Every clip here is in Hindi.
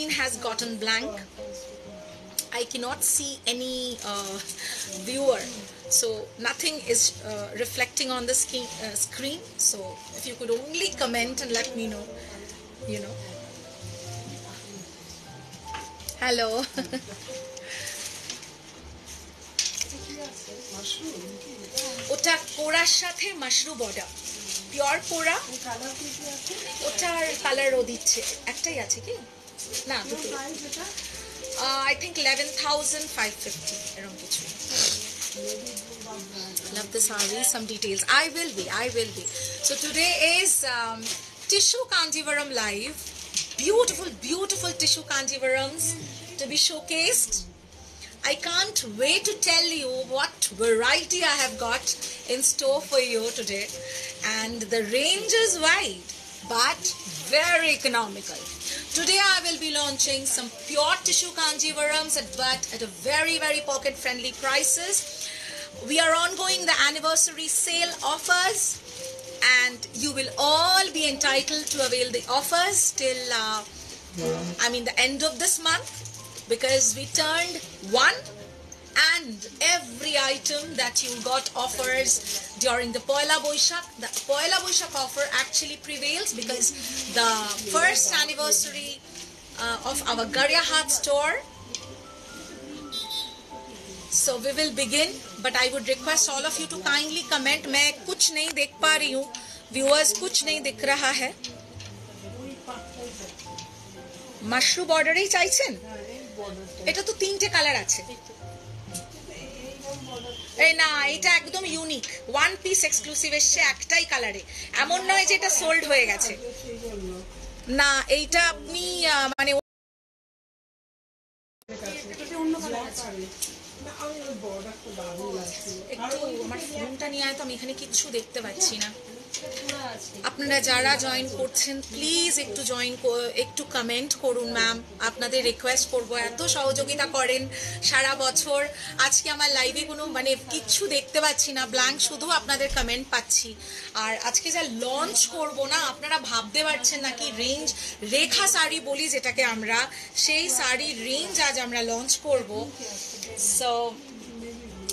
screen has gotten blank. I cannot see any viewer, so nothing is reflecting on the screen. So if you could only comment and let me know, you know. Hello. Ota kora sathe mushroom border. Pure kora. Ota color o dicche. Ektai ache ki? Na, duto. I think 11,550 around kichu. Love the saree. Some details. I will be. So today is Tissue Kanjivaram live. Beautiful tissue Kanjivarams to be showcased. I can't wait to tell you what variety I have got in store for you today, and the range is wide but very economical. Today I will be launching some pure tissue Kanjivarams but at a very pocket friendly prices. We are ongoing the anniversary sale offers, and you will all be entitled to avail the offers till the end of this month, because we turned one, and every item that you got offers during the Poila Boishak. The Poila Boishak offer actually prevails because the first anniversary of our Gariahat store. So we will begin, but I would request all of you to kindly comment. मैं कुछ नहीं देख पा रही हूँ, viewers कुछ नहीं दिख रहा है. मशरूम बॉर्डर ही चाहिए. এটা তো তিনটে কালার আছে এই না, এটা একদম ইউনিক ওয়ান পিস এক্সক্লুসিভ এসে একটাই কালারে, এমন নয় যে এটা সোল্ড হয়ে গেছে না. এইটা আপনি মানে একটু আমার ফোনটা নিয়ে আয় তো, আমি এখানে কিচ্ছু দেখতে পাচ্ছি না. আপনারা যারা জয়েন করছেন প্লিজ একটু একটু কমেন্ট করুন ম্যাম, আপনাদের রিকোয়েস্ট করবো. এত সহযোগিতা করেন সারা বছর, আজকে আমার লাইভে কোনো মানে কিচ্ছু দেখতে পাচ্ছি না, ব্ল্যাঙ্ক, শুধু আপনাদের কমেন্ট পাচ্ছি. আর আজকে যা লঞ্চ করব না, আপনারা ভাবতে পারছেন না কি রেঞ্জ. রেখা শাড়ি বলি যেটাকে আমরা, সেই শাড়ির রেঞ্জ আজ আমরা লঞ্চ করব. সো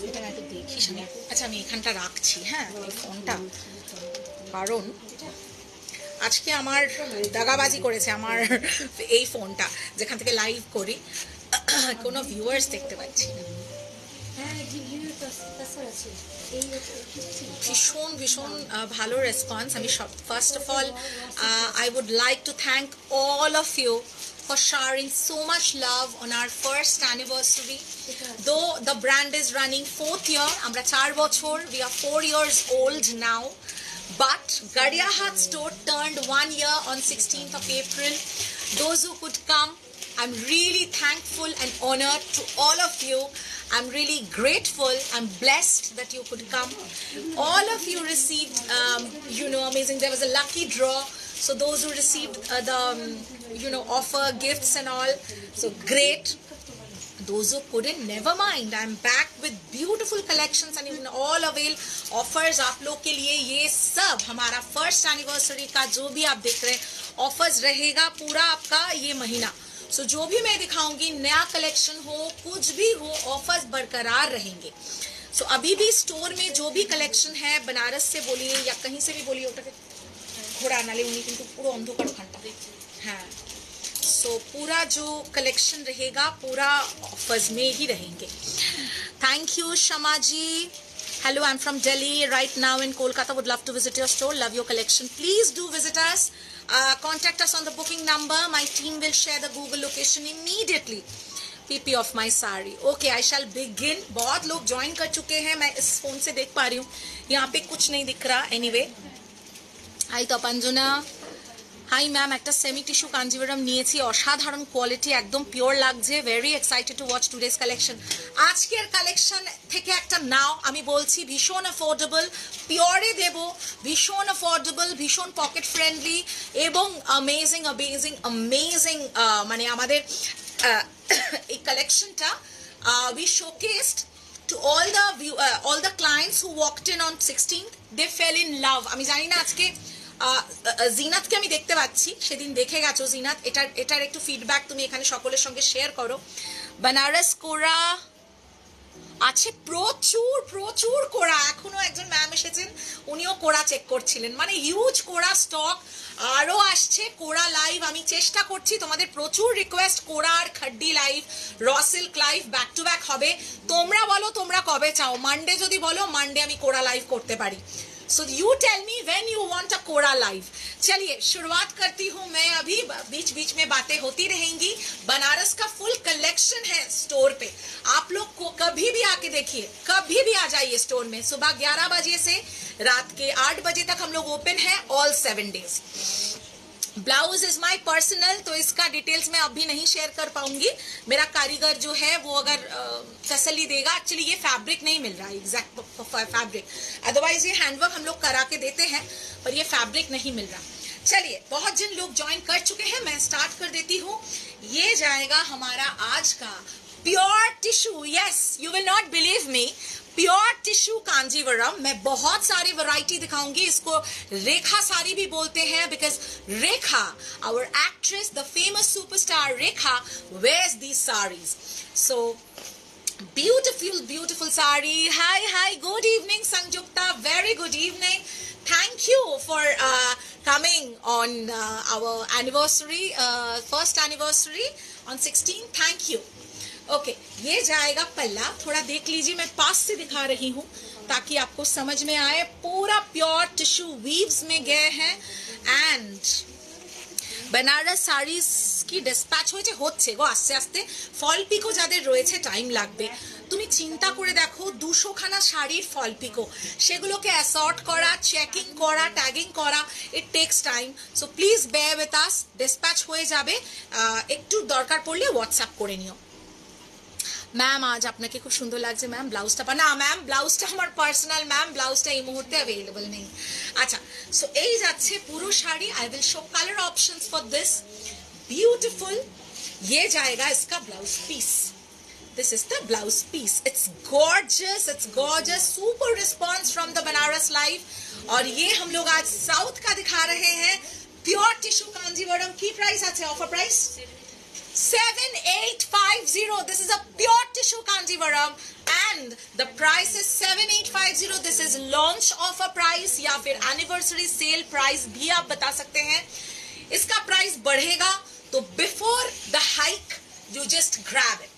এটা একটু দেখি, আচ্ছা আমি এখানটা রাখছি, হ্যাঁ এই ফোনটা, কারণ আজকে আমার দাগাবাজি করেছে আমার এই ফোনটা, যেখান থেকে লাইভ করি কোনো ভিউয়ার্স দেখতে পাচ্ছি না. ভীষণ ভালো রেসপন্স. আমি সব first of all I would like to thank all of you for sharing so much love on our first anniversary. Though the brand is running 4th year, amra 4 bochhor, we are 4 years old now, but Gariahat store turned 1 year on 16th of April. Those who could come, I'm really thankful and honored to all of you. I'm really grateful. I'm blessed that you could come. All of you received amazing. There was a lucky draw. So those who received offer, gifts and all, so great. Those who couldn't, never mind. I'm back with beautiful collections and you can all avail offers. आप लोग के लिए ये सब हमारा first anniversary का जो भी आप देख रहे हैं offers रहेगा पूरा आपका ये महीना. So जो भी मैं दिखाऊंगी नया collection हो कुछ भी हो offers बरकरार रहेंगे. So अभी भी store में जो भी collection है, बनारस से बोलिए या कहीं से भी बोलिए, उठा घोड़ा नाले उन्हीं किंतु पूरा अंधकार घंटा हाँ. सो पूरा जो कलेक्शन रहेगा पूरा ऑफर्स में ही रहेंगे. Thank you Shama ji. Hello, I am from Delhi, right now in Kolkata, would love to visit your store, love your collection, please do visit us, contact us on the booking number, my team will share the Google location immediately. पीपी of my sari. Okay, I shall begin. बहुत लोग ज्वाइन कर चुके हैं, मैं इस फोन से देख पा रही हूँ, यहाँ पे कुछ नहीं दिख रहा. एनी वे हाई तपंजुना, हाई मैम, एक सेमी टिश्यू कांजीवरम नियेছি, असाधारण क्वालिटी, एकदम प्योर लागছে. Very excited to watch today's collection. आजकेर कलेक्शन থেকে একটা নাও, আমি বলছি ভীষণ অ্যাফোর্ডেবল, পিওরে দেব, ভীষণ অ্যাফোর্ডেবল, ভীষণ পকেট ফ্রেন্ডলি এবং অ্যামেজিং মানে আমাদের এই কালেকশনটা we showcased to all the clients who walked in on 16th. They fell in love. আমি জানি না আজকে জিনাতকে আমি দেখতে পাচ্ছি, সেদিন দেখে গেছো জিনাত, এটার একটু ফিডব্যাক তুমি এখানে সকলের সঙ্গে শেয়ার করো। বানারস কোরা আছে প্রচুর প্রচুর কোরা, এখনো একজন ম্যাম এসেছেন উনিও কোরা চেক করছিলেন, মানে হিউজ কোরা স্টক আরও আসছে। কোরা লাইভ আমি চেষ্টা করছি, তোমাদের প্রচুর রিকোয়েস্ট, কোরা আর খাড্ডি live, raw silk live back to back হবে। তোমরা বলো তোমরা কবে চাও, মানডে যদি বলো মানডে আমি কোরা লাইভ করতে পারি। So you tell me when you want a Kora live. चलिए शुरुआत करती हूँ मैं, अभी बीच बीच में बातें होती रहेंगी। बनारस का फुल कलेक्शन है स्टोर पे, आप लोग को कभी भी आके देखिए, कभी भी आ जाइए स्टोर में। सुबह 11 बजे से रात के 8 बजे तक हम लोग ओपन है all 7 days। Blouse is my personal, तो इसका डिटेल्स मैं अभी नहीं शेयर कर पाऊंगी, मेरा कारीगर जो है वो अगर तसल्ली देगा। एक्चुअली ये फैब्रिक नहीं मिल रहा है, एग्जैक्ट फैब्रिक, अदरवाइज ये हैंडवर्क हम लोग करा के देते हैं, पर ये फैब्रिक नहीं मिल रहा। चलिए, बहुत जिन लोग ज्वाइन कर चुके हैं मैं स्टार्ट कर देती हूँ। ये जाएगा हमारा आज का pure tissue, yes you will not believe me, pure tissue Kanjivaram. मैं बहुत सारी वैरायटी दिखाऊंगी, इसको रेखा साड़ी भी बोलते हैं, because Rekha our actress the famous superstar Rekha wears these saris. So beautiful beautiful sari. Hi hi, good evening Sanyukta, very good evening, thank you for coming on our anniversary, first anniversary on 16th, thank you. Okay, ये जाएगा पल्ला, थोड़ा देख लीजिए, मैं पास से दिखा रही हूँ ताकि आपको समझ में आए। पूरा प्योर टिश्यू वीव्स में गए हैं, एंड बनारस साड़ीज की डिस्पैच হচ্ছে গো আস্তে আস্তে, ফল পিকো যাদের রয়েছে টাইম লাগবে। তুমি চিন্তা করে দেখো 200 খানা শাড়ির ফল পিকো, সেগুলোকে অ্যাসর্ট করা, চেকিং করা, ট্যাগিং করা, it takes time. So please bear with us, dispatch হয়ে যাবে, একটু দরকার পড়লে হোয়াটসঅ্যাপ করে নিও। ম্যাম আজ আপনাকে খুব সুন্দর লাগছে ম্যাম, ব্লাউজটা না ম্যাম ব্লাউজটা আমার পার্সোনাল ম্যাম, ব্লাউজটা এই মুহূর্তে অ্যাভেলেবল নেই। আচ্ছা, সো এই যাচ্ছে পুরো sari, I will show colour options for this beautiful. ये जाएगा इसका blouse piece, this is the blouse piece, it's gorgeous, super response from the Banaras live. और ये हम लोग आज साउथ का दिखा रहे हैं प्योर टिश्यू कांजीवरम की। प्राइस आते हैं offer price 7850, this is a pure tissue Kanjivaram and the price is 7850, this is launch offer price या फिर anniversary sale price भी आप बता सकते हैं। इसका प्राइस बढ़ेगा तो before the hike you just grab it,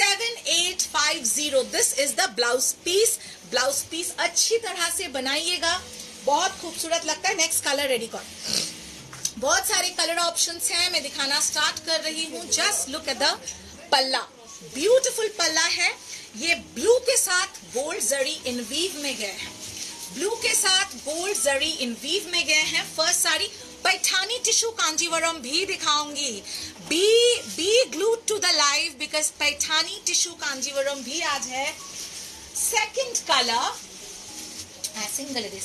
7850 this is the blouse piece. Blouse piece अच्छी तरह से बनाइएगा, बहुत खूबसूरत लगता है। नेक्स्ट कलर रेडी कर, बहुत सारे कलर ऑप्शंस हैं, मैं दिखाना स्टार्ट कर रही हूँ। जस्ट लुक एट द पल्ला, ब्यूटीफुल पल्ला है, ये ब्लू के साथ गोल्ड जरी इनवीव में गए हैं, ब्लू के साथ गोल्ड जरी इनवीव में गए हैं। फर्स्ट साड़ी पैठानी टिश्यू कांजीवरम भी दिखाऊंगी, be glued to the live because Paithani tissue Kanjivaram भी आज है। सेकंड कलर, सिंगल दे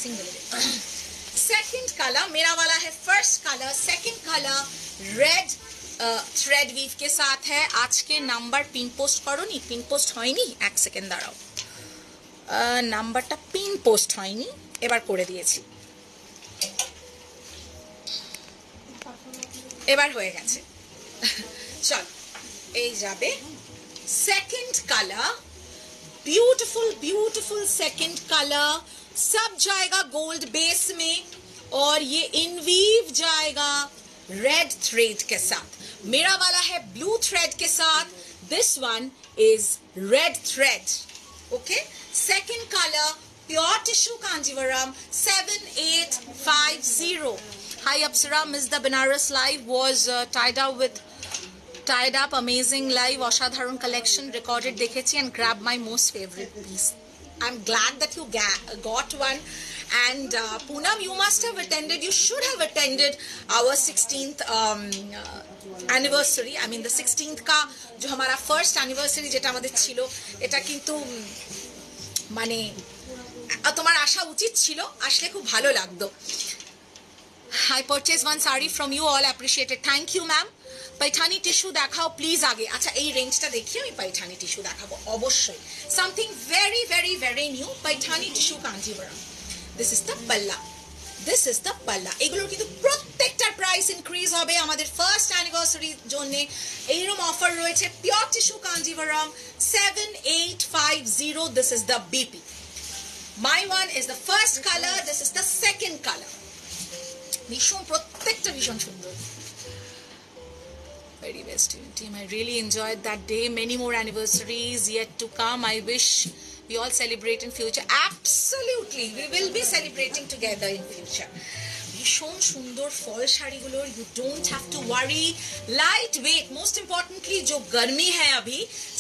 सेकंड कलर मेरा वाला है, first colour second colour red thread weave के साथ है। आज के नंबर पिन पोस्ट करो, नहीं पिन पोस्ट হয়নি, এক সেকেন্ড দাঁড়াও, নাম্বারটা পিন পোস্ট হয়নি, এবার করে দিয়েছি, এবার হয়ে গেছে। চল, এই যাবে second colour, beautiful beautiful second colour, सब जाएगा गोल्ड बेस में और ये इनवीव जाएगा रेड थ्रेड के साथ। मेरा वाला है ब्लू थ्रेड के साथ, this one is red thread. Okay, second colour pure tissue Kanjivaram 7850। Hi Apsara, Miss the Banaras live was tied up, amazing live, Oshadharun collection recorded, dekhechi and grabbed my most favorite piece. I'm glad that you got one. And Poonam, you must have attended, you should have attended our 16th anniversary. I mean the 16th ka jo hamara first anniversary jeta amader chilo, eta kintu mane tomar asha uchit chilo, ashole khub bhalo lagdo. I purchased one sari from you all, appreciated, thank you ma'am. Paithani tissue देखाओ प्लिज आगे। अच्छा, এই রেঞ্জটা देखिए, আমি पैठानी टिश्यू দেখাবো অবশ্যই, something very very very new, Paithani tissue Kanjeevaram. This is the palla, this is the palla, এগুলোর কিন্তু হবে আমাদের ফার্স্ট অ্যানিভার্সারির জন্য এই রকম অফার রয়েছে pure tissue Kanjeevaram 7850 this is the BP my one is the first color this is the second color ভীষণ প্রত্যেকটা ভীষণ সুন্দর very best team I really enjoyed that day many more anniversaries yet to come I wish we all celebrate in future absolutely we will be celebrating together in future ভীষণ সুন্দর ফল শাড়িগুলো you don't have to worry light weight most importantly जो गर्मी है अभी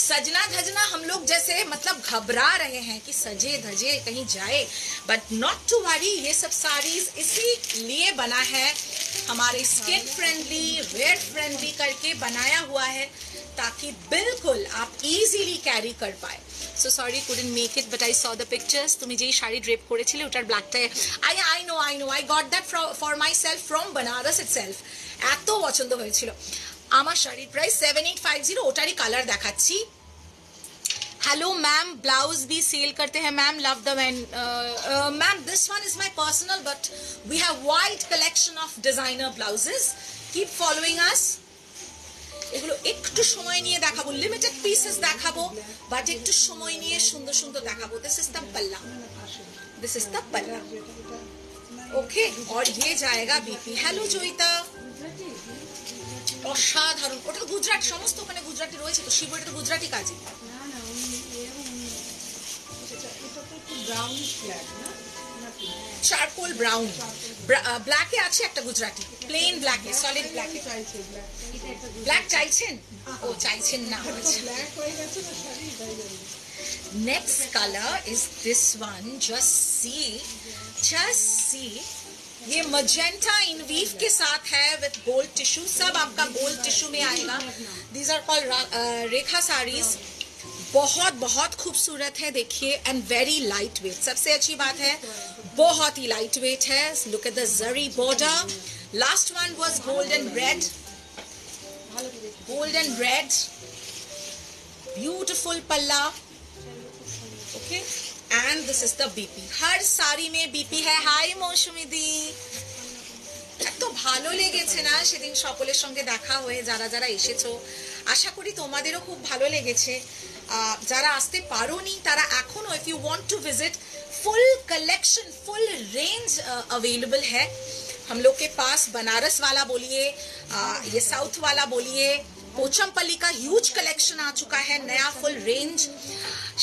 सजना धजना हम लोग जैसे मतलब घबरा रहे हैं कि सजे धजे कहीं जाए but not to worry ये सब साड़ीज इसी लिए बना है हमारे स्किन फ्रेंडली वेयर फ्रेंडली करके बनाया हुआ है ताकि बिल्कुल आप इजीली कैरी कर पाए so sorry couldn't make it but I saw the pictures তুমি যেই শাড়ি ড্রেপ করেছিলে ওটার ব্ল্যাকটা I know I got that for myself from Banaras itself এত পছন্দ হয়েছিল আমার শাড়ির প্রাইস 7850 ওটারই কালার দেখাচ্ছি हेलो मैम ब्लाउज भी सेल करते हैं ma'am love the ma'am this one is my personal but we have wide collection of designer blouses keep following us এগুলো একটু সময় নিয়ে দেখাবো লিমিটেড পিসেস দেখাবো বাট একটু সময় নিয়ে সুন্দর সুন্দর দেখাবো this is the palla okay और ये जाएगा बीपी हेलो जोईता অসাধারণ ওটা গুজরাট সমস্ত ওখানে গুজরাটি রয়েছে তো শিবুর এটা গুজরাটি কাজী না না এটা তো একটু ব্রাউন ফ্ল্যাট না charcoal brown black e ache ekta gujarati plain black e solid black e black chaichen o chaichen na black hoye geche na shari dai jabe next color is this one just see ye magenta in weave ke sath hai with gold tissue sab aapka gold tissue mein aayega these are all rekha sarees बहुत बहुत खूबसूरत है देखिए एंड वेरी लाइट वेट सबसे अच्छी बात है बहुत ही लाइट वेट है look at the zari border last one was golden red beautiful palla okay and this is the BP हर साड़ी में बीपी है हाय मौसुमी दी এত ভালো লেগেছে না সেদিন সকলের সঙ্গে দেখা হয়ে যারা যারা এসেছো আশা করি তোমাদেরও খুব ভালো লেগেছে যারা আসতে পারোনি তারা এখন if you want to visit full collection full range available है हम लोग के पास बनारस वाला बोलिए ये साउथ वाला बोलिए पोचमपल्ली का ह्यूज कलेक्शन आ चुका है नया फुल रेंज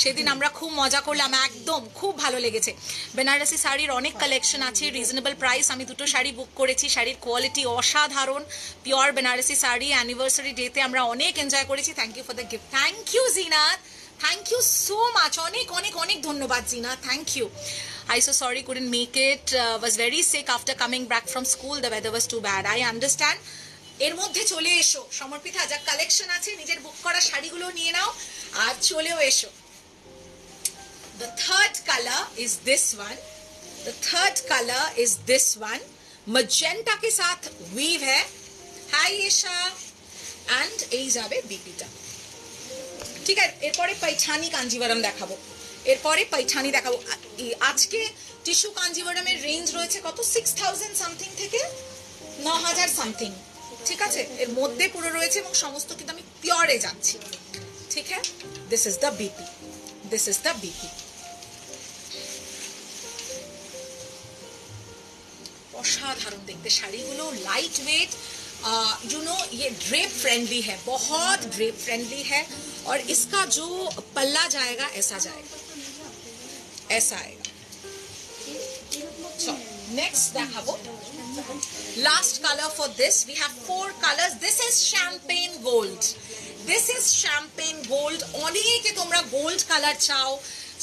সেদিন আমরা খুব মজা করলাম একদম খুব ভালো লেগেছে বেনারসি শাড়ির অনেক কালেকশন আছে রিজনেবল প্রাইস আমি দুটো শাড়ি বুক করেছি শাড়ির কোয়ালিটি অসাধারণ পিওর বেনারসি শাড়ি অ্যানিভার্সারি ডেতে আমরা অনেক এনজয় করেছি thank you for the gift thank you Jina thank you so much অনেক অনেক অনেক ধন্যবাদ Jina thank you I so sorry couldn't make it was very sick after coming back from school the weather was too bad I understand এর মধ্যে চলে এসো সমর্পিতা যা কালেকশন আছে নিজের বুক করা শাড়িগুলো নিয়ে নাও আর চলেও এসো The third color is this one. Magenta के साथ weave है. Hi Isha and Ajabe Bipita. ठीक है. एक और पैठानी कांजीवरम देखा बो. आज के टिश्यू कांजीवरम में range रहे थे कतो 6000 something थे के 9000 something. ठीक है चे. एक मोद्दे पूरे रहे थे मुख समस्त की तमी pure है जाती. ठीक है. This is the BP. असाधारण देखते शाड़ीगुलो लाइट वेट यू नो ये ड्रेप फ्रेंडली है बहुत ड्रेप फ्रेंडली है और इसका जो पल्ला जाएगा ऐसा आएगा सो नेक्स्ट देखो last colour for this we have 4 colors this is champagne gold অনেকে তোমরা গোল্ড কালার চাও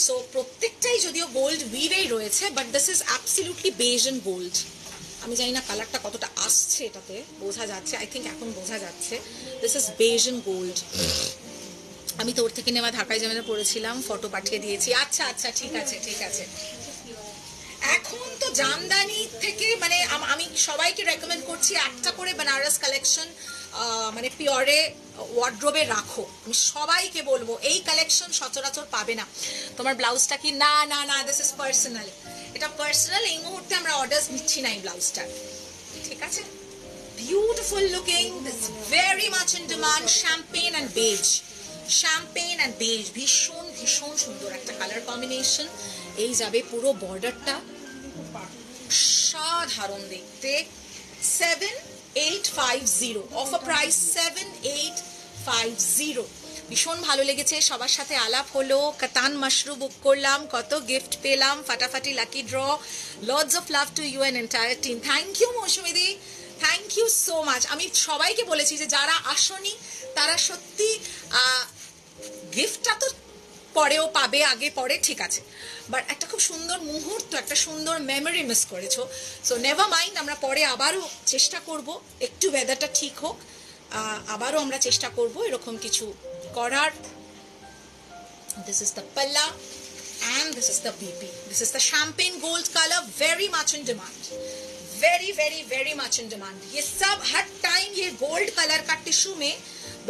সো প্রত্যেকটাই যদিও গোল্ড উইভেই রয়েছে but this is absolutely beige and gold আমি জানি না কালারটা কতটা আসছে এটাতে বোঝা যাচ্ছে আই থিংক এখন বোঝা যাচ্ছে this is beige and gold আমি তোর থেকে নেওয়া ঢাকায় জামিনে পড়েছিলাম ফটো পাঠিয়ে দিয়েছি আচ্ছা আচ্ছা ঠিক আছে এখন তো জামদানি থেকে মানে আমি সবাইকে রেকমেন্ড করছি একটা করে বেনারস কালেকশন মানে পিওরে ওয়ার্ড্রোবে রাখো আমি সবাইকে বলবো এই কালেকশন সচরাচর পাবে না তোমার ব্লাউজটা কি না না না দিস ইজ পার্সোনাল এটা পার্সোনাল এই মুহূর্তে আমরা অর্ডারস নিচ্ছি না এই ব্লাউজটা ঠিক আছে beautiful looking, this very much in demand, champagne and beige. Champagne and beige, भीषण भीषण सुंदर एक color combination. ये जाबे पूरो border टा शादारण देखते 7850 offer price 7850. भीषण भालो लेगेছে সবার সাথে আলাপ হলো কাতান মাশরু বুক করলাম কত গিফট পেলাম फटाफट lucky draw lots of love to you and entire team thank you মৌসুমীদি थैंक यू सो माच আমি সবাইকে বলেছি যে যারা আসনি তারা সত্যি গিফটটা তো পরেও পাবে আগে পরে ঠিক আছে বাট একটা খুব সুন্দর মুহূর্ত একটা সুন্দর মেমরি মিস করেছো সো নেভার মাইন্ড আমরা পরে আবারো চেষ্টা করব একটু ওয়েদারটা ঠিক হোক আবারো আমরা চেষ্টা করব এরকম কিছু করার। This is the palla and this is the BP. This is the champagne gold color, very much in demand. Very very very much in demand. ये सब हर टाइम ये गोल्ड कलर का टिश्यू में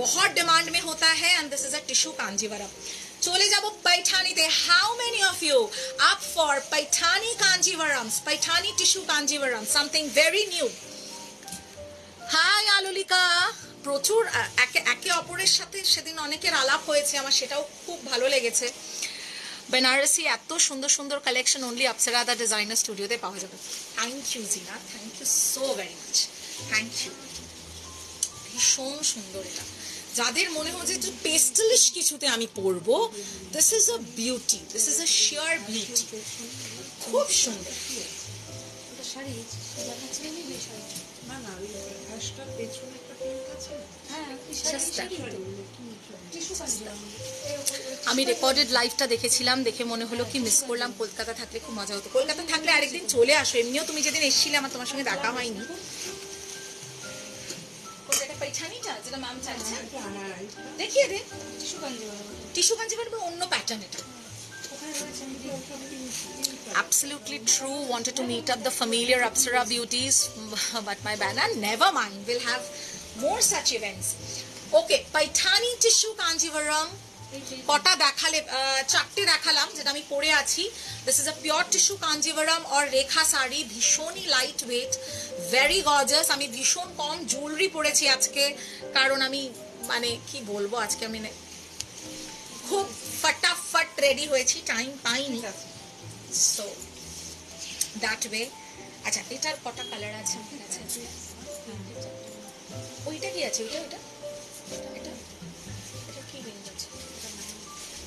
बहुत डिमांड में होता है and this is a tissue Kanjeevaram. चले जाओ पैठानी ते how many of you up for Paithani Kanjeevaram Paithani tissue Kanjeevaram something very new. Hi Alolika प्रचुर एके अपरेर साथे सेदिन अनेकेर आलाप होयेछे आमार सेटाओ खूब भालो लेगेछे बनारसी एत सुंदर सुंदर collection only Apsara the designer स्टूडियोते पावा जाबे। Thank you Jina thank you so very much thank you भीषण सुंदर एटा যাদের মনে হচ্ছে যে পেস্টেলিশ কিছুতে আমি পরব this is a beauty this is a sure beauty খুব সুন্দর এটা শাড়ি দেখাচ্ছি আমি এই শাড়ি না না ওই ফার্স্টটা পেছনে একটা পিঙ্ক আছে হ্যাঁ কি শাড়ি টিস্যু কাঞ্জিভারম আমি রেকর্ডেড লাইভটা দেখেছিলাম দেখে মনে হলো কি মিস করলাম কলকাতা থাকলে খুব মজা হতো কলকাতা থাকলে আরেকদিন চলে আসো এমনিও তুমি যেদিন এসেছিলে আমার তোমার সঙ্গে দেখা হয়নি पैठानीटा যেটা ম্যাম চাইছে দেখিয়ে দে টিস্যু কাঞ্জিভারম অন্য প্যাটার্ন এটা absolutely true wanted to meet up the familiar apsara beauties but my banner never mind we'll have more such events okay paithani tissue kanjivaram কটা দেখালে চারটে দেখালাম যেটা আমি পরে আছি this is a pure tissue Kanjeevaram or Rekha sari ভীষণই লাইট ওয়েট ভেরি গর্জাস আমি ভীষণ কম জুয়েলারি পরেছি আজকে কারণ আমি মানে কি বলবো আজকে আমি খুব फटाफट রেডি হয়েছি টাইম পাইনি সো দ্যাট ওয়ে। আচ্ছা এটার কটা কালার আছে ওইটা কি আছে ওইটা ওইটা এটা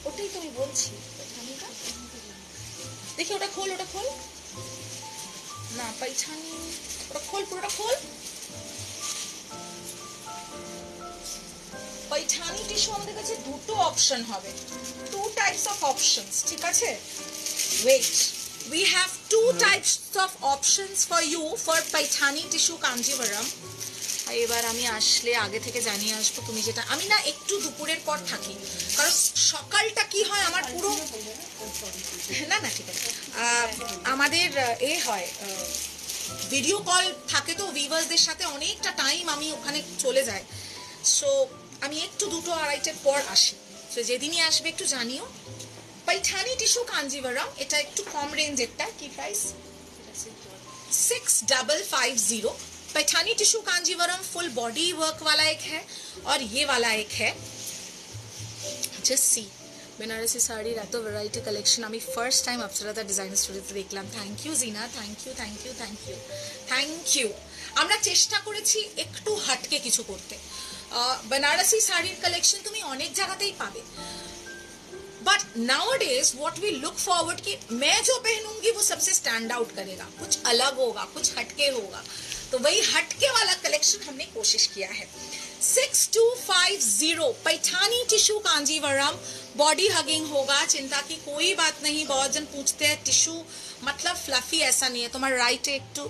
ওটাই তুমি বলছি পাইথানিটা দেখি ওটা খোল না পাইথানি ওটা খোল পুরোটা খোল পাইথানি টিস্যু আমাদের কাছে দুটো অপশন হবে টু টাইপস অফ অপশনস ঠিক আছে wait we have two types of options for you for Paithani tissue Kanjivaram. এবার আমি আসলে আগে থেকে জানিয়ে আসবো তুমি যেটা আমি না একটু দুপুরের পর থাকি কারণ সকালটা কি হয় আমার পুরো না না ঠিক আছে আমাদের এ হয় ভিডিও কল থাকে তো ভিউয়ার্সদের সাথে অনেকটা টাইম আমি ওখানে চলে যাই সো আমি একটু দুটো আড়াইটার পর আসি সো যেদিনই আসবে একটু জানিও। পাইথানি টিস্যু কাঞ্জিভারম এটা একটু কম রেঞ্জেরটা কি price 6550। Paithani tissue Kanjeevaram full body work वाला एक है और ये वाला एक है जस्ट सी बनारसी साड़ी रातो वैरायटी कलेक्शन आमी first time Apsara the designer स्टूडियोते देखलाम। Thank you Jina thank you thank you thank you thank you. आमरा चेष्टा करेছি একটু হাটকে কিছু করতে बनारसी শাড়ির কালেকশন তুমি অনেক জায়গাতেই পাবে but nowadays what we look forward कि मैं जो पहनूंगी वो सबसे स्टैंड आउट करेगा कुछ अलग होगा कुछ हटके होगा तो वही हटके वाला कलेक्शन हमने कोशिश किया है। 6250 Paithani tissue Kanjeevaram body hugging होगा चिंता की कोई बात नहीं। बहुत जन पूछते हैं टिश्यू मतलब फ्लफी ऐसा नहीं है तुम्हारा राइट एक तो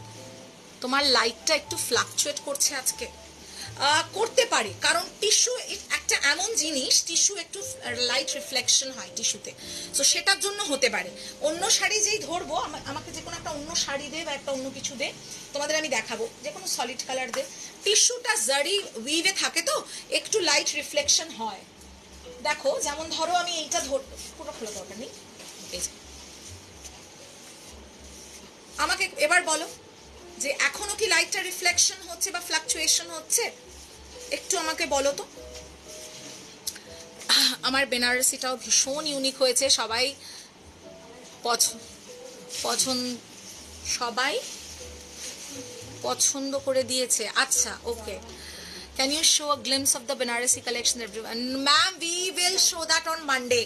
तुम्हार लाइटटा एकटू फ्लक्चुएट करছে আজকে করতে পারে কারণ টিস্যু একটা এমন জিনিস টিস্যু একটু লাইট রিফ্লেকশন হয় টিস্যুতে সো সেটার জন্য হতে পারে। অন্য শাড়ি যেই ধরবো আমাকে যে কোনো একটা অন্য শাড়ি দে বা একটা অন্য কিছু দে তোমাদের আমি দেখাবো যে কোনো সলিড কালার দে টিস্যুটা জারি উইভে থাকে তো একটু লাইট রিফ্লেকশন হয় দেখো যেমন ধরো আমি এইটা পুরো খোলা দরকার নেই আমাকে এবার বলো যে এখনো কি লাইটটা রিফ্লেকশন হচ্ছে বা ফ্লাকচুয়েশন হচ্ছে একটু আমাকে বলো তো। আমার বেনারসিটাও ভীষণ ইউনিক হয়েছে, সবাই পছন্দ করে দিয়েছে। আচ্ছা ওকে, can you show a glimpse of the Banarasi collection everyone? Ma'am, we will show that on Monday.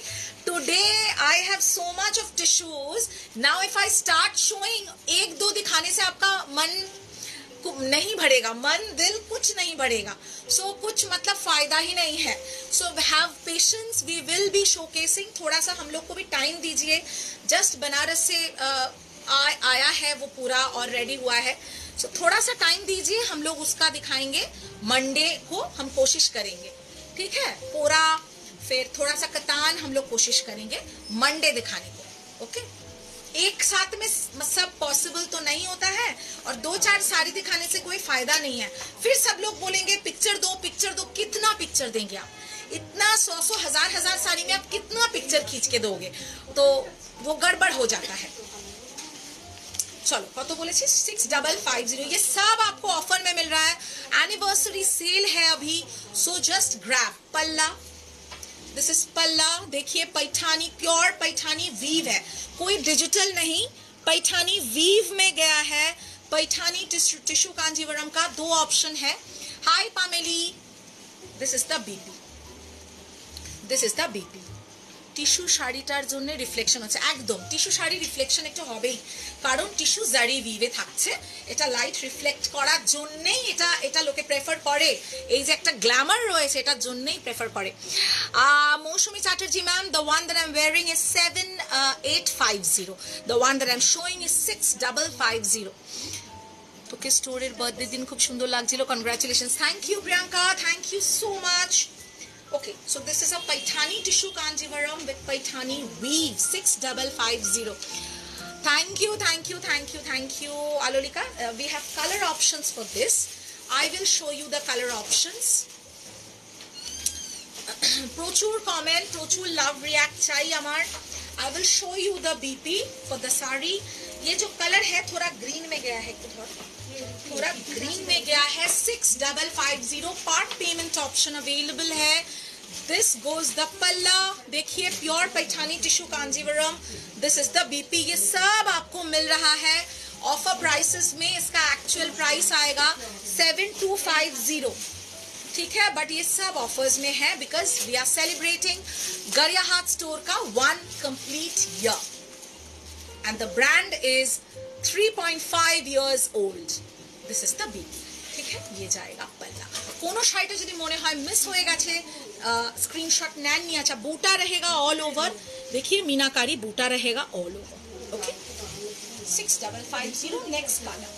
Today I have so much of tissues. Now if I start showing ek do dikhane se aapka man nahi bharega, man dil kuch nahi bharega, so kuch matlab fayda hi nahi hai. So have patience, we will be showcasing. Thoda sa hum log ko bhi time dijiye, just Banaras se आया है वो पूरा और रेडी हुआ है, सो थोड़ा सा टाइम दीजिए, हम लोग उसका दिखाएंगे मंडे को, हम कोशिश करेंगे, ठीक है। पूरा फिर थोड़ा सा कतान हम लोग कोशिश करेंगे मंडे दिखाने को, ओके। एक साथ में सब पॉसिबल तो नहीं होता है और दो चार साड़ी दिखाने से कोई फायदा नहीं है, फिर सब लोग बोलेंगे पिक्चर दो पिक्चर दो। कितना पिक्चर देंगे आप? इतना सौ सौ हजार हजार साड़ी में आप कितना पिक्चर खींच के दोगे, तो वो गड़बड़ हो जाता है। चलो कत बोले 6550 ये सब आपको ऑफर में मिल रहा है, एनिवर्सरी सेल है अभी, so just grab. Palla, this is palla, देखिए पैठानी, प्योर पैठानी वीव है, कोई डिजिटल नहीं, पैठानी वीव में गया है। पैठानी टिश्यू कांजीवरम का दो ऑप्शन है। Hi Pameli, this is the BP, this is the BP. Tissue শাড়িটার জন্য রিফ্লেকশন হচ্ছে, একদম টিস্যু শাড়ি রিফ্লেকশন একটু হবেই, কারণ টিস্যু জারি ভিভে থাকছে, এটা লাইট রিফ্লেক্ট করার জন্যই এটা এটা লোকে প্রেফার করে, এই যে একটা গ্ল্যামার রয়েছে এটার জন্যই প্রেফার করে। Mousumi Chatterjee ma'am, the one that I am wearing is 7850, the one that I am showing is 6550। তোকে স্টোরের বার্থডে দিন খুব সুন্দর লাগছিল, congratulations. Thank you Priyanka, thank you so much. Okay, so this is a Paithani tissue Kanjivaram with Paithani weave, 6550. Thank you, thank you, thank you, thank you, Alolika. We have color options for this. I will show you the color options. Prochur comment, prochur love react chahiye amar. I will show you the BP for the sari. ये जो color है थोड़ा green में गया है, थोड़ा ग्रीन में गया है, 6550। पार्ट पेमेंट ऑप्शन अवेलेबल है। दिस गोज द पल्ला, देखिए pure Paithani tissue Kanjeevaram, this is the BP. ये सब आपको मिल रहा है ऑफर प्राइसेस में, इसका एक्चुअल प्राइस आएगा 7250, ठीक है। बट ये सब ऑफर्स में है because we are celebrating Gariahat store का 1 complete year and the brand is 3.5 years old. This is the B. ठीक है, ये जाएगा पल्ला। कोनो शाइटे जो मने है मिस होएगा छे, स्क्रीनशॉट नैन नहीं। अच्छा, बूटा रहेगा ऑल ओवर, देखिए मीनाकारी बूटा रहेगा all over, okay. 6550 next colour.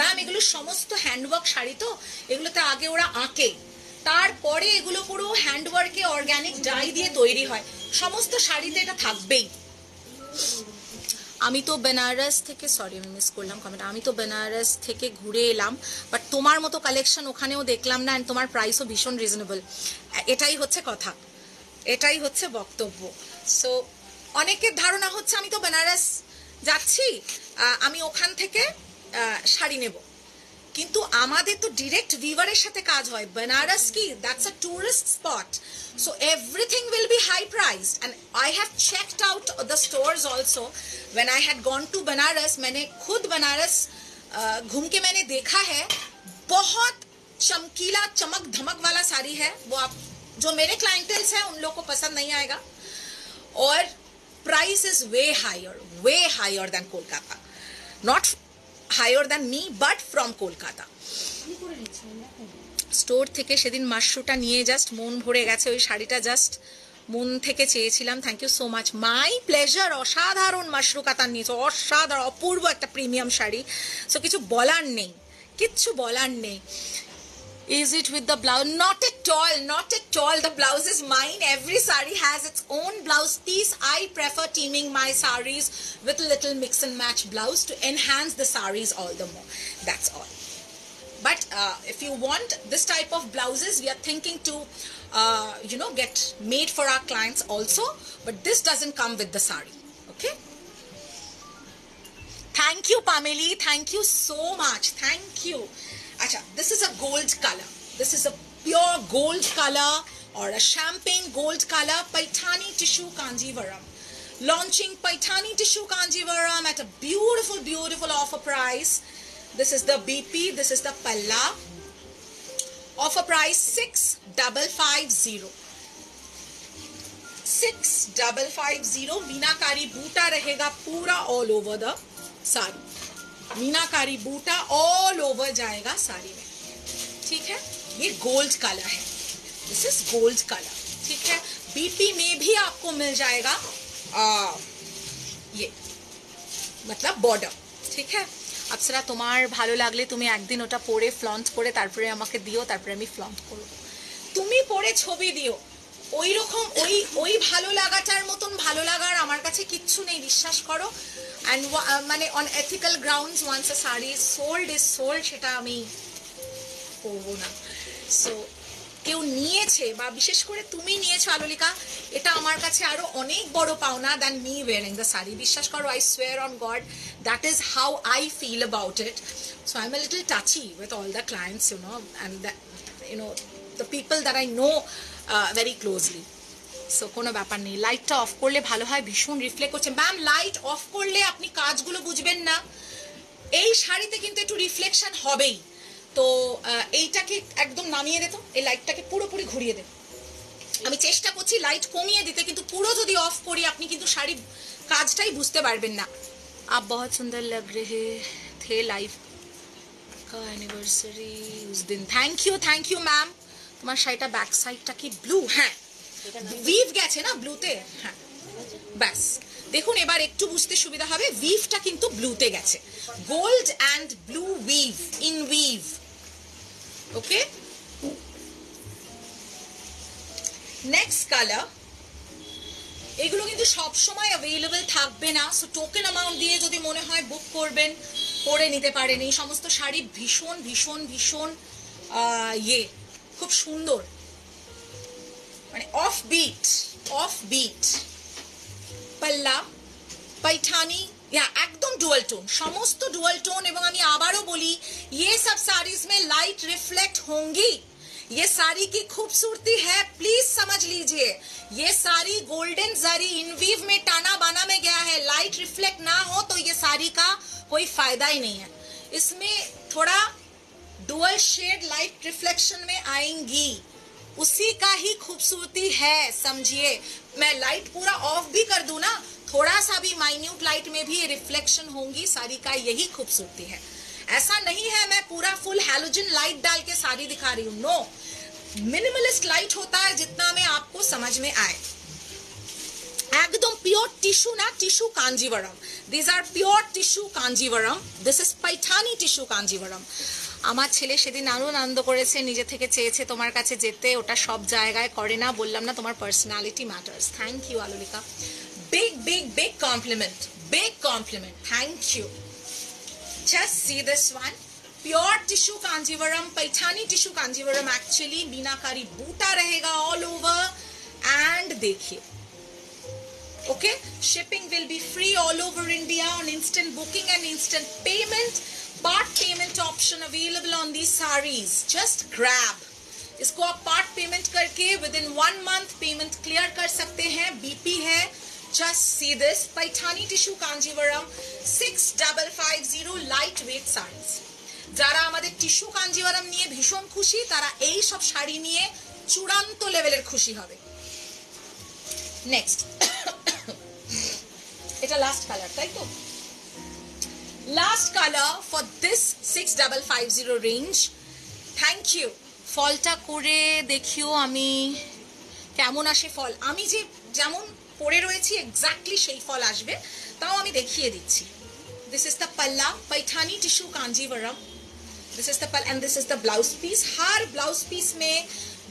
Ma'am एगुलो समस्त हैंडवर्क शाड़ी तो एगुलोते आगे ओरा आके তারপরে এগুলো পুরো হ্যান্ডওয়ার্কে অর্গানিক ডাই দিয়ে তৈরি হয়, সমস্ত শাড়িতে এটা থাকবেই। আমি তো বেনারস থেকে, সরি আমি মিস করলাম কমেন্ট, আমি তো বেনারস থেকে ঘুরে এলাম, বাট তোমার মতো কালেকশন ওখানেও দেখলাম না, অ্যান্ড তোমার প্রাইসও ভীষণ রিজনেবল। এটাই হচ্ছে কথা, এটাই হচ্ছে বক্তব্য। সো অনেকের ধারণা হচ্ছে আমি তো বেনারস যাচ্ছি, আমি ওখান থেকে শাড়ি নেব, কিন্তু আমাদের তো ডিরেক্ট ভিউয়ারের সাথে কাজ হয়। বেনারস কি that's a tourist spot, so everything will be high priced. And I have checked out the stores also when I had gone to Banaras. मैंने खुद बनारस घूम के मैंने देखा है, बहुत चमकीला चमक धमक वाला साड़ी है वो। आप जो मेरे क्लाइंटेल्स हैं उन लोगों को पसंद नहीं आएगा, और price is way higher than Kolkata, not higher than me but from Kolkata store থেকে। সেদিন মাশরুটা নিয়ে জাস্ট মন ভরে গেছে, ওই শাড়িটা জাস্ট মন থেকে চেয়েছিলাম। Thank you so much, my pleasure. অসাধারণ মাশরু কাতান নিয়েছে, অসাধারণ অপূর্ব একটা প্রিমিয়াম শাড়ি, সো কিছু বলার নেই, কিচ্ছু বলার নেই। Is it with the blouse? Not at all, not at all, the blouse is mine. Every sari has its own blouse piece. I prefer teaming my saris with little mix and match blouse to enhance the saris all the more, that's all. But if you want this type of blouses, we are thinking to get made for our clients also, but this doesn't come with the sari. Okay. Thank you, Pameli. Thank you so much. Thank you. Acha, this is a gold color. This is a pure gold color or a champagne gold color. Paithani Tissue Kanjivaram. Launching Paithani Tissue Kanjivaram at a beautiful, beautiful offer price. This is the BP. This is the Palla. Offer price 6550. 6550. Meenakari boota rahega pura all over the sari. Meenakari बूटा ऑल ओवर जाएगा साड़ी में. ठीक है, ये गोल्ड कलर है. This is gold colour. ठीक है, बीपी में भी आपको मिल जाएगा ये मतलब बॉर्डर. ठीक है, अप्सरा तुम्हार भालो लागले तुम्हें एक दिन ओटा पोरे फ्लॉन्ट करे तारपरे आमाके दिओ, तारपरे आमी फ्लॉन्ट करब. तुम्हें पोरे छवि दिओ ओई रकम ओई भालो लागाटार मतन भालो लागार आमार काछे किच्छु नेई, विश्वास करो. And माने on ethical grounds, once a sari is sold, शेटा आमी पोरबो ना. So केउ नियेछे बा विशेष करे तुमी नियेछो आलोलिका, एटा आमार काछे आरो अनेक बड़ो पावना than me wearing the sari. विश्वास करो, I swear on God, that is how I feel about it. So I'm a little touchy with all the clients, you know, and that, you know, the people that I know very closely. सो कोनो ব্যাপার नहीं. लाइट ऑफ করলে ভালো হয়, ভীষণ রিফ্লেক্ট করছে. मैम लाइट অফ করলে আপনি কাজগুলো বুঝবেন না. এই শাড়িতে কিন্তু একটু রিফ্লেকশন হবেই, তো এইটাকে একদম নামিয়ে দে. তো এই লাইটটাকে পুরোপুরি ঘুরিয়ে দে. আমি চেষ্টা করছি লাইট কমিয়ে দিতে, কিন্তু পুরো যদি অফ করি আপনি কিন্তু শাড়ি কাজটাই বুঝতে পারবেন না. आप बहुत सुंदर लग रहे थे लाइव का एनिवर्सरी उस दिन. Thank you ma'am. তোমার শাড়িটা ব্যাক সাইডটা কি ব্লু? হ্যাঁ वीव गेছে ना ब्लूते. हाँ बस देखুন এবার একটু বুঝতে সুবিধা হবে. वीवটা কিন্তু ব্লুতে গেছে, gold and blue weave in weave. Okay, next colour. এগুলো কিন্তু সব সময় अवेलेबल থাকবে না, সো টোকেন অ্যামাউন্ট দিয়ে যদি মনে হয় বুক করবেন করে নিতে পারেন. এই সমস্ত শাড়ি ভীষণ ভীষণ ভীষণ ये খুব সুন্দর, माने ऑफ बीट पल्ला पैठानी या एकदम डुअल टोन, समस्त डुअल टोन. एवं आमी आबारो बोली ये सब साड़ीज में लाइट रिफ्लेक्ट होंगी. ये साड़ी की खूबसूरती है, प्लीज समझ लीजिए. ये साड़ी गोल्डन जरी इनवीव में टाना बाना में गया है. लाइट रिफ्लेक्ट ना हो तो ये साड़ी का कोई फायदा ही नहीं है. इसमें थोड़ा डुअल शेड लाइट रिफ्लेक्शन में आएंगी, उसी का ही खूबसूरती है, समझिए. मैं लाइट पूरा ऑफ भी कर दूं ना, थोड़ा सा भी माइन्यूट लाइट में भी रिफ्लेक्शन होंगी. साड़ी का यही खूबसूरती है. ऐसा नहीं है मैं पूरा फुल हैलोजन लाइट डाल के साड़ी दिखा रही हूँ. नो, मिनिमलिस्ट लाइट होता है जितना में आपको समझ में आए. एकदम प्योर टिश्यू ना, tissue Kanjeevaram. This are pure tissue Kanjeevaram. This is Paithani tissue Kanjeevaram. আমার ছেলে সেদিন আনন্দ করেছে, নিজে থেকে চেয়েছে তোমার কাছে যেতে, ওটা সব জায়গায় করে না. বললাম না তোমার personality matters. Thank you Alolika, big big big compliment, big compliment. Thank you. Just see this one, pure tissue Kanjivaram, Paithani tissue Kanjeevaram. Actually मीनाकारी बूटा रहेगा ऑल ओवर. एंड देखिए, okay, shipping will be free all over India on instant booking and instant payment. Part payment option available on the saris. Just grab. इसको आप पार्ट पेमेंट करके within 1 month payment clear कर सकते हैं. बीपी है. Just see this Paithani tissue Kanjeevaram 6550 light weight saris. যারা আমাদের টিস্যু কাঞ্জিভারম নিয়ে ভীষণ খুশি তারা এই সব শাড়ি নিয়ে চূড়ান্ত লেভেলের খুশি হবে. নেক্সট, এটা লাস্ট কালার তাই তো. Last color for this 6550 range. Thank you. Fall ta kore dekhiyo ami kemon ashe fall. Ami je jemon pore royechi exactly shei fall ashbe. Tao ami dekhiye dicchi. This is the palla, Paithani Tissue Kanjivaram. This is the palla and this is the blouse piece. Har blouse piece mein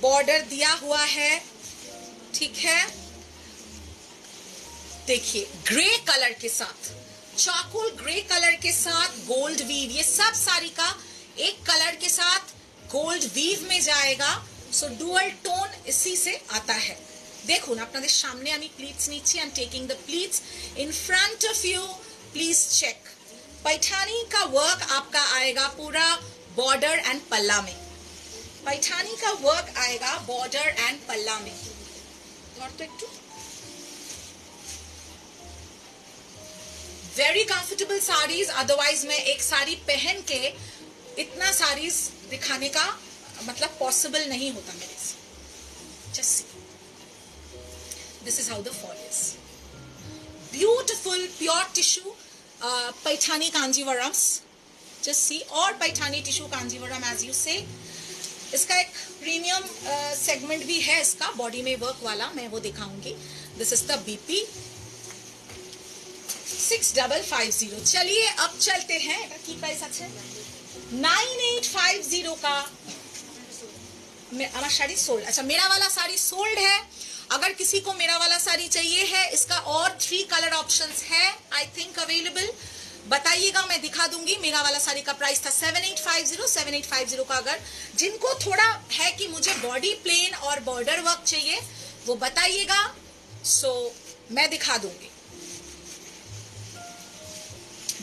border diya hua hai. ठीक है, देखिए ग्रे कलर के साथ, चाकुल ग्रे कलर के साथ गोल्ड वीव. ये सब साड़ी का एक कलर के साथ गोल्ड वीव में जाएगा. सो डुअल टोन इसी से आता है। देखो ना अपने सामने आमी pleats नीचे and taking the pleats in front of you, please check। Paithani का वर्क आपका आएगा पूरा बॉर्डर एंड पल्ला में। पैठानी का वर्क आएगा बॉर्डर एंड पल्ला में। और तो एक वेरी कंफर्टेबल साड़ीज, अदरवाइज मैं एक साड़ी पहन के इतना साड़ीज दिखाने का मतलब पॉसिबल नहीं होता मेरे से। Just see this is how the fall is. Beautiful pure tissue Paithani Kanjivarams. Just see और Paithani tissue Kanjeevaram as you say. इसका एक प्रीमियम सेगमेंट भी है इसका बॉडी में वर्क वाला, मैं वो दिखाऊंगी। This is the BP 6550। चलिए अब चलते हैं की प्राइस अच्छे 9850 का। मेरा साड़ी सोल्ड, अच्छा मेरा वाला साड़ी सोल्ड है। अगर किसी को मेरा वाला साड़ी चाहिए है, इसका और 3 कलर ऑप्शंस है आई थिंक अवेलेबल। बताइएगा, मैं दिखा दूंगी। मेरा वाला साड़ी का प्राइस था 7850 का। अगर जिनको थोड़ा है कि मुझे बॉडी प्लेन और बॉर्डर वर्क चाहिए वो बताइएगा, सो मैं दिखा दूंगी।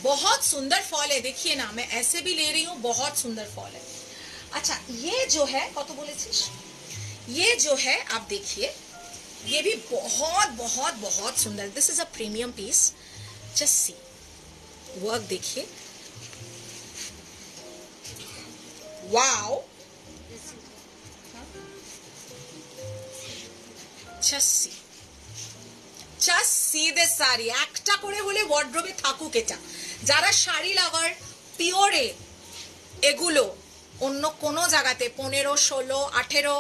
बहुत सुंदर फॉल है, देखिए ना मैं ऐसे भी ले रही हूँ, बहुत सुंदर फॉल है। अच्छा ये जो है कत बोले थी, ये जो है आप देखिए ये भी बहुत बहुत बहुत सुंदर। This is a premium piece. Just see work देखिए, wow. Just see this sari. একটা করে হলে ওয়ার্ড্রোবে থাকুক এটা। যারা শাড়ি লাভার পিওরে এগুলো অন্য কোনো জায়গাতে 15, 16, 18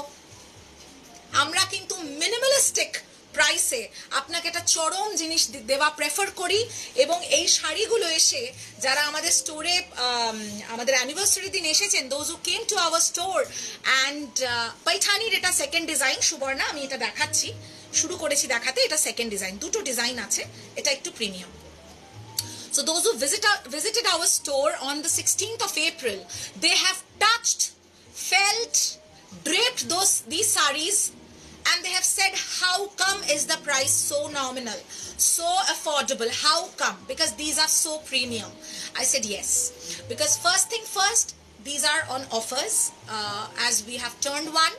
আমরা কিন্তু মিনিমালিস্টিক প্রাইসে আপনাকে একটা চরম জিনিস দেওয়া প্রেফার করি। এবং এই শাড়িগুলো এসে যারা আমাদের স্টোরে আমাদের অ্যানিভার্সারি দিন এসেছেন, those who came to our store and পাইথানির এটা সেকেন্ড ডিজাইন। সুবর্ণা আমি এটা দেখাচ্ছি, শুরু করেছি দেখাতে। এটা সেকেন্ড ডিজাইন, দুটো ডিজাইন আছে, এটা একটু premium. So those who visited our store on the 16th of April, they have touched, felt, draped these sarees, and they have said, "How come is the price so nominal, so affordable? How come? Because these are so premium." I said yes, because first thing first, these are on offers as we have turned one,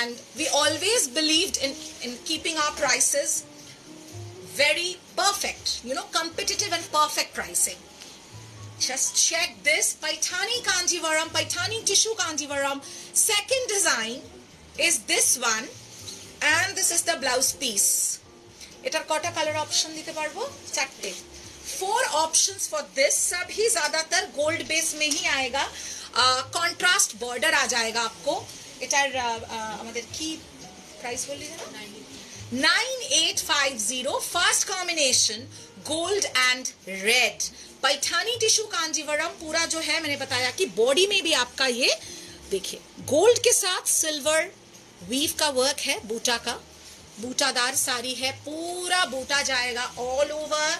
and we always believed in keeping our prices very perfect, you know, competitive and perfect pricing. Just check this Paithani Kanjivaram, Paithani Tissue Kanjivaram. Second design is this one, and this is the blouse piece. It are kota color option dite parbo, chatte 4 options for this. Sab hi zyada tar gold base mein hi aayega, contrast border aa jayega aapko. It are amader ki price boli jana 9850. First combination gold and red Paithani tissue Kanjeevaram. पूरा जो है मैंने बताया कि बॉडी में भी आपका ये देखिए गोल्ड के साथ सिल्वर वीव का वर्क है। बूटा का बूटादार साड़ी है, पूरा बूटा जाएगा all over.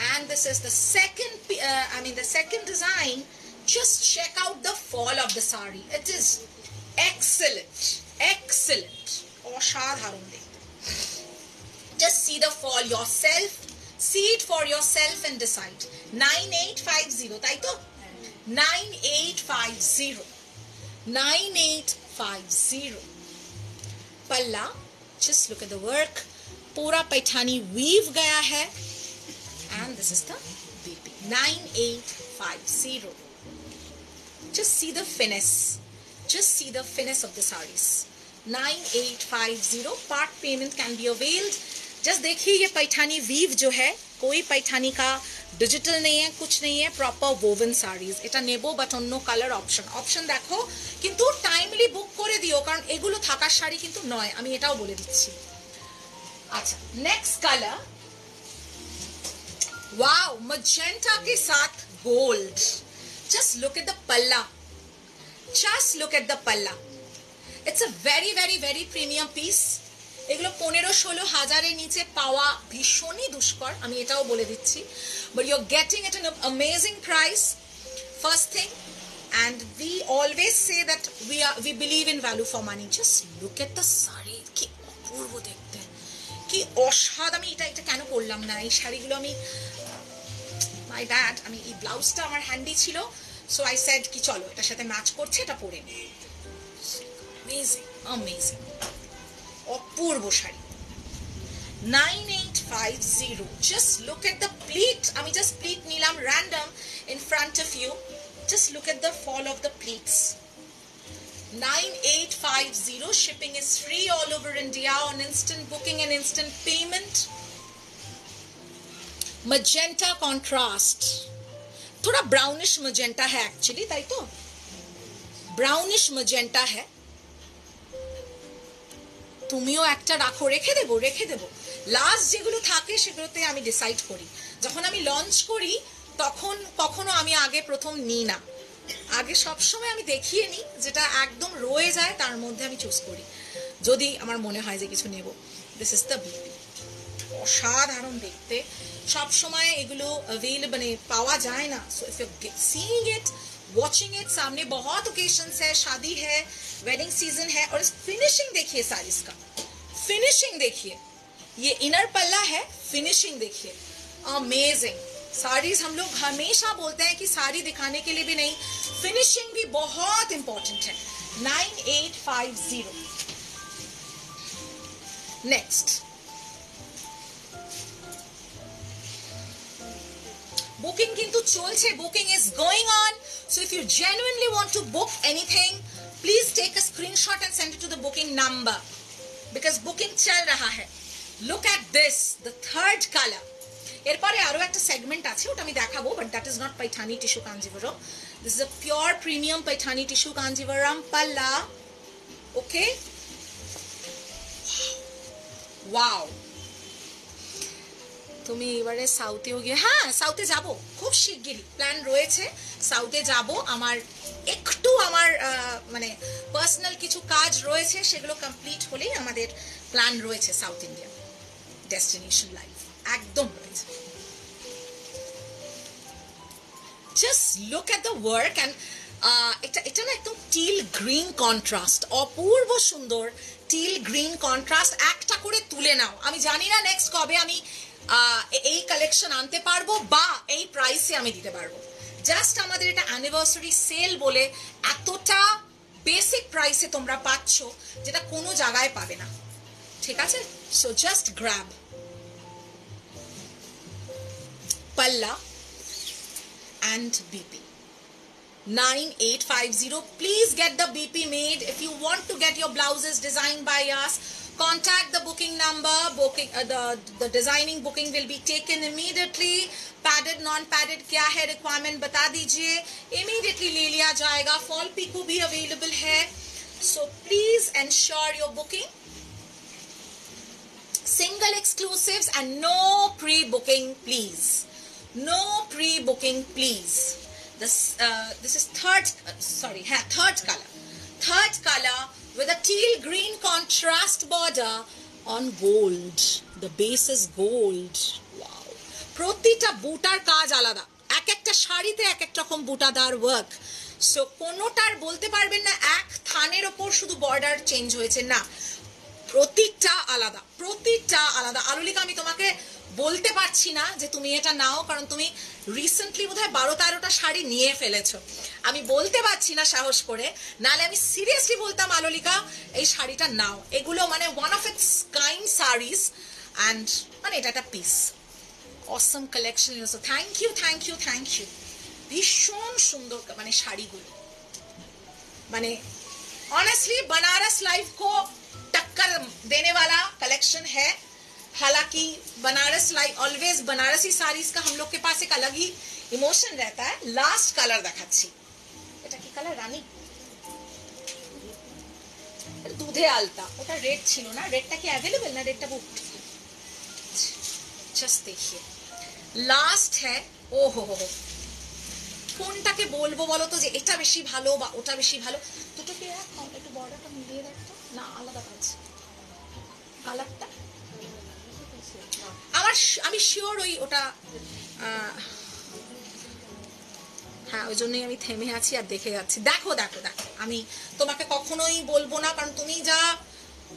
And this is the second second design. Just check out the fall of the sari. It is excellent, excellent, असाधारण। Just see the fall yourself, see it for yourself and decide. 9850 ताईतो 9850 palla. Just look at the work, पूरा पैठानी weave गया है। And this is the BP 9850. Just see the finesse, just see the finesse of the sarees. 9850 part payment can be availed. Just देखिए ये पैठानी वीव जो है, कोई पैठानी का डिजिटल नहीं है, कुछ नहीं है, प्रॉपर वोवन साड़ीज। এটা নেব বাট অন্য কালার অপশন। অপশন দেখো কিন্তু টাইমলি বুক করে দিও, কারণ এগুলো থাকার শাড়ি কিন্তু নয়, আমি এটাও বলে দিচ্ছি। আচ্ছা নেক্সট কালার, वाओ मजेंटा के साथ gold. Just look at the palla, just look at the palla. It's a very very very premium piece. এগুলো 15-16 হাজারের নিচে পাওয়া ভীষণই দুষ্কর, আমি এটাও বলে দিচ্ছি। But you are getting at an amazing price, first thing. And we always say that we believe in value for money. Just look at the সারি, अपूर्व देखते कि असाध आमी এটা এটা কেন করলাম না এই শাড়িগুলো আমি মাই ব্যাড আমি এই ব্লাউজটা আমার হ্যান্ডি ছিল সো আই সেড কি চলো এটার সাথে ম্যাচ করছে এটা পরে নিই অ্যামেজিং অ্যামেজিং অপূর্ব sari 9850 just look at the pleat আমি just pleat নিলাম random in front of you just look at the fall of the pleats 9850 shipping is free all over India on instant booking and instant payment magenta contrast थोड़ा brownish magenta है actually ताई तो brownish magenta है তুমিও একটা রাখো রেখে দেব রেখে দেব লাস্ট যেগুলো থাকে সেগুলোতে আমি ডিসাইড করি যখন আমি লঞ্চ করি তখন কখনো আমি আগে প্রথম নিই না আগে সব সময় আমি দেখিয়ে নি যেটা একদম রয়ে যায় তার মধ্যে আমি চুজ করি যদি আমার মনে হয় যে কিছু নেব দিস ইজ দ্য বিউটি অসাধারণ দেখতে সব সময় এগুলো अवेलेबल পাওয়া যায় না so if you seeing it watching it सामने बहुत ओकेशंस है शादी है वेडिंग सीजन है और फिनिशिंग देखिए साड़ीज का फिनिशिंग देखिए ये इनर पल्ला है फिनिशिंग देखिए अमेजिंग साड़ीज हम लोग हमेशा बोलते हैं कि साड़ी दिखाने के लिए भी नहीं फिनिशिंग भी बहुत इंपॉर्टेंट है 9850 नेक्स्ट बुकिंग किंतु चलछे booking is going on So if you genuinely want to book anything, please take a screenshot and send it to the booking number because booking चल रहा है. Look at this, the third color. এরপরে আরো একটা সেগমেন্ট আছে ওটা আমি দেখাবো but that is not Paithani Tissue Kanjivaram. This is a pure premium Paithani Tissue Kanjivaram palla. Okay? Wow. তুমি এবারে সাউথেও গিয়ে হ্যাঁ সাউথে যাব খুব শিগগিরই প্ল্যান রয়েছে সাউথে যাব আমার একটু আমার মানে পার্সোনাল কিছু কাজ রয়েছে সেগুলো কমপ্লিট হলেই আমাদের প্ল্যান রয়েছে সাউথ ইন্ডিয়া ডেস্টিনেশন লাইফ একদম রয়েছে just look at the work and এটা এটা না একদম টিল গ্রিন কন্ট্রাস্ট অপূর্ব সুন্দর টিল গ্রিন কন্ট্রাস্ট একটা করে তুলে নাও আমি জানি না নেক্সট কবে আমি এই কালেকশন আনতে পারবো বা এই প্রাইসে আমি দিতে পারবো জাস্ট আমাদের এটা অ্যানিভার্সারি সেল বলে এতটা বেসিক প্রাইসে তোমরা পাচ্ছ যেটা কোনো জায়গায় পাবে না ঠিক আছে so just grab palla and BP 9850 please get the BP made if you want to get your blouses design by us Contact the booking number. Booking the designing booking will be taken immediately. Padded non-padded क्या है requirement बता दीजिए. Immediately ले लिया जाएगा. Fall pico भी available है. So please ensure your booking. Single exclusives and no pre-booking please. No pre-booking please. This is third color. Third color. With a teal green contrast border on gold the base is gold wow protita butar kaj alada ek ekta sharite ek ek rokom butadar work so kono tar bolte parben na ek thaner opor shudhu border change hoyeche na protita alada alolika ami tomake bolte parchi na je tumi eta nao karon tumi recently bodhoy 12-13ta shari niye felecho আমি বলতে পারছি না সাহস করে নালে আমি সিরিয়াসলি বলতাম আলোলিকা এই শাড়িটা নাও এগুলো মানে one of its kind saris and মানে এটা একটা piece awesome collection so thank you thank you thank you ভীষণ সুন্দর মানে শাড়িগুলো মানে অনেস্টলি बनारस लाइफ को टक्कर देने वाला कलेक्शन है हालांकि बनारस लाइफ ऑलवेज बनारसी साड़ीज का हम लोग के पास एक अलग ही इमोशन रहता है लास्ट कलर দেখাচ্ছি कलर रानी दूधे आलता ওটা রেড ছিল না রেডটা কি अवेलेबल না রেডটা বুক जस्ट देखिए लास्ट है ओ हो हो কোনটাকে বলবো বলো তো যে এটা বেশি ভালো বা ওটা বেশি ভালো দুটো কি এক একটু বর্ডারটা মিলিয়ে রাখতো না আলাদা আছে কালারটা আমার আমি শিওর ওই ওটা हाँ ওই জন্যই আমি থেমে আছি আর দেখে যাচ্ছি দেখো দেখো দেখো আমি তোমাকে কখনোই বলবো না কারণ তুমি যা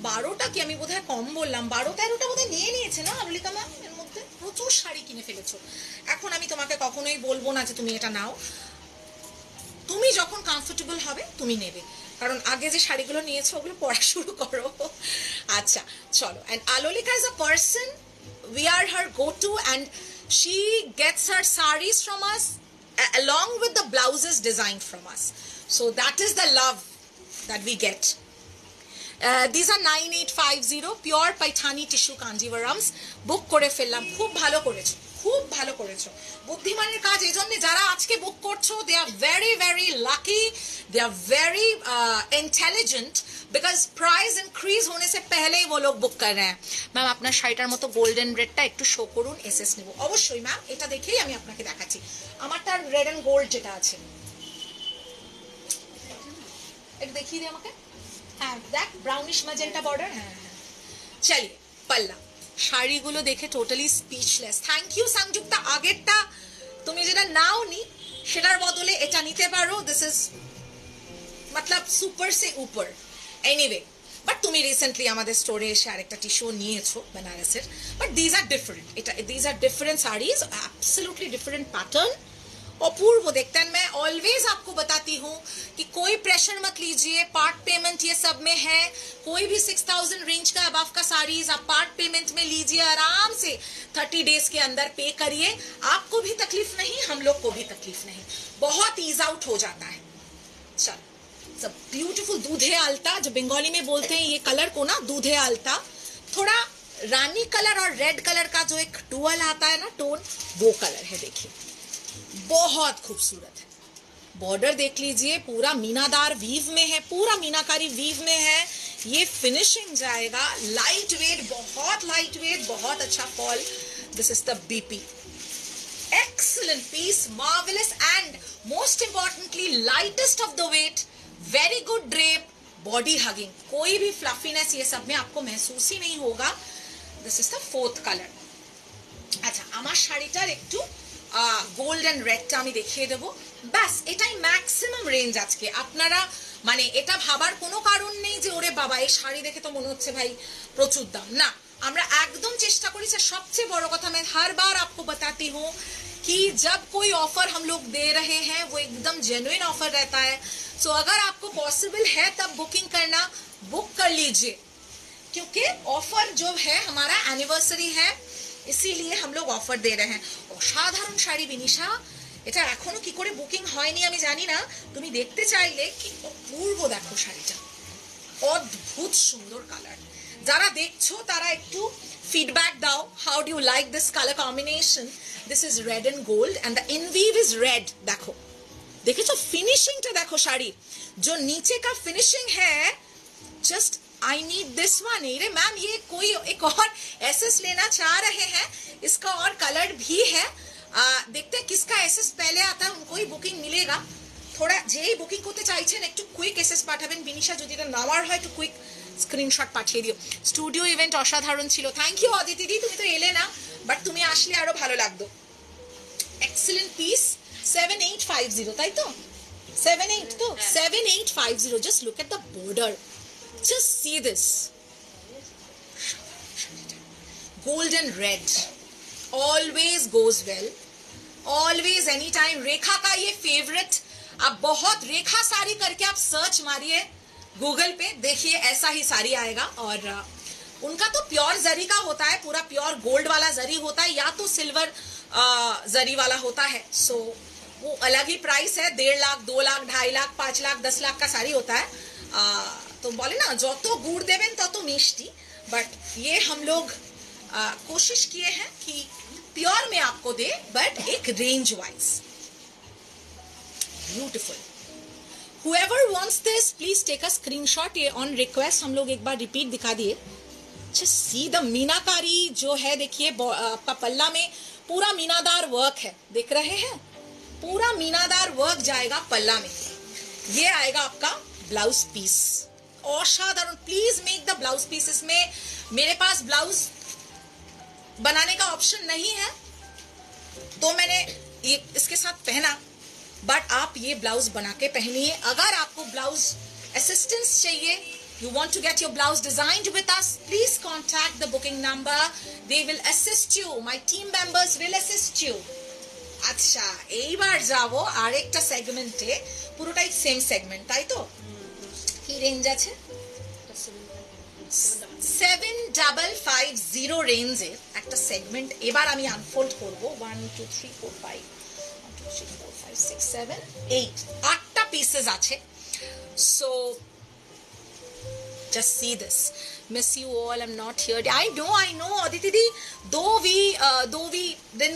12টা কি আমি বোধহয় কম বললাম, 12-13টা বোধে নিয়ে নিয়েছে না অবলিকা মা? এর মধ্যে প্রচুর শাড়ি কিনে ফেলেছো। এখন আমি তোমাকে কখনোই বলবো না যে তুমি এটা নাও, তুমি যখন কমফোর্টেবল হবে তুমি নেবে, কারণ আগে যে শাড়িগুলো নিয়েছো ওগুলো পরা শুরু করো। আচ্ছা চলো। And Alolika is a person we are her go to and she gets her saris from us along with the blouses designed from us, so that is the love that we get. These are 9850 pure Paithani tissue Kanjivarams. Book kore fellam, khub bhalo korecho, khub bhalo korecho, buddhimaner kaj. Ei jonno jara ajke book korcho, they are very lucky, they are very intelligent, because price increase hone se pehle hi wo log book kar rahe hain. Ma'am apnar shaitar moto golden red ta ekটু show korun, SS nebo obosshoi ma'am. Eta dekhei ami apnake dekhachi amar tar red and gold jeta ache, ek dekhiye amake. হ্যাঁ দেখ, ব্রাউনিশ মাজেন্টা বর্ডার। হ্যাঁ চলিয়ে পাল্লা। শাড়িগুলো দেখে totally speechless. Thank you Sanjukta. আগেরটা তুমি যেটা নাও নি সেটার বদলে এটা নিতে পারো। দিস ইজ মতলব সুপার সে উপর। এনিওয়ে, বাট তুমি রিসেন্টলি আমাদের স্টোরে এসে আরেকটা টিস্যু নিয়েছো বেনারসের, বাট দিজ আর ডিফারেন্ট। এটা these are different saris, absolutely different pattern, Apurva देखते हैं। मैं ऑलवेज आपको बताती हूँ कि कोई प्रेशर मत लीजिए, पार्ट पेमेंट ये सब में है। कोई भी 6000 रेंज का अबाव का साड़ीज आप पार्ट पेमेंट में लीजिए, आराम से 30 डेज के अंदर पे करिए। आपको भी तकलीफ नहीं, हम लोग को भी तकलीफ नहीं, बहुत ईज आउट हो जाता है। चलो सब ब्यूटीफुल। दूधे आलता, जो बंगाली में बोलते हैं ये कलर को ना, दूधे आलता। थोड़ा रानी कलर और रेड कलर का जो एक डुअल आता है ना टोन, वो कलर है। देखिए बहुत खूबसूरत है। बॉर्डर देख लीजिए, पूरा मीनादार वीव में है, पूरा मीनाकारी वीव में है। ये फिनिशिंग जाएगा, लाइट वेट, बहुत लाइट वेट, बहुत अच्छा fall. This is the BP, excellent piece, marvellous and most importantly lightest of the weight, very good drape, body hugging, कोई भी फ्लफीनेस ये सब में आपको महसूस ही नहीं होगा। This is the fourth colour. अच्छा, আমার শাড়িটার একটু গোল্ডেন রেডটা আমি দেখিয়ে দেবো। ব্যাস এটাই ম্যাক্সিমাম রেঞ্জ আজকে। আপনারা মানে এটা ভাবার কোনো কারণ নেই যে ওরে বাবা এই শাড়ি দেখে তো মনে হচ্ছে ভাই প্রচুর দাম, না। আমরা একদম চেষ্টা করি যে সবচেয়ে বড় কথা আমি হারবার আপকো বাতাতি হুঁ कि जब कोई ऑफर हम लोग दे रहे हैं वो एकदम जेन्युइन ऑफर रहता है। सो अगर आपको पॉसिबल है तब बुकिंग करना, बुक कर लीजिए, क्योंकि ऑफर जो है हमारा एनिवर्सरी है इसीलिए हम लोग ऑफर दे रहे हैं। असाधारण शाड़ी विनिशा, এটা এখনো কি করে বুকিং হয়নি আমি জানি না। তুমি দেখতে চাইলে কি অপূর্ব, দেখো শাড়িটা অদ্ভুত সুন্দর কালার। যারা দেখছো তারা একটু ফিডব্যাক দাও, how do you like this colour combination? This is red and gold and the ইনভিভ is red. দেখো, দেখেছো ফিনিশিংটা? দেখো শাড়ি जो नीचे का फिनिशिंग है, just I need this one। अरे मैम ये कोई एक और एसएस लेना चाह रहे हैं, इसका और कलर भी है। देखते हैं किसका एसएस पहले आता है, उनको ही बुकिंग मिलेगा। थोड़ा जेई बुकिंग करते चाहिए एक क्विक एसएस पाठाबेन बिनिशा, जो दिता नामार है एक क्विक स्क्रीनशॉट पाठिए दिओ। स्टूडियो इवेंट असाधारण छिलो। थैंक यू अदिति दी, तुम तो एले ना, बाट तुम आसले आरो भालो लागतो। Excellent piece. 7850 ताई तो 78 तो 7850। Just look at the border, just see this golden red always goes well, always, anytime। Rekha का ये फेवरेट, आप बहुत रेखा साड़ी करके आप सर्च मारिए गूगल पे, देखिए ऐसा ही साड़ी आएगा। और उनका तो प्योर जरी का होता है, पूरा प्योर गोल्ड वाला जरी होता है या तो सिल्वर जरी वाला होता है। सो वो अलग ही प्राइस है, 1.5 लाख, 2 लाख, 2.5 लाख, 5 लाख, 10 लाख का साड़ी होता है। तो बोले ना जो तो गुड़ देवें तो मिष्टी, बट ये हम लोग कोशिश किए हैं कि प्योर में आपको दे, बट एक range wise. Beautiful. Whoever wants this please take a screenshot. ये ऑन रिक्वेस्ट हम लोग एक बार रिपीट दिखा दिए। अच्छा, सी द मीनाकारी जो है, देखिए आपका पल्ला में पूरा मीनादार वर्क है, देख रहे हैं? पूरा मीनादार वर्क जाएगा पल्ला में। ये आएगा आपका ब्लाउज पीस, असाधारण। Please make the blouse piece. इसमें मेरे पास ब्लाउज बनाने का ऑप्शन नहीं है तो मैंने ये इसके साथ पहना, बट आप ये ब्लाउज बना के पहनिए। अगर आपको ब्लाउज असिस्टेंस चाहिए You want to get your blouse designed with us? Please contact the booking number. They will assist you. My team members will assist you. अच्छा এইবার যাবো আরেকটা সেগমেন্টে পুরোটাই সেম সেগমেন্ট তাই তো কি রেঞ্জ আছে 7550 রেঞ্জে একটা সেগমেন্ট এবার আমি আনফোল্ড করব 1 2 3 4 5 1 2 3 4 5 6 7 8 আটটা পিসেস আছে so Just see this. Miss you all. I'm not here. I know. Aditi di, though we then.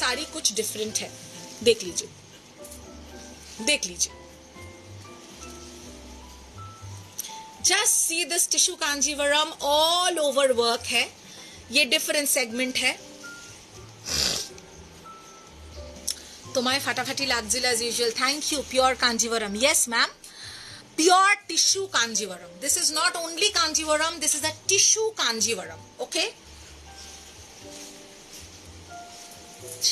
Sari कुछ डिफरेंट है देख लीजिए just see this tissue Kanjivaram all over work है ये डिफरेंट सेगमेंट है तुम्हारे फटाफटी लागजिल as usual thank you pure Kanjivaram yes ma'am pure tissue Kanjeevaram this is not only Kanjivaram this is a tissue Kanjeevaram okay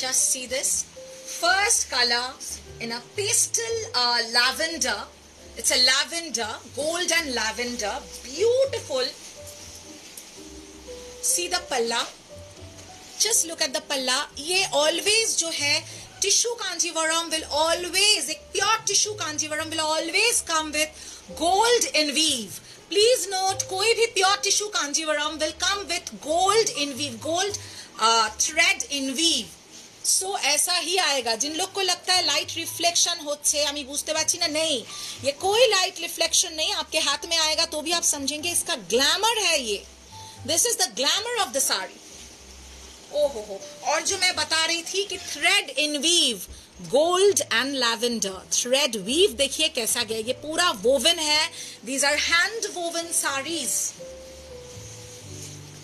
Just see this first color in a pastel lavender. It's a lavender, gold and lavender, beautiful. See the palla. Just look at the palla. ये always जो है tissue kanjivaram will always एक pure tissue kanjivaram will always come with gold enweave. Please note कोई भी pure tissue kanjivaram will come with gold enweave, gold thread enweave. सो ऐसा ही आएगा जिन लोग को लगता है लाइट रिफ्लेक्शन होते हैं बुझते पाची ना नहीं ये कोई लाइट रिफ्लेक्शन नहीं आपके हाथ में आएगा तो भी आप समझेंगे इसका ग्लैमर है ये this is the glamour of the sari ओहो और जो मैं बता रही थी कि thread in weave gold and lavender thread weave देखिए कैसा गया ये पूरा वोवन है these are hand woven saris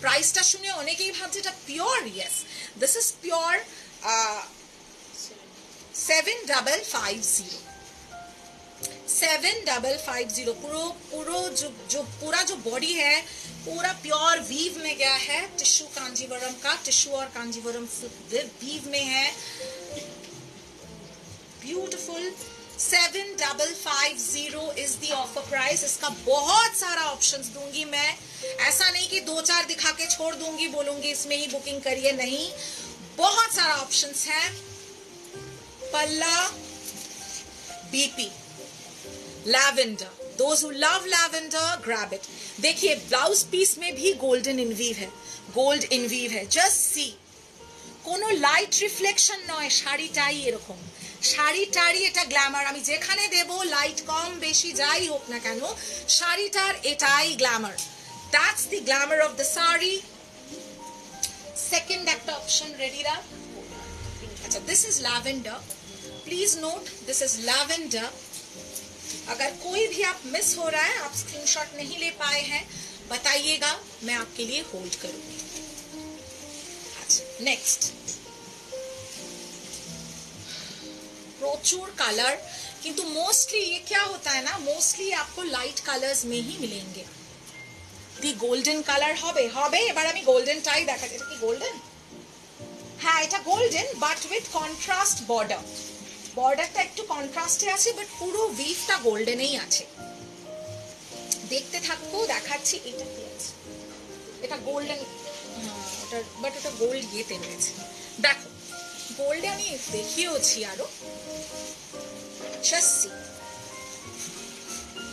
प्राइसटा शुने होने के भाव से pure yes this is pure 7550 पूरा जो बॉडी है पूरा प्योर वीव में गया है टिश्यू कांजीवरम का टिश्यू और कांजीवरम वीव में है beautiful 7550 is the offer price इसका बहुत सारा ऑप्शंस दूंगी मैं ऐसा नहीं कि दो चार दिखा के छोड़ दूंगी बोलूंगी इसमें ही बुकिंग करिए नहीं बहुत सारा ऑप्शंस है पल्ला BP lavender those who love lavender grab it देखिए ब्लाउज पीस में भी गोल्ड इनवीव है जस्ट सी कोनो लाइट रिफ्लेक्शन नय শাড়িটাই এরকম শাড়িটারই এটা গ্ল্যামার আমি যেখানে দেব লাইট কম বেশি যাই হোক না কেন শাড়িটার এটাই glamour that's the glamour of the sari Second act option ready ra acha this is lavender please note this is lavender agar koi bhi aap miss ho raha hai aap screenshot nahi le paaye hain bataiyega main aapke liye hold karungi acha next prochur color kintu mostly ye kya hota hai na mostly aapko light colors mein hi milenge golden colour golden टाई देखा गोल्डन हाँ golden but with contrast border border एक कॉन्ट्रास्ट बट पूरा वीव टा गोल्डन ही देखते थको देखा गोल्डन बट गोल्ड ये देखो गोल्ड देखिए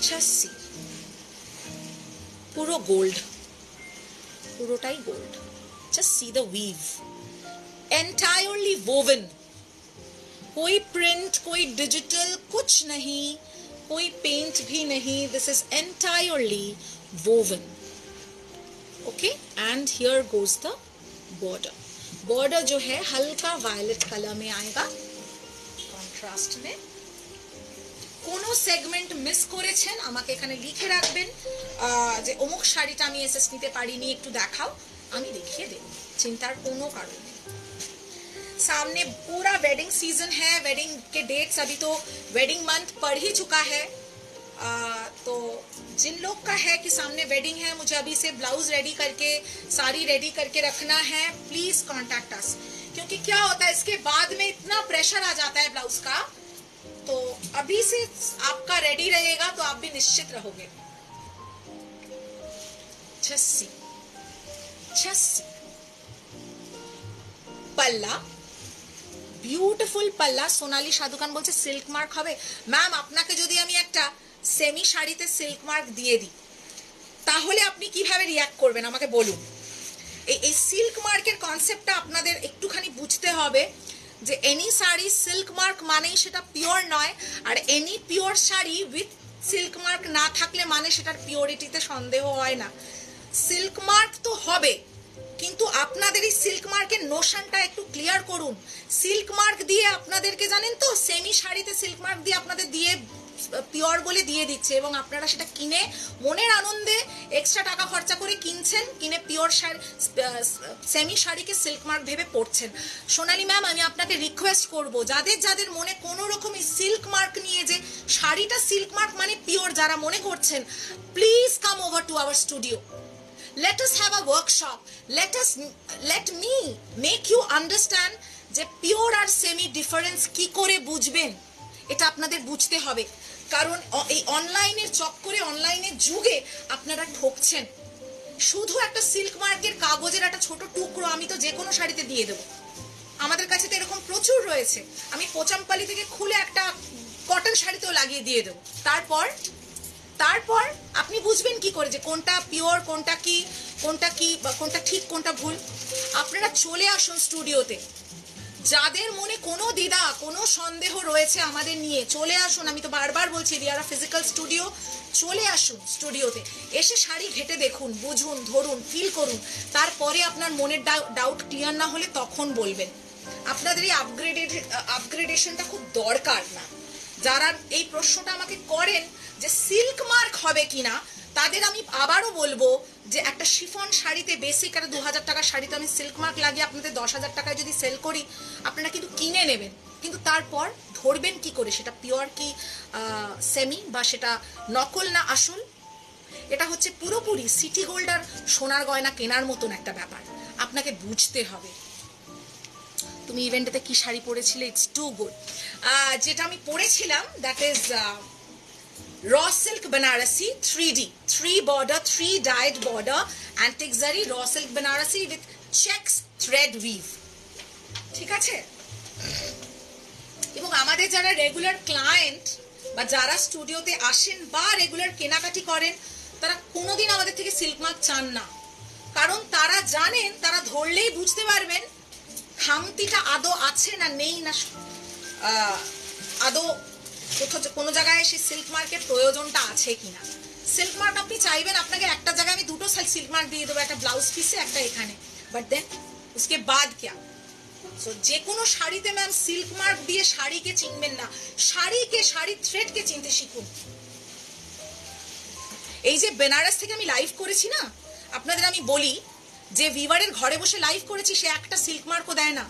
छस्सी पूरा गोल्ड पूरोटाई gold just see the weave entirely woven कोई प्रिंट कोई डिजिटल कुछ नहीं कोई पेंट भी नहीं this is entirely woven okay and here goes the border border जो है हल्का वायलेट कलर में आएगा कॉन्ट्रास्ट में कोनो सेगमेंट मिस करेছেন আমাকে এখানে লিখে রাখবেন যে অমুক শাড়িটা আমি এসএস নিতে পারিনি একটু দেখাও আমি দেখিয়ে দেব চিন্তার কোনো কারণ নেই सामने पूरा वेडिंग सीजन है वेडिंग के डेट्स अभी तो वेडिंग मंथ पड़ ही चुका है तो जिन लोग का है कि सामने वेडिंग है मुझे अभी से ब्लाउज रेडी करके साड़ी रेडी करके रखना है प्लीज कॉन्टैक्ट अस क्योंकि क्या होता है इसके बाद में इतना प्रेशर आ जाता है ब्लाउज का तो अभी से आपका रेडी रहेगा तो आप भी निश्चित रहोगे छस्सी छस्सी पल्ला ब्यूटिफुल पल्ला सोनाली शादुकान बोलते सिल्क मार्क होबे मैम आपनाके जोदि आमी एकटा सेमी शाड़ीते सिल्क मार्क दिए दी ताहले आपनी किभाबे रियैक्ट करबेन आमाके बोलुन ए सिल्क मार्केर कन्सेप्टटा आपनादेर एकटुखानी बुझते होबे जे एनी शाड़ी सिल्क मार्क मानेई सेटा प्योर नय आर any pure sari with silk mark ना थाकले माने सेटार प्योरिटीते सन्देह हय ना सिल्क मार्क तो हबे किन्तु आपनादेर एई सिल्क मार्केर नोशनटा एकटु क्लियर करुन सिल्क मार्क दिये आपनादेरके जानेन तो सेमी शाड़ीते सिल्क मार्क दिये आपनादेर दिये प्योर बोले दिये दिच्छे एबं आपनारा सेटा किने मनेर आनंदे एक्सट्रा टाका खर्चा करे किनछेन किने प्योर शाड़ी सेमी शाड़ीके सिल्क मार्क भेबे पड़छेन सोनाली मैम आमी आपनाके रिक्वेस्ट करब जादेर जादेर मने कोनो रकम सिल्क मार्क निये जे शाड़ीटा सिल्क मार्क माने प्योर जारा मने करछेन please come over to our studio let us have a workshop let me make you understand जे प्योर आर सेमी डिफारेंस की करे बुझबेन এটা আপনাদের বুঝতে হবে কারণ এই অনলাইনের চক্করে অনলাইনের যুগে আপনারা ঠকছেন শুধু একটা সিল্ক মার্কের কাগজের একটা ছোট টুকরো আমি তো যে কোনো শাড়িতে দিয়ে দেব আমাদের কাছে তো এরকম প্রচুর রয়েছে আমি পোচামপালি থেকে খুলে একটা কটন শাড়িতেও লাগিয়ে দিয়ে দেব তারপর আপনি বুঝবেন কি করে যে কোনটা পিওর কোনটা কি বা কোনটা ঠিক কোনটা ভুল আপনারা চলে আসুন স্টুডিওতে जादेर मने कोनो द्विधा कोनो सन्देह रयेछे आमादेर निये चले आसुन आमी तो बार बार बोलछि दियारा फिजिकल स्टूडियो चले आसुन स्टूडियोते एसे शाड़ी घेटे देखुन बुझुन धरुन फील करुन तारपरे आपनार मनेर डाउट क्लियर ना होले तखन बोलबेन आपनादेर एई आपग्रेडेशनटा खूब दरकार ना जारा एई प्रश्नटा आमाके करेन जे सिल्क मार्क होबे किना तादेर आमी आबारो बोलबो जे एक शिफन शाड़ीते बेसिक एक 2000 टाका शाड़ीते आमी सिल्क मार्क लागिए आपनादेर 10,000 टाकाय जोदि सेल करी आपनारा किन्तु किने नेबेन किन्तु तारपर धरबेन कि करे सेटा प्योर कि सेमी बा सेटा नकल ना आसल एटा होच्छे पुरोपुरी सिटी गोल्ड आर सोनार गयना केनार मतन एकटा ब्यापार आपनाके बुझते होबे तुमि इवेंटेते कि शाड़ी परेছিলে इट्स टू गुड जेटा आमी परेছিলাম that is raw silk Banarasi 3D 3 dyed border antique zari raw silk Banarasi with checks thread weave ठीक আছে এবং আমাদের যারা রেগুলার ক্লায়েন্ট বা যারা স্টুডিওতে আসেন বা রেগুলার কেনাকাটি করেন তারা কোনোদিন আমাদের থেকে সিল্ক মার্ক চান না কারণ তারা জানেন তারা ধরলেই বুঝতে পারবেন খামতিটা আদৌ আছে না নেই না আদৌ কোনো জায়গায় সেই সিল্ক মার্কের প্রয়োজনটা আছে কিনা সিল্ক মার্ক আপনি চাইবেন আপনাকে একটা জায়গায় আমি দুটো সিল্ক মার্ক দিয়ে দেব একটা ব্লাউজ পিসে একটা এখানে বাট দেন उसके बाद क्या সো যে কোনো শাড়িতে ম্যাম সিল্ক মার্ক দিয়ে শাড়িকে চিনবেন না শাড়িকে শাড়ি থ্রেডকে চিনতে শিখুন এই যে বেনারস থেকে আমি লাইভ করেছি না আপনাদের আমি বলি যে ভিউয়ারের ঘরে বসে লাইভ করেছি সে একটা সিল্ক মার্কও দেয় না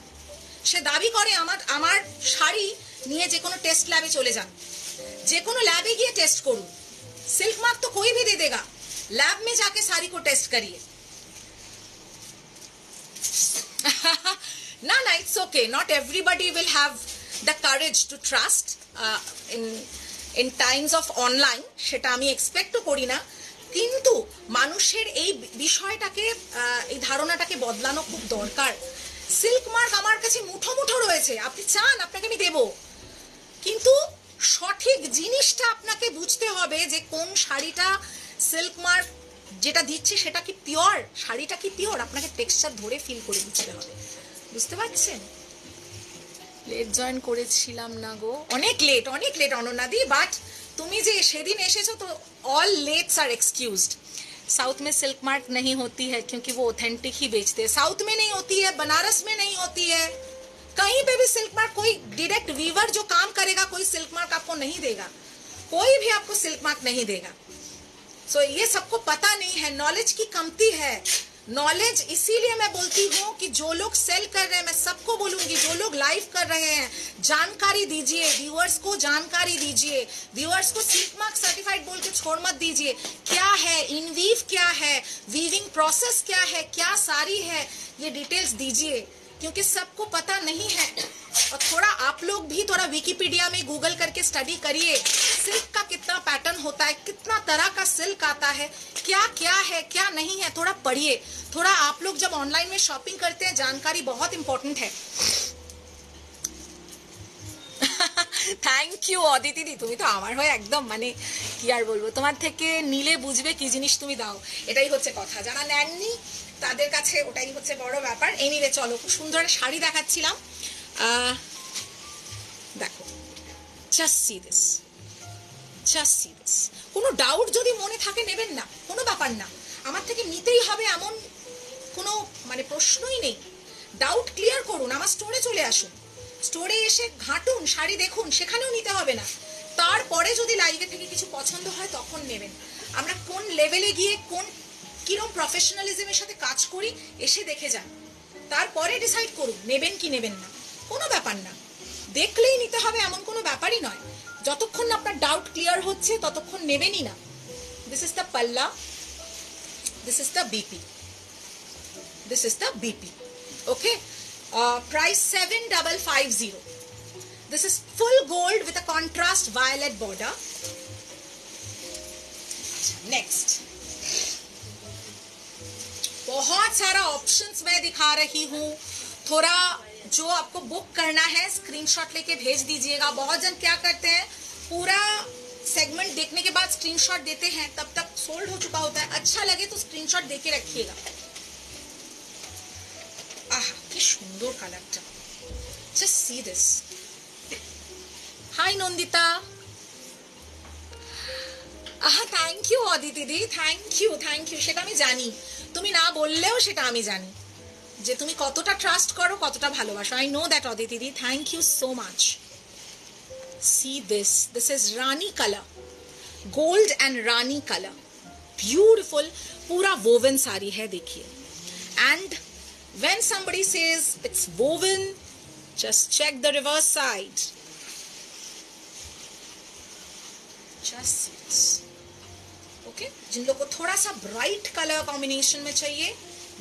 সে দাবি করে আমার শাড়ি নিয়ে যে কোনো টেস্ট ল্যাবে চলে যান যে কোনো ল্যাবে গিয়ে টেস্ট করুন সিল্ক মার্ক তো कोई भी दे देगा लैब में जाके साड़ी को टेस्ट करिए ना ना it's okay not everybody will have the courage to trust in times of online সেটা আমি এক্সপেক্ট করি না কিন্তু মানুষের এই বিষয়টাকে এই ধারণাটাকে বদলানো খুব দরকার সিল্ক মার্ক আমার কাছে মুঠো মুঠো রয়েছে, আপনি চান আপনাকে আমি দেব, কিন্তু সঠিক জিনিসটা আপনাকে বুঝতে হবে যে কোন শাড়িটা সিল্ক মার্ক যেটা দিচ্ছে সেটা কি পিওর, শাড়িটা কি পিওর, আপনাকে টেক্সচার ধরে ফিল করে নিতে হবে, বুঝতে পারছেন? লেট জয়েন করেছিলাম না গো, অনেক লেট অনন্যাদি, বাট তুমি যে সেদিন এসেছো তো all let's are excused. South में सिल्क मार्क नहीं होती है क्योंकि वो ऑथेंटिक ही बेचते हैं, साउथ में नहीं होती है, बनारस में नहीं होती है, कहीं पे भी सिल्क मार्क कोई डायरेक्ट वीवर जो काम करेगा कोई सिल्क मार्क आपको नहीं देगा, कोई भी आपको सिल्क मार्क नहीं देगा। सो ये सबको पता नहीं है, नॉलेज की कमती है, नॉलेज, इसीलिए मैं बोलती हूँ कि जो लोग सेल कर रहे हैं, मैं सबको बोलूँगी जो लोग लाइव कर रहे हैं, जानकारी दीजिए व्यूअर्स को, जानकारी दीजिए व्यूअर्स को, सिल्क मार्क सर्टिफाइड बोल के छोड़ मत दीजिए। क्या है इनवीव, क्या है वीविंग प्रोसेस, क्या है, क्या सारी है, ये डिटेल्स दीजिए क्योंकि सबको पता नहीं है। और थोड़ा आप लोग भी थोड़ा विकिपीडिया में गूगल करके स्टडी करिए, सिल्क का कितना पैटर्न होता है, कितना तरह का सिल्क आता है, क्या क्या है क्या नहीं है, थोड़ा पढ़िए। थोड़ा आप लोग जब ऑनलाइन में शॉपिंग करते हैं, जानकारी बहुत इंपॉर्टेंट है। थैंक यू अदिति दी, तुम्हें तो आमार हो एकदम माने कि आर बोलबो, तुम्हार थेके नीले बुझबे की जिनिस तुम दाओ, एटाई होच्छे कथा, जाना नेननी तादेर काछे ओटाई होच्छे बड़ो ब्यापार। एनीवे चलो खूब सुंदर शाड़ी देखाच्छिलाम, देखो just see this, just see this, কোনো ডাউট যদি মনে থাকে নেবেন না, কোনো ব্যাপার না, আমার থেকে নিতেই হবে এমন কোনো মানে প্রশ্নই নেই। ডাউট ক্লিয়ার করুন, আমার স্টোরে চলে আসুন, স্টোরে এসে ঘাঁটুন, শাড়ি দেখুন, সেখানেও নিতে হবে না, তারপরে যদি লাইভে থেকে কিছু পছন্দ হয় তখন নেবেন। আমরা কোন লেভেলে গিয়ে কোন কিরম প্রফেশনালিজমের সাথে কাজ করি এসে দেখে যান, তারপরে ডিসাইড করুন নেবেন কি নেবেন না, কোনো ব্যাপার না, দেখলেই নিতে হবে এমন কোনো ব্যাপারই নয়। যতক্ষণ না আপনার ডাউট ক্লিয়ার হচ্ছে ততক্ষণ নেবেনই না। This is the palla, this is the BP, this is the BP, okay. Price 7550। This is full gold with a contrast violet border. Next बहुत सारा ऑप्शंस मैं दिखा रही हूँ, थोड़ा जो आपको बुक करना है स्क्रीनशॉट लेके भेज दीजिएगा। बहुत जन क्या करते हैं पूरा सेगमेंट देखने के बाद स्क्रीनशॉट देते हैं, तब तक सोल्ड हो चुका होता है। अच्छा लगे तो स्क्रीनशॉट देके रखिएगा। आह कि सुंदर कलर था, just see this. Hi Nandita, ah thank you Aditi di, thank you. সেটা আমি জানি, তুমি না বললেও সেটা আমি জানি যে তুমি কতটা ট্রাস্ট করো, কতটা ভালোবাসো। I know that Aditi di, thank you so much. See this, this is rani colour, gold and rani colour, beautiful. পুরা वोवन साड़ी है, देखिए। And when somebody says it's woven, just check the reverse side. Just see this. Okay, जिन लोगों को थोड़ा सा ब्राइट कलर कॉम्बिनेशन में चाहिए,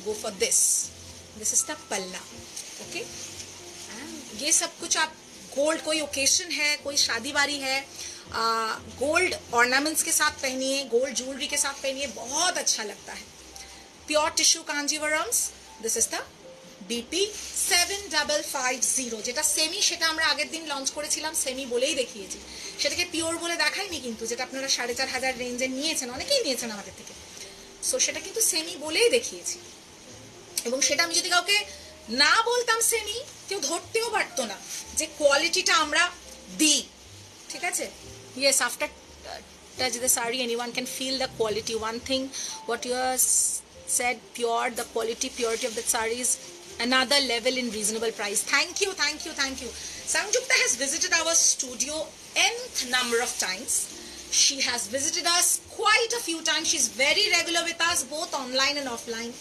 go for this. This is the palla, okay. ये सब कुछ आप गोल्ड, कोई ओकेशन है, कोई शादी बारी है, गोल्ड ऑर्नामेंट्स के साथ पहनिए, गोल्ड ज्वेलरी के साथ पहनिए, बहुत अच्छा लगता है। Pure tissue Kanjivarams, this is the BP 7550। যেটা সেমি, সেটা আমরা আগের দিন লঞ্চ করেছিলাম, সেমি বলেই দেখিয়েছি, সেটাকে পিওর বলে দেখাইনি কিন্তু, যেটা আপনারা 4500 রেঞ্জে নিয়েছেন, অনেকেই নিয়েছেন আমাদের থেকে। সো সেটা কিন্তু সেমি বলেই দেখিয়েছি, এবং সেটা আমি যদি কাউকে না বলতাম সেমি, কেউ ধরতেও পারতো না যে কোয়ালিটিটা আমরা দিই, ঠিক আছে। Yes, after touch the sari anyone can feel the quality. One thing what you said, pure, the quality, purity of the sari is another level in reasonable price. Thank you. Samjukta has visited our studio nth number of times. She has visited us quite a few times. She's very regular with us, both online and offline.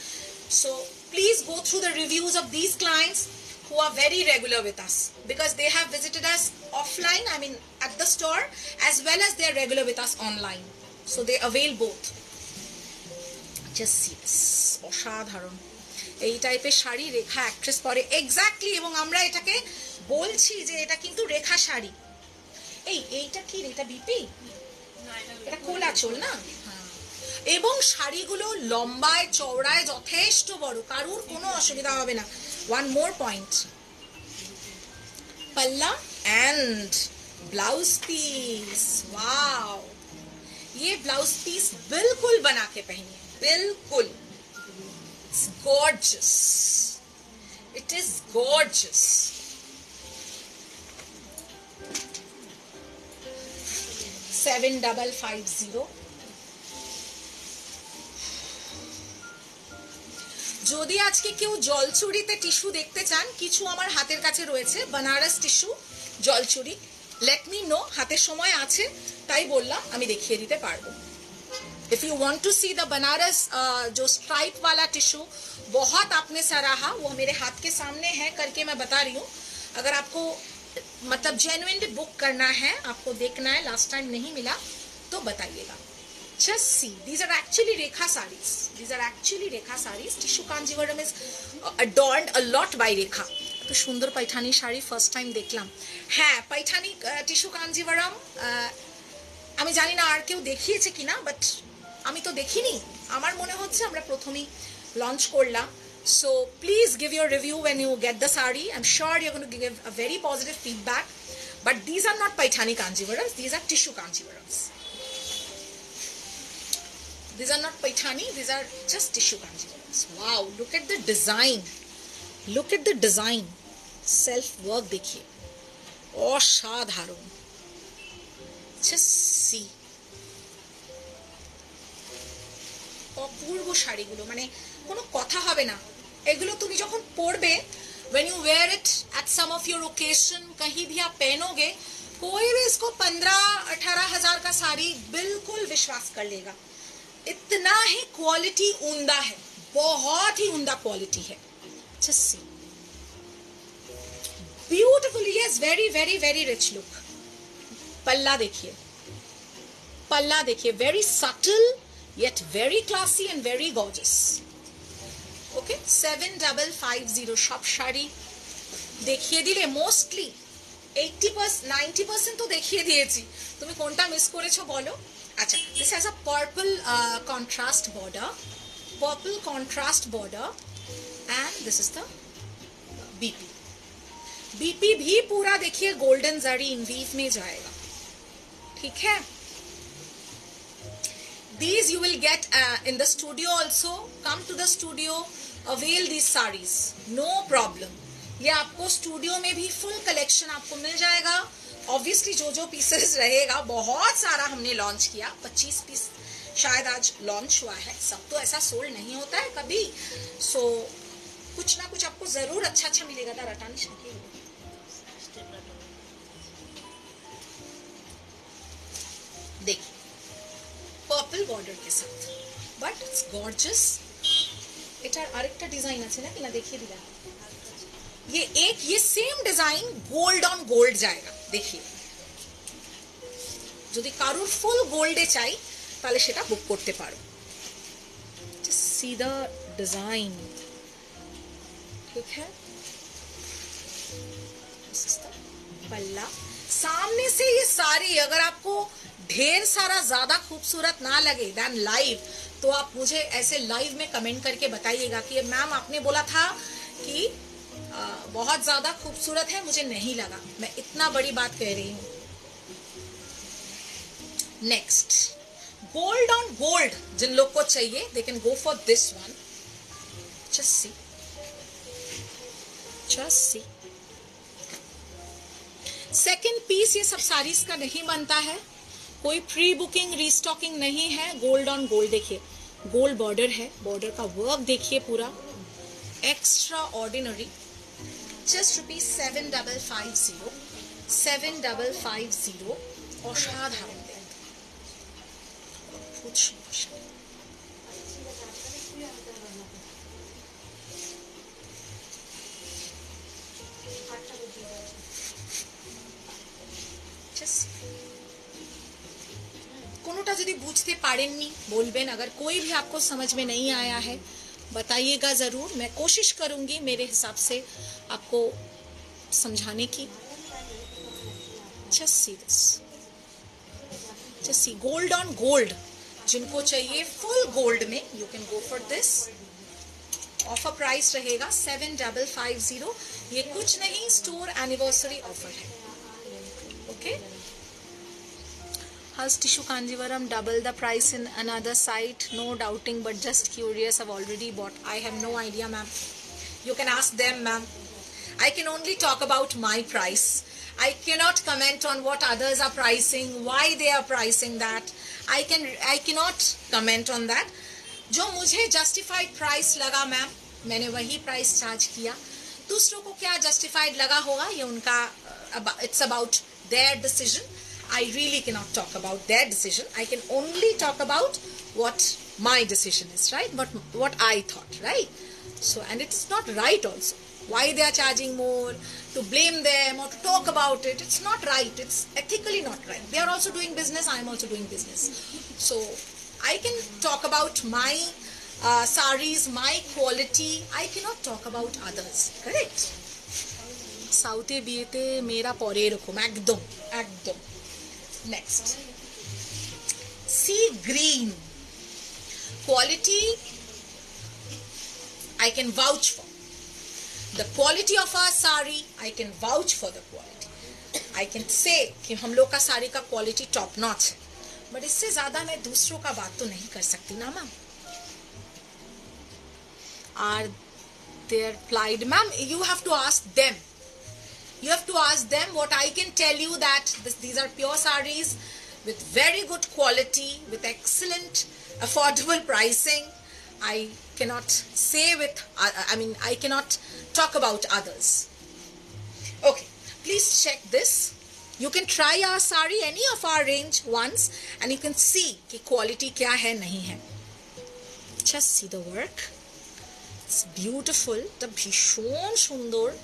So please go through the reviews of these clients who are very regular with us, because they have visited us offline, I mean at the store, as well as they are regular with us online, so they avail both. Just see this, অসাধারণ। এই টাইপের শাড়ি রেখা অ্যাক্ট্রেস পরে, এক্স্যাক্টলি, এবং আমরা এটাকে বলছি যে এটা কিন্তু রেখা শাড়ি। এইটা কি, এটা বিপি, এটা কোলা চোল না, এবং শাড়িগুলো লম্বায় চওড়ায় যথেষ্ট বড়, কারুর কোনো অসুবিধা হবে না। One more point. Palla and blouse piece. Wow, ये ब्लाउज पीस बिल्कुल बना के पहनिए, बिल्कुल. It's gorgeous, it is gorgeous. Seven double five zero. যদি আজকে কেউ জলচুরিতে টিস্যু দেখতে চান, কিছু আমার হাতের কাছে রয়েছে बनारस টিস্যু জলচুরি. Let me know, हाथे समय आछे ताई बोल्ला आमी देखिए दीते पारबो. If you want to see the Banaras जो स्ट्राइप वाला टिश्यू बहुत आपने सराहा, वो मेरे हाथ के सामने है करके मैं बता रही हूँ. अगर आपको मतलब जेन्युइनली बुक करना है, आपको देखना है, लास्ट टाइम नहीं मिला तो बताइएगा. Just see, these are actually Rekha sarees. These are actually Rekha sarees. Tissue Kanjivaram is adorned a lot by Rekha. तो सुंदर पैठानी शाड़ी फर्स्ट टाइम देखलाम. हाँ, पैठानी टिश्यू कांजीवरम आमी जानी ना आर केउ देखिएछे किना, बट आमी तो देखिनी. आमार मने होच्छे आमरा प्रथमेई लॉन्च करलाम. So please give your review when you get the sari. I am sure you are going to give a very positive feedback. But these are not Paithani Kanjivarams, these are tissue Kanjivarams. These are not Paithani, these are just tissue Kanjivarams. Wow, look at the design. Look at the design. Self-work, dekhiye. Oshadharon. Just see. Apurbo shari gulo. Mane, kono kotha hobe na. Egulo tumi jokhon porbe, when you wear it at some of your occasion, kahi bhi aap pehnoge, koi bhi isko 15-18 हजार ka sari bilkul vishwas kar lega. इतना ही क्वालिटी उम्दा है, बहुत ही उम्दा क्वालिटी है. Just see, beautiful. Yes, very very very rich look. पल्ला देखिए, पल्ला देखिए. Very subtle yet very classy and very gorgeous. Okay, 7550. सब शाड़ी देखिए दिले, मोस्टली 80% 90% तो देखिए दिए. तुम्हें कोनटा मिस करेছো बोलो. अच्छा, this has a purple contrast border, purple contrast border, and this is the BP. BP भी पूरा देखिए गोल्डन जरी इनवीव में जाएगा, ठीक है. These you will get in the studio also. Come to the studio, avail these sarees, no problem. ये आपको स्टूडियो में भी फुल कलेक्शन आपको मिल जाएगा. ऑब्वियसली जो जो पीसेस रहेगा, बहुत सारा हमने लॉन्च किया, 25 पीस शायद आज लॉन्च हुआ है. सब तो ऐसा सोल्ड नहीं होता है कभी. सो कुछ ना कुछ आपको जरूर अच्छा अच्छा मिलेगा. ना रटानी शक्की देखिए, पर्पल बॉर्डर के साथ, बट इट्स गॉर्जियस. एटार आरेकटा डिजाइन आछे ना, किना देखिए दिला. ये एक ये same design gold on gold जाएगा. देखिए, यदि कारो फुल गोल्डे चाहिए ताहले सेटा बुक करते पारो. जस्ट सी द डिजाइन, ठीक है. पल्ला सामने से ये सारी अगर आपको ढेर सारा ज्यादा खूबसूरत ना लगे देन लाइव, तो आप मुझे ऐसे लाइव में कमेंट करके बताइएगा कि मैम आपने बोला था कि बहुत ज्यादा खूबसूरत है, मुझे नहीं लगा. मैं इतना बड़ी बात कह रही हूं. नेक्स्ट, गोल्ड ऑन गोल्ड जिन लोग को चाहिए, they can go for this one. Just see, just see. Second piece ये सब साड़ीज का नहीं बनता है, कोई प्री बुकिंग रीस्टॉकिंग नहीं है. गोल्ड ऑन गोल्ड देखिए, गोल्ड बॉर्डर है, बॉर्डर का वर्क देखिए पूरा एक्स्ट्रा ऑर्डिनरी. Just rupees 7550, 7550. असाधारण कोनोटा यदि बुझते पारेन नी बोलबेन. अगर कोई भी आपको समझ में नहीं आया है बताइएगा ज़रूर. मैं कोशिश करूंगी मेरे हिसाब से आपको समझाने की. Just see this, just see. Gold on gold जिनको चाहिए फुल गोल्ड में, you can go for this. Offer price रहेगा 7550। ये कुछ नहीं, स्टोर एनिवर्सरी ऑफर है। Okay, Has Tissue Kanjivaram double the price in another site? No doubting, but just curious. I've already bought. I have no idea, ma'am. You can ask them, ma'am. I can only talk about my price. I cannot comment on what others are pricing, why they are pricing that. I cannot comment on that. जो मुझे justified price लगा मैम, मैंने वही price charge किया. दूसरों को क्या justified लगा होगा ये उनका, it's about their decision. I really cannot talk about their decision. I can only talk about what my decision is, right? But what I thought, right? So, and it's not right also. Why they are charging more, to blame them or to talk about it, it's not right. It's ethically not right. They are also doing business, I am also doing business. So, I can talk about my sarees, my quality. I cannot talk about others, correct? Saute biete mera pore rakho, ekdom, ekdom. Next, sea green quality I can vouch for. The quality of our sari, I can vouch for the quality. I can say कि हम लोग का साड़ी का quality top notch है, but इससे ज़्यादा मैं दूसरों का बात तो नहीं कर सकती ना ma'am. Are they plied, ma'am? You have to ask them. You have to ask them. What I can tell you that these are pure sarees with very good quality, with excellent affordable pricing. I cannot say with, I mean, I cannot talk about others. Okay, please check this. You can try our saree, any of our range once, and you can see कि quality क्या है नहीं है. Just see the work. It's beautiful. The भीषण सुंदर,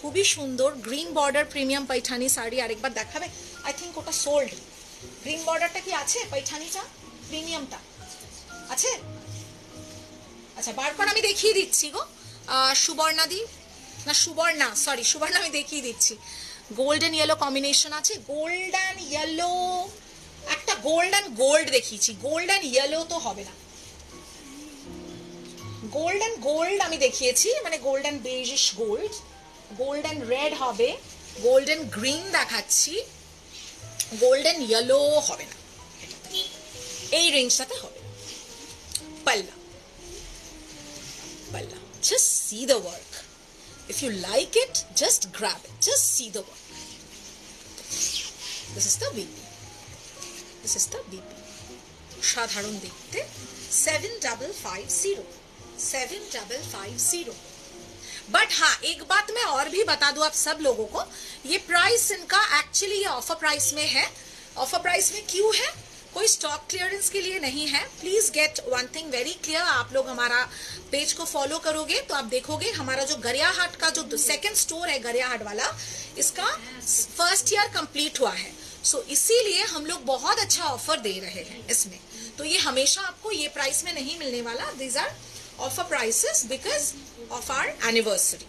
खूबी सुंदर green border premium Paithani sari आरेक बार देखा है. I think quota sold. Green border टा की आचे पैठानी टा प्रीमियम टा आचे. अच्छा बार कोन आमी देखिए दीच्छी गो सुबर्णा दी ना सुबर्णा सॉरी सुबर्णा आमी देखिए दीच्छी गोल्डन येलो कॉम्बिनेशन आचे. गोल्डन येलो एक गोल्डन गोल्ड देखिए गोल्डन येलो तो होबे ना गोल्डन गोल्ड आमी देखिए माने golden beigish gold golden red होबे गोल्डन ग्रीन देखाच्छी गोल्डन येलो होबे ना ए रेंजটাতে होबे पल्ला palla. Just see the work. If you like it, just grab it. Just see the work. This is the BP. This is the BP. Sadharon dekhte 7550 7550. But हाँ एक बात मैं और भी बता दूँ आप सब लोगों को, ये प्राइस इनका एक्चुअली ये ऑफर प्राइस में है. ऑफर प्राइस में क्यों है? कोई स्टॉक क्लियरेंस के लिए नहीं है. Please get one thing very clear, आप लोग हमारा पेज को फॉलो करोगे तो आप देखोगे हमारा जो गरियाहाट का जो सेकंड स्टोर है गरियाहाट वाला, इसका फर्स्ट ईयर कंप्लीट हुआ है. सो इसीलिए हम लोग बहुत अच्छा ऑफर दे रहे हैं इसमें. तो ये हमेशा आपको ये प्राइस में नहीं मिलने वाला. These are offer prices because of our anniversary,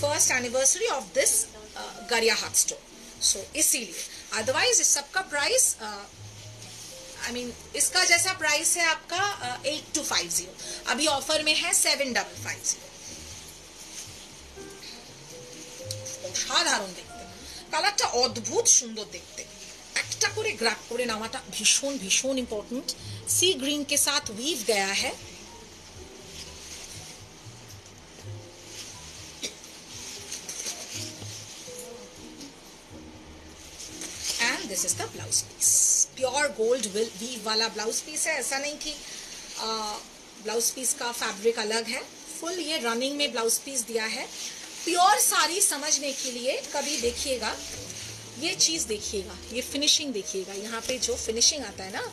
first anniversary of this Gariahat store. So इसीलिए अदरवाइज इस सबका प्राइस I mean, इसका जैसा प्राइस है आपका 8250, अभी ऑफर में है 7550. असाधारण देखते कलरটা অদ্ভুত সুন্দর देखते একটা করে গ্রাপ করে নামাটা ভীষণ ভীষণ ইম্পর্टेंट. सी ग्रीन के साथ वीव गया है. This is the blouse piece. Pure gold weave वाला ब्लाउज पीस है. ऐसा नहीं कि ब्लाउज पीस का फैब्रिक अलग है. फुल ये रनिंग में ब्लाउज पीस दिया है. प्योर साड़ी समझने के लिए कभी देखिएगा, ये चीज़ देखिएगा, ये फिनिशिंग देखिएगा. यहाँ पे जो फिनिशिंग आता है ना,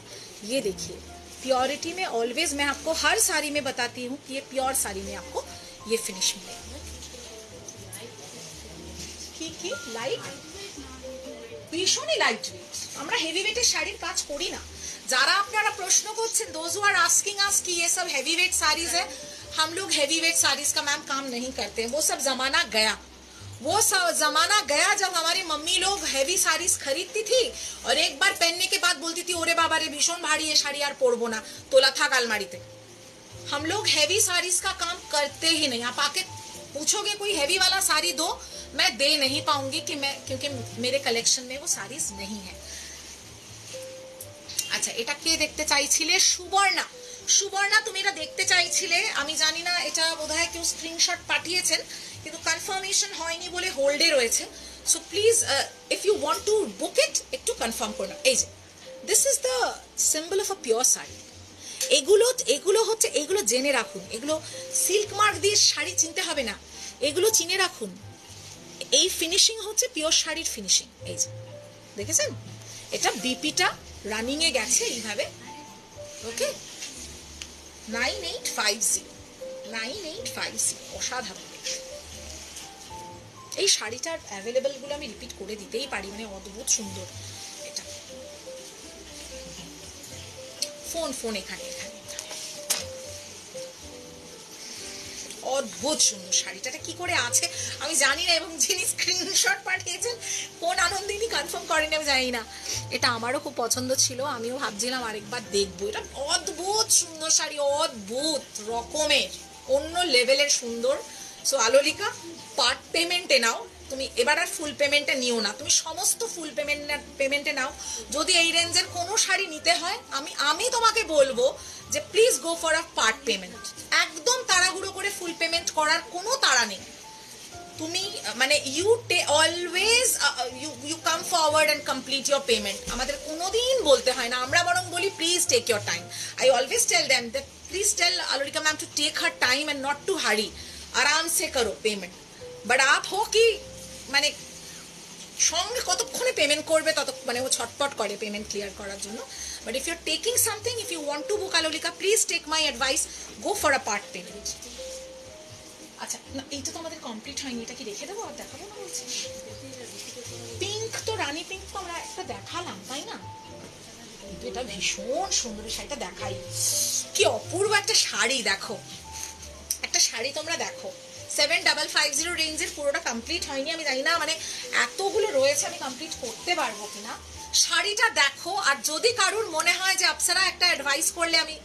ये देखिए प्योरिटी में. ऑलवेज मैं आपको हर साड़ी में बताती हूँ कि ये प्योर साड़ी में आपको ये फिनिश मिलेगा. ठीक है, लाइट ভীষণ লাইট ওয়েট. আমরা হেভি ওয়েটের শাড়ির কাজ করি না. যারা আপনারা প্রশ্ন করছেন, দোজ আর आस्किंग अस कि ये सब हेवी वेट साड़ीज है, हम लोग हेवी वेट साड़ीज का मैम काम नहीं करते हैं. वो सब जमाना गया, वो सब जमाना गया जब हमारी मम्मी लोग हेवी साड़ीज खरीदती थी और एक बार पहनने के बाद बोलती थी ओरे बाबा रे भीषण भारी ये साड़ी यार पड़बो ना, तोला था अलमारी. हम लोग हैवी साड़ीज का काम करते ही नहीं। आप आके पूछोगे कोई हैवी वाला साड़ी दो, मैं दे नहीं पाऊंगी कि मैं, क्योंकि मेरे कलेक्शन में वो साड़ीज नहीं है। अच्छा, এটা কে দেখতে চাইছিলে? সুবর্ণা। সুবর্ণা তুমিরা দেখতে চাইছিলে, আমি জানি না এটা বোধহয় কেউ স্ক্রিনশট পাঠিয়েছেন কিন্তু কনফার্মেশন হয়নি বলে হোল্ডে রয়েছে। So please if you want to book it একটু কনফার্ম করে নাও। এই যে this is the symbol of a pure sari. এগুলো এগুলো হচ্ছে, এগুলো জেনে রাখুন, এগুলো সিল্ক মার্ক দিয়ে শাড়ি চিনতে হবে না, এগুলো চিনে রাখুন। এই ফিনিশিং হচ্ছে পিওর শাড়ির ফিনিশিং। এই যে দেখেছেন এটা বিপিটা রানিং এ গেছে এইভাবে। ওকে 9850 অসাধারণ। এই শাড়িটার অ্যাভেলেবল গুলো আমি রিপিট করে দিতেই পারি, মানে অদ্ভুত সুন্দর। এটা ফোন ফোন এখানে এখানে অদ্ভুত সুন্দর শাড়িটাটা কি করে আছে আমি জানি না, এবং যিনি স্ক্রিনশট পাঠিয়েছেন কোন আনন্দিনী কনফার্ম করেন আমি জানি না। এটা আমারও খুব পছন্দ ছিল, আমিও ভাবছিলাম আরেকবার দেখবো। এটা অদ্ভুত সুন্দর শাড়ি, অদ্ভুত রকমের অন্য লেভেলের সুন্দর। সো আলোলিকা পার্ট পেমেন্টে নাও তুমি, এবার আর ফুল পেমেন্টে নিও না, তুমি সমস্ত ফুল পেমেন্টে নাও। যদি এই রেঞ্জের কোনো শাড়ি নিতে হয় আমি তোমাকে বলবো যে please go for a part payment. একদম তাড়াহুড়ো করে ফুল পেমেন্ট করার কোনো তাড়া নেই। তুমি মানে you always you come forward and complete your payment. আমাদের কোনোদিন বলতে হয় না, আমরা বরং বলি please take your time. I always tell them that please tell Alolika ma'am to take her time and not to hurry, আরাম সে করো পেমেন্ট। বাট আপ হো কি মানে সঙ্গে কতক্ষণে পেমেন্ট করবে তত মানে ও ছটপট করে পেমেন্ট ক্লিয়ার করার জন্য। But if you are taking something, if you want to book Alolika, please take my advice, go for a part payment. আচ্ছা না, এইটা তো আমাদের কমপ্লিট হয়নি, এটা কি রেখে দেবো আর দেখাবো না বলছি? পিঙ্ক তো রানী পিঙ্ক তো আমরা একটা দেখালাম তাই না? এটা ভীষণ সুন্দর শাড়িটা দেখাই, কি অপূর্ব একটা শাড়ি। দেখো একটা শাড়ি তোমরা দেখো 7550 রেঞ্জের পুরোটা কমপ্লিট হয়নি, আমি জানি না মানে এতগুলো রয়েছে আমি কমপ্লিট করতে পারবো কিনা। শাড়িটা দেখো, আর যদি কারুর মনে হয় যে আপসারা একটা অ্যাডভাইস করলে আমি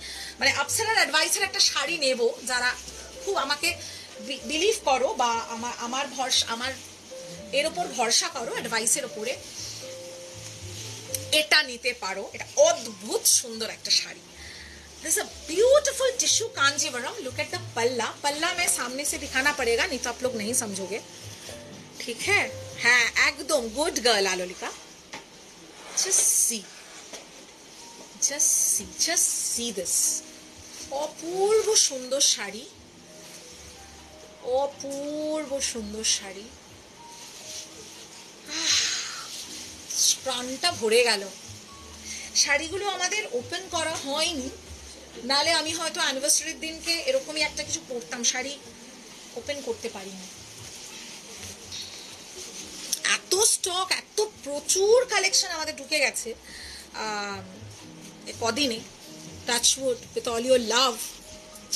মানে আপসারার অ্যাডভাইসের একটা শাড়ি নেব, যারা খুব আমাকে বিলিভ করো বা আমার ভরসা, আমার এর ওপর ভরসা করো অ্যাডভাইসের ওপরে, এটা নিতে পারো। এটা অদ্ভুত সুন্দর একটা sari. This is a beautiful tissue Kanjivaram. Look at the palla. Palla मैं सामने से दिखाना पड़ेगा नहीं तो आप लोग नहीं समझोगे, ठीक है? हाँ एकदम good girl Alolika. Just see this. অপূর্ব সুন্দর শাড়ি। প্রাণটা ভরে গেল। শাড়িগুলো আমাদের ওপেন করা হয়নি, নালে আমি হয়তো অ্যানিভার্সারির দিনকে এরকমই একটা কিছু পরতাম। শাড়ি ওপেন করতে পারিনি, এত স্টক, এত প্রচুর কালেকশন আমাদের ঢুকে গেছে কদিনে। Touch wood with all your love.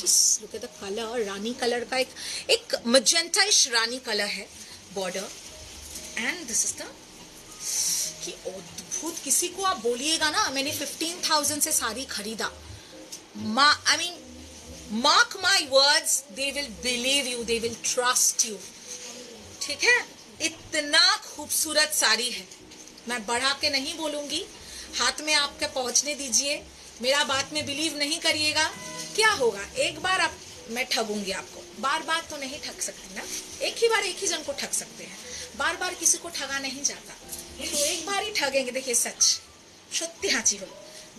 Just look at the colour, रानी कलर का एक मजेंटाइश रानी कलर है border and this is the कि अद्भुत। किसी को आप बोलिएगा ना मैंने 15,000 से साड़ी खरीदा, I mean, mark my words, they will believe you, they will trust you. ठीक है, इतना खूबसूरत साड़ी है। मैं बढ़ा के नहीं बोलूंगी, हाथ में आपके पहुंचने दीजिए। मेरा बात में बिलीव नहीं करिएगा, क्या होगा? एक बार आप मैं ठगूंगी आपको, बार बार तो नहीं ठग सकती ना, एक ही बार एक ही जन को ठग सकते हैं, बार बार किसी को ठगा नहीं जाता, तो एक बार ही ठगेंगे। देखिए सच सत्य हाँची बोलो,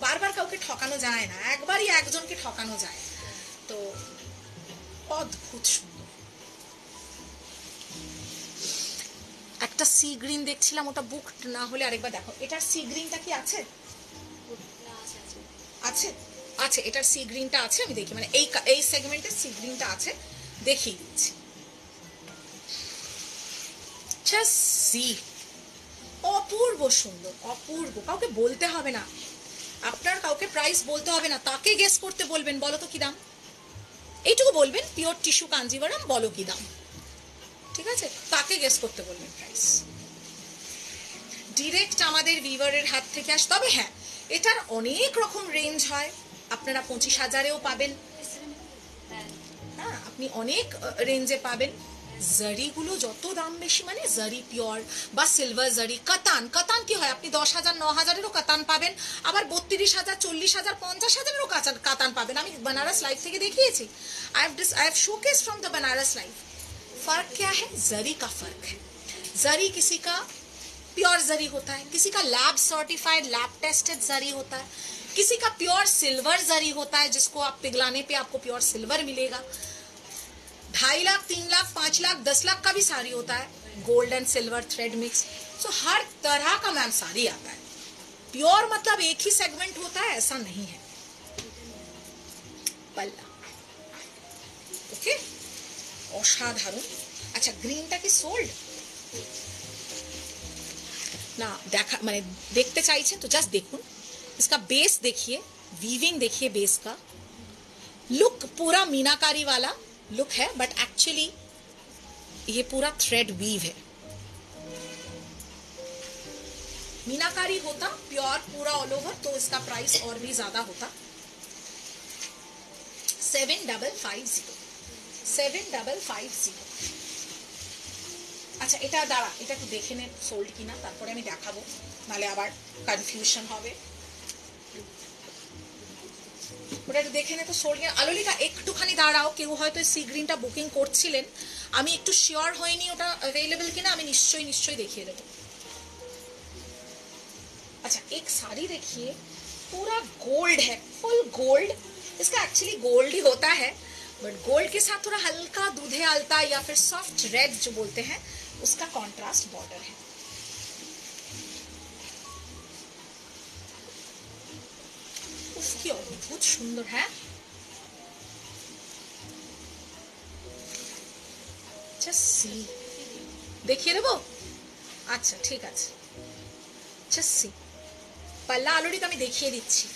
बार बार काउके ठकानो जाए ना, एक बार ही एकजन के ठकानो जाए। तो अद्भुत सुंदर একটা সি গ্রিন দেখছিলাম, ওটা বুক না হলে আরেকবার দেখো। এটার সি গ্রিনটা কি আছে? আছে আছে, এটার সি গ্রিনটা আছে, আমি দেখি মানে এই সেগমেন্টের সি গ্রিনটা আছে, দেখিয়ে দিচ্ছি। জাস্ট সি, অপূর্ব সুন্দর, অপূর্ব। কাউকে বলতে হবে না, আপনার কাউকে প্রাইস বলতে হবে না, তাকে গেস করতে বলবেন বলো তো কি দাম, এইটুকু বলবেন পিওর টিস্যু কাঞ্জিভারাম বলো কি দাম, ঠিক আছে? তাকে গেস করতে বলবেন প্রাইস, ডিরেক্ট আমাদের ভিউয়ারের হাত থেকে আস। তবে হ্যাঁ, এটার অনেক রকম রেঞ্জ হয়, আপনারা 25,000-এও পাবেন, আপনি অনেক রেঞ্জে পাবেন। জারিগুলো যত দাম বেশি মানে জারি পিওর বা সিলভার জারি। কাতান, কাতান কি হয় আপনি 10,000 9,000-এরও কাতান পাবেন, আবার 32,000 40,000 50,000-এরও কাতান পাবেন। আমি बनारस लाइफ থেকে দেখিয়েছি। I have showcased from the Banaras life. फर्क क्या है? जरी का फर्क है। जरी किसी का प्योर जरी होता है, किसी का लैब सर्टिफाइड लैब टेस्टेड जरी होता है, किसी का प्योर सिल्वर जरी होता है जिसको आप पिघलाने पे आपको प्योर सिल्वर मिलेगा। 2.5 लाख 3 लाख 5 लाख 10 लाख का भी साड़ी होता है, gold and silver thread mix. तो हर तरह का मैम साड़ी आता है। प्योर मतलब एक ही सेगमेंट होता है ऐसा नहीं है। पल्ला ओके असाधारण। अच्छा ग्रीनटा की सोल्ड ना देखा मैंने देखते चाहिए तो जस्ट देखूँ। इसका बेस देखिए, वीविंग देखिए बेस का। लुक पूरा मीनाकारी वाला लुक है बट एक्चुअली ये पूरा थ्रेड वीव है। मीनाकारी होता प्योर पूरा ऑल ओवर तो इसका प्राइस और भी ज्यादा होता। 7550 7550। আচ্ছা এটা দাঁড়া, এটা একটু দেখে নে সোল্ড কিনা, তারপরে আমি দেখাবো, নালে আবার কনফিউশন হবে। ওটা একটু দেখে নে তো সোল্ড কিনা। আলোলিকা একটুখানি দাঁড়াও, কেউ হয়তো সি গ্রিনটা বুকিং করছিলেন, আমি একটু শিওর হইনি ওটা অ্যাভেলেবল কিনা। আমি নিশ্চয়ই দেখিয়ে দেবো। আচ্ছা এক শাড়ি দেখিয়ে পুরা গোল্ড है, ফুল গোল্ড। इसका एक्चुअली गोल्ड ही होता है बट गोल्ड के साथ थोड़ा हल्का दूधे आलता या फिर सॉफ्ट रेड जो बोलते हैं उसका कंट्रास्ट बॉर्डर है। उसकी और बहुत सुंदर है। चस्सी देखिए वो। अच्छा ठीक है चस्सी पल्ला आलोटा আমি দেখিয়ে দিচ্ছি।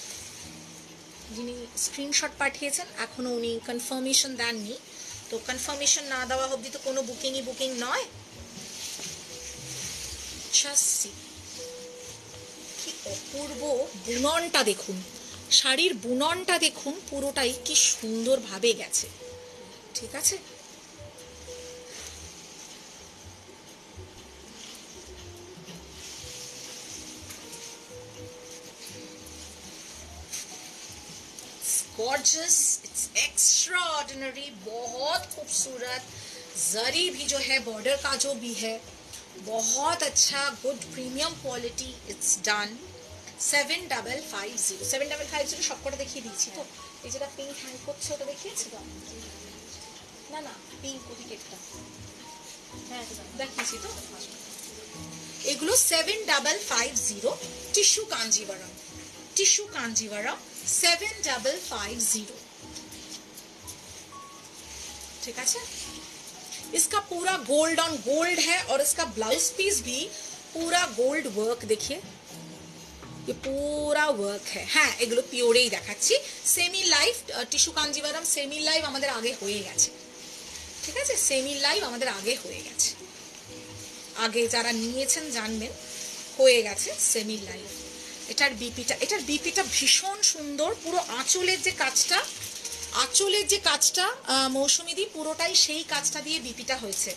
যিনি স্ক্রিনশট পাঠিয়েছেন এখনো উনি কনফার্মেশন দেননি, তো কনফার্মেশন না দেওয়া অবধি তো কোনো বুকিংই বুকিং নয়। চাসি কি অপূর্ব বুননটা দেখুন, শাড়ির বুননটা দেখুন পুরোটাই কি সুন্দরভাবে গেছে। ঠিক আছে gorgeous, it's extraordinary, बहुत खूबसूरत। जरी भी जो है बॉर्डर का जो भी है बहुत अच्छा, good premium quality. It's done 7550 7550। सबको देखिए दीजिए तो ये पिंक हैंग कर देखिए ना ना पिंक देखिए तो एगुलो 7550 टिश्यू कांजीवरम। टिश्यू कांजीवरम 7550 ठीक है। इसका पूरा गोल्ड ऑन गोल्ड है और इसका ब्लाउज पीस भी पूरा गोल्ड वर्क देखिए, ये पूरा वर्क है। हाँ एगुलो पियोरे ही देखा semi life tissue Kanjivaram semi life हमारे आगे हो गए ठीक है। सेमी लाइफ हमारे आगे हो गए आगे जरा नियेछेन जानबेन हो गए सेमी लाइफ। এটার বিপিটা ভীষণ সুন্দর, পুরো আঁচলের যে কাজটা মৌসুমিদি পুরোটাই সেই কাজটা দিয়ে বিপিটা হয়েছে।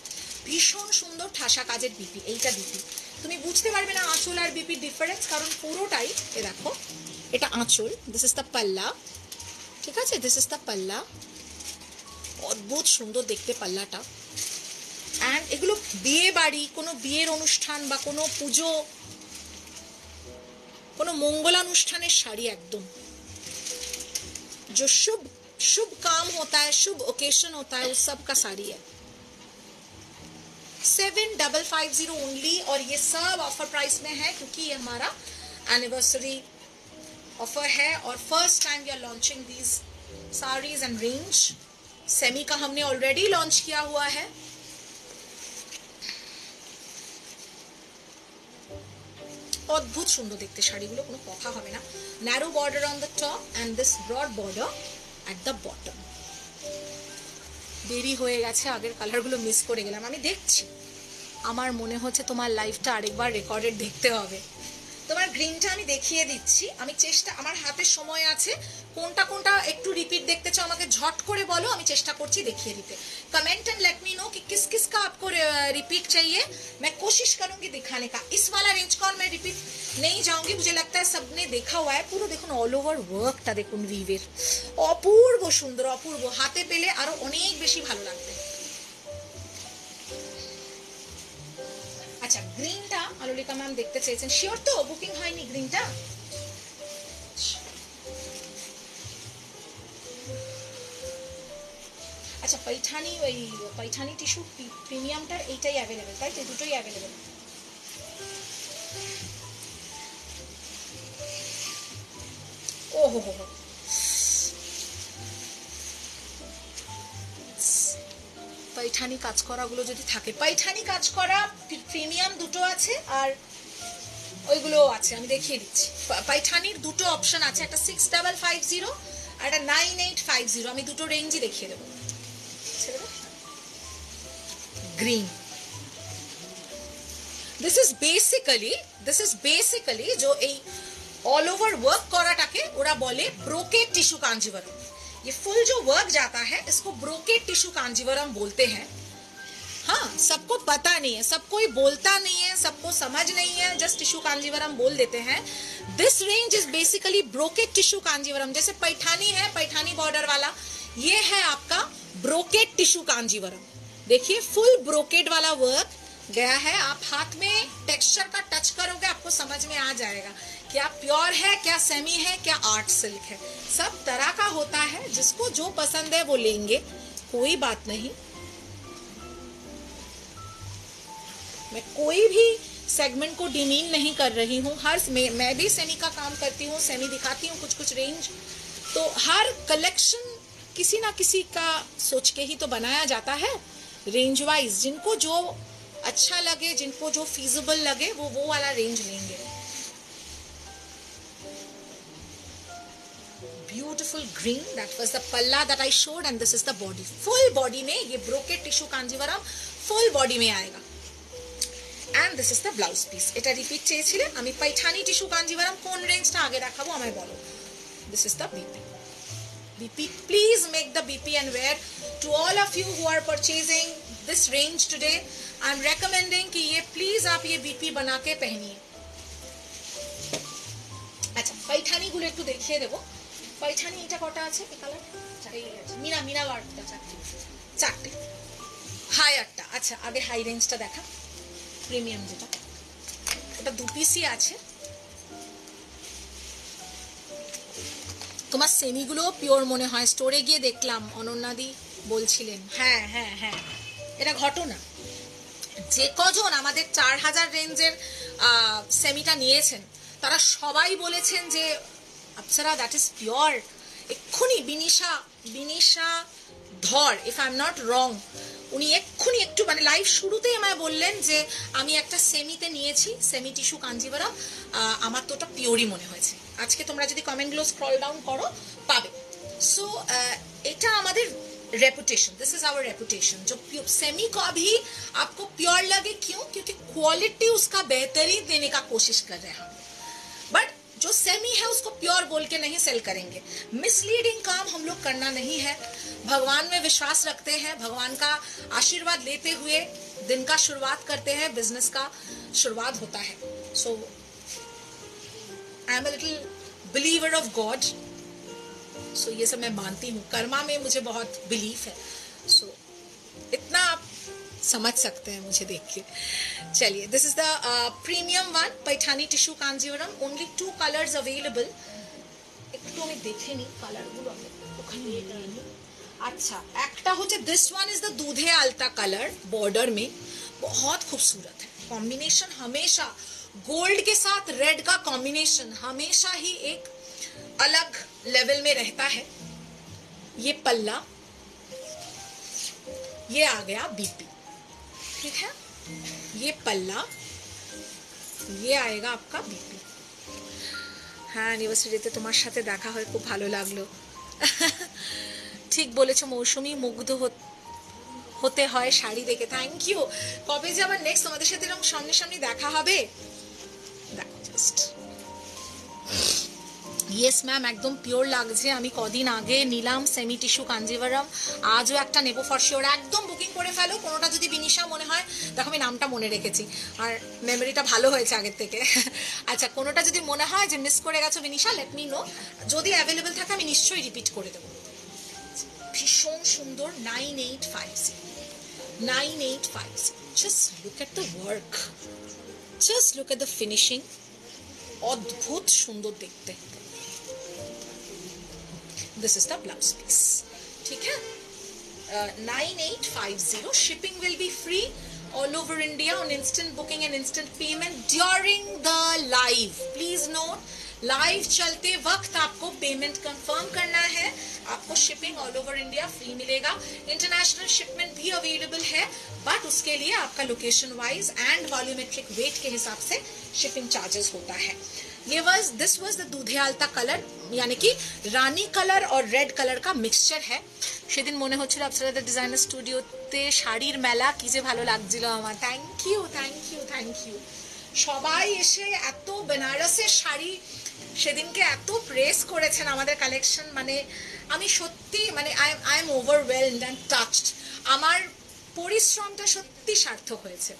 ভীষণ সুন্দর ঠাসা কাজের বিপি। এইটা বিপি তুমি বুঝতে পারবে না আঁচল আর বিপির ডিফারেন্স, কারণ পুরোটাই এ দেখো এটা আঁচল। দিস ইজ দ্য পাল্লা ঠিক আছে। দিস ইজ দ্য পাল্লা, অদ্ভুত সুন্দর দেখতে পাল্লাটা। অ্যান্ড এগুলো বিয়ে বাড়ি, কোনো বিয়ের অনুষ্ঠান বা কোনো পুজো কোনো मंगलानुष्ठान शाड़ी एकदम जो शुभ शुभ काम होता है, शुभ ओकेशन होता है उस सब का साड़ी है। 7550 ओनली। और ये सब ऑफर प्राइस में है क्योंकि ये हमारा एनिवर्सरी ऑफर है और first time we are launching these saris and range. Semi का हमने ऑलरेडी लॉन्च किया हुआ है। অদ্ভুত সুন্দর দেখতে শাড়িগুলো, কোনো কথা হবে না। Narrow border on the top and this broad border at the bottom. দেরি হয়ে গেছে, আগের কালারগুলো মিস করে গেলাম। আমি দেখছি, আমার মনে হচ্ছে তোমার লাইভটা আরেকবার রেকর্ডেড দেখতে হবে। তোমার গ্রিনটা আমি দেখিয়ে দিচ্ছি। আমি চেষ্টা, আমার হাতে সময় আছে, কোনটা কোনটা একটু রিপিট দেখতে চাও আমাকে ঝট করে বলো, আমি চেষ্টা করছি দেখিয়ে দিতে। Comment and let me know कि किस किस का आपको रिपीट चाहिए, मैं कोशिश करूंगी दिखाने का। इस वाला रेंज कॉन मैं रिपीट नहीं जाऊंगी, मुझे लगता है सबने देखा हुआ है। पूरा देखो ऑल ओवर वर्कटा देखो वीवेर अपूर्व सुंदर अपूर्व, हाथे पेले आरो अनेक बेशी भालो लागবে। अच्छा ग्रीनटा अलौलिका मैम देखते चाइছেন, শিওর তো বুকিং হয়নি গ্রিনটা? अच्छा पैठानी वही पैठानी टिश्यू प्रिमियमटार এইটাই अवेलेबल তাই তো, দুটোই अवेलेबल। ओहो हो हो पैठानी काज करा गुलो जो थाके पैठानी काज करा प्रिमियम दुटो आछे और ओइगुलो आछे आमी देखिए दिच्छी। पैठानीर दुटो अपशन आछे, एकटा 6550 और एकटा 9850, आमी दुटो रेंजई देखिए देब। ग्रीन दिस इज बेसिकली जो एई ऑल ओवर वर्क कराटाके ओरा बोले ब्रोकेट टिश्यू कांजीवरम। ये फुल जो वर्क जाता है इसको ब्रोकेट टिश्यू कांजीवरम बोलते हैं। हाँ सबको पता नहीं है, सबको ये बोलता नहीं है, सबको समझ नहीं है, जस्ट टिश्यू कांजीवरम बोल देते हैं। This range is basically brocade tissue Kanjivaram. जैसे पैठानी है, पैठानी बॉर्डर वाला, ये है आपका ब्रोकेट टिश्यू कांजीवरम। देखिए फुल ब्रोकेट वाला वर्क गया है, आप हाथ में टेक्सचर का टच करोगे आपको समझ में आ जाएगा क्या प्योर है, क्या सेमी है, क्या आर्ट सिल्क है। सब तरह का होता है, जिसको जो पसंद है वो लेंगे, कोई बात नहीं। मैं कोई भी सेगमेंट को डिमीन नहीं कर रही हूँ। मैं भी सेमी का काम करती हूँ, सेमी दिखाती हूँ कुछ कुछ रेंज, तो हर कलेक्शन किसी ना किसी का सोच के ही तो बनाया जाता है रेंज वाइज। जिनको जो अच्छा लगे, जिनको जो फीजिबल लगे वो वाला रेंज लेंगे। Beautiful green, that was the palla that I showed and this is the body. Full body में ये brocade tissue Kanjeevaram full body में आएगा and this is the blouse piece. এটা রিপিট চেয়েছিলে, আমি পাইঠানি টিস্যু কাঞ্জিভারাম কোন রেঞ্জটা আগে দেখাবো আমায় বলো। This is the BP. BP, please make the BP and wear. To all of you who are purchasing this range today, I am recommending कि ये please आप ये BP बना के पहनिए। अच्छा पैठानी गुले एक तो देखिए देखो, पैठानी इटा कोटा आचे कलर मीना वार्ड चार्टे हाई आट्टा। अच्छा आगे हाई रेंज टा देखा प्रीमियम जेटा ओटा दो पिसी आचे। তোমার সেমিগুলো পিওর মনে হয়, স্টোরে গিয়ে দেখলাম অনন্যাদি বলছিলেন। হ্যাঁ হ্যাঁ হ্যাঁ এটা ঘটনা, যে কজন আমাদের 4000 রেঞ্জের সেমিটা নিয়েছেন তারা সবাই বলেছেন যে আপসারা দ্যাট ইজ পিওর। এক্ষুনি বিনিশা ধর, if I am not wrong, উনি এক্ষুনি একটু মানে লাইভ শুরুতেই আমায় বললেন যে আমি একটা সেমিতে নিয়েছি, সেমি টিস্যু কাঞ্জিভারাম, আমার তো ওটা পিওরই মনে হয়েছে। आज के तुम्हारा जो कमेंटगुलो स्क्रल डाउन करो पाबे। सो एटा आमादेर reputation, this is our reputation. जो सेमी को अभी आपको प्योर लगे, क्यों? क्योंकि क्वालिटी उसका बेहतरीन देने का कोशिश कर रहे हैं। बट जो सेमी है उसको प्योर बोल के नहीं सेल करेंगे। मिसलीडिंग काम हम लोग करना नहीं है। भगवान में विश्वास रखते हैं, भगवान का आशीर्वाद लेते हुए दिन का शुरुआत करते हैं, बिजनेस का शुरुआत होता है। So I am a little believer of God, so ये सब मैं मानती हूँ। कर्मा में मुझे बहुत बिलीफ है, सो इतना आप समझ सकते हैं मुझे देख के। चलिए this is the premium one Paithani tissue Kanjivaram, only 2 colours available. एक तो मैं देखे नहीं कलरगुलो ওখানে। अच्छा একটা হচ্ছে दिस वन इज द दूधे आलता कलर, बॉर्डर में बहुत खूबसूरत है। कॉम्बिनेशन हमेशा गोल्ड के साथ रेड का कॉम्बिनेशन हमेशा ही एक अलग लेवल में रहता है। ये पल्ला, ये आ गया बीपी, ठीक है। ये पल्ला, ये आएगा आपका बीपी। हाँ एनिवर्सरीते तुम्हार साथे देखा हुए खूब भालो लागलो। ठीक बोलेছো मौसुमी, मुग्ध होते हैं शाड़ी देखे। Thank you. कब नेक्स्ट तुम्हारे साथ सामने सामने देखा है। That just येस मैम एकदम प्योर लागছে আমি কদিন আগে নিলাম সেমি টিস্যু কাঞ্জিভারাম আজও একটা নেব ফর শিওর একদম বুকিং করে ফেলো কোনটা যদি বিনিশা মনে হয় দেখো আমি নামটা মনে রেখেছি আর মেমোরিটা ভালো হয়েছে আগের থেকে আচ্ছা কোনটা যদি মনে হয় যে মিস করে গেছো বিনিশা লেট মি নো যদি अवेलेबल থাকে আমি নিশ্চয়ই রিপিট করে দেব ভীষণ সুন্দর 9856 just look at the work just look at the finishing অদ্ভুত সুন্দর দেখতে This is the blouse piece. ठीक है? 9850. Shipping will be free all over India on instant booking and instant payment during the live. Please note, live चलते वक्त आपको payment confirm करना है. आपको shipping all over India free मिलेगा. International shipment भी available है, but उसके लिए आपका location wise and volumetric weight के हिसाब से shipping charges होता है. ये दिस वाज द दूधियालता कलर यानी कि रानी कलर और रेड कलर का मिक्सचर है সেদিন মনে হচ্ছিল আপসারা দ্য ডিজাইনার স্টুডিওতে শাড়ির মেলা কি যে ভালো লাগছিল আমার thank you thank you thank you সবাই এসে এত বেনারসের শাড়ি সেদিনকে এত প্রেস করেছেন আমাদের কালেকশন মানে আমি সত্যি মানে I am overwhelmed and touched আমার পরিশ্রমটা সত্যি সার্থক হয়েছে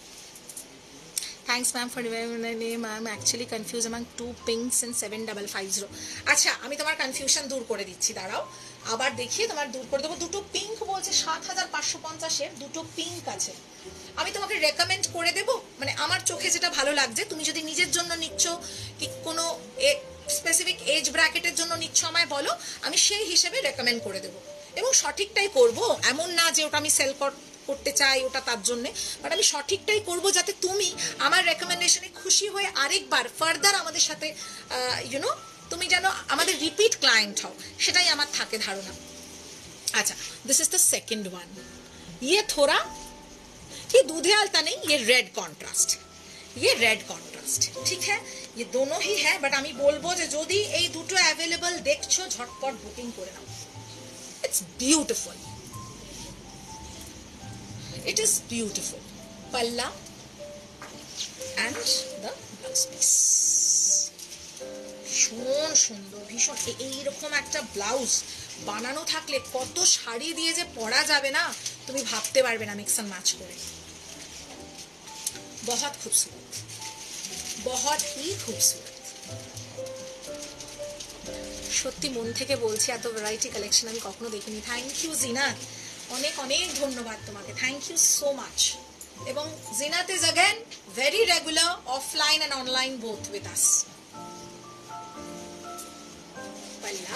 Thanks ma'am for remembering my name. I'm actually confused among two pinks and 7550. अच्छा, अमी तुम्हारे confusion दूर कर दीच्छी दाराओ. अब आप देखिए तुम्हारे दूर कर दो. दो टो pink बोल से 7550 शेड, दो टो pink का चे. अमी तुम्हारे recommend कोडे दे बो. मने आमर चोखे जितना भालो लाग जे. तुम्ही जो दी नीचे जोन निच्चो कि कोनो एक specific age bracket ए जोन निच्चो हमारे बोलो. अमी शे हिशेबे recommend कोडे दे बो. एवं शॉटिक टाइ कोडबो. एमोन ना जे उटा मी sell कोड করতে চাই ওটা তার জন্য বাট আমি সঠিকটাই করব যাতে তুমি আমার রেকমেন্ডেশনে খুশি হয়ে আরেকবার ফারদার আমাদের সাথে ইউ নো তুমি জানো আমাদের রিপিট ক্লায়েন্ট হও সেটাই আমার থাকে ধারণা আচ্ছা this is the second one ये थोड़ा ये दूधे आलता नहीं ये रेड কন্ট্রাস্ট ठीक है ये दोनों ही है बट আমি বলবো যে যদি এই দুটো अवेलेबल দেখছো ঝটপট বুকিং করে নাও it's beautiful It is beautiful. Palla and the blouse piece. Shon shundor, bishon. Ei rokom ekta blouse banano thakle koto shari diye je pora jabe na, tumi bhabte parbe na mix and match kore. Bahut khubsurat. Bahut hi khubsurat. Shotti mon theke bolchi eto variety collection ami kokhono dekhini. Thank you Zinat. অনেক অনেক ধন্যবাদ তোমাকে থ্যাংক ইউ সো মাচ এবং Zinat is again very regular offline and online both with us palla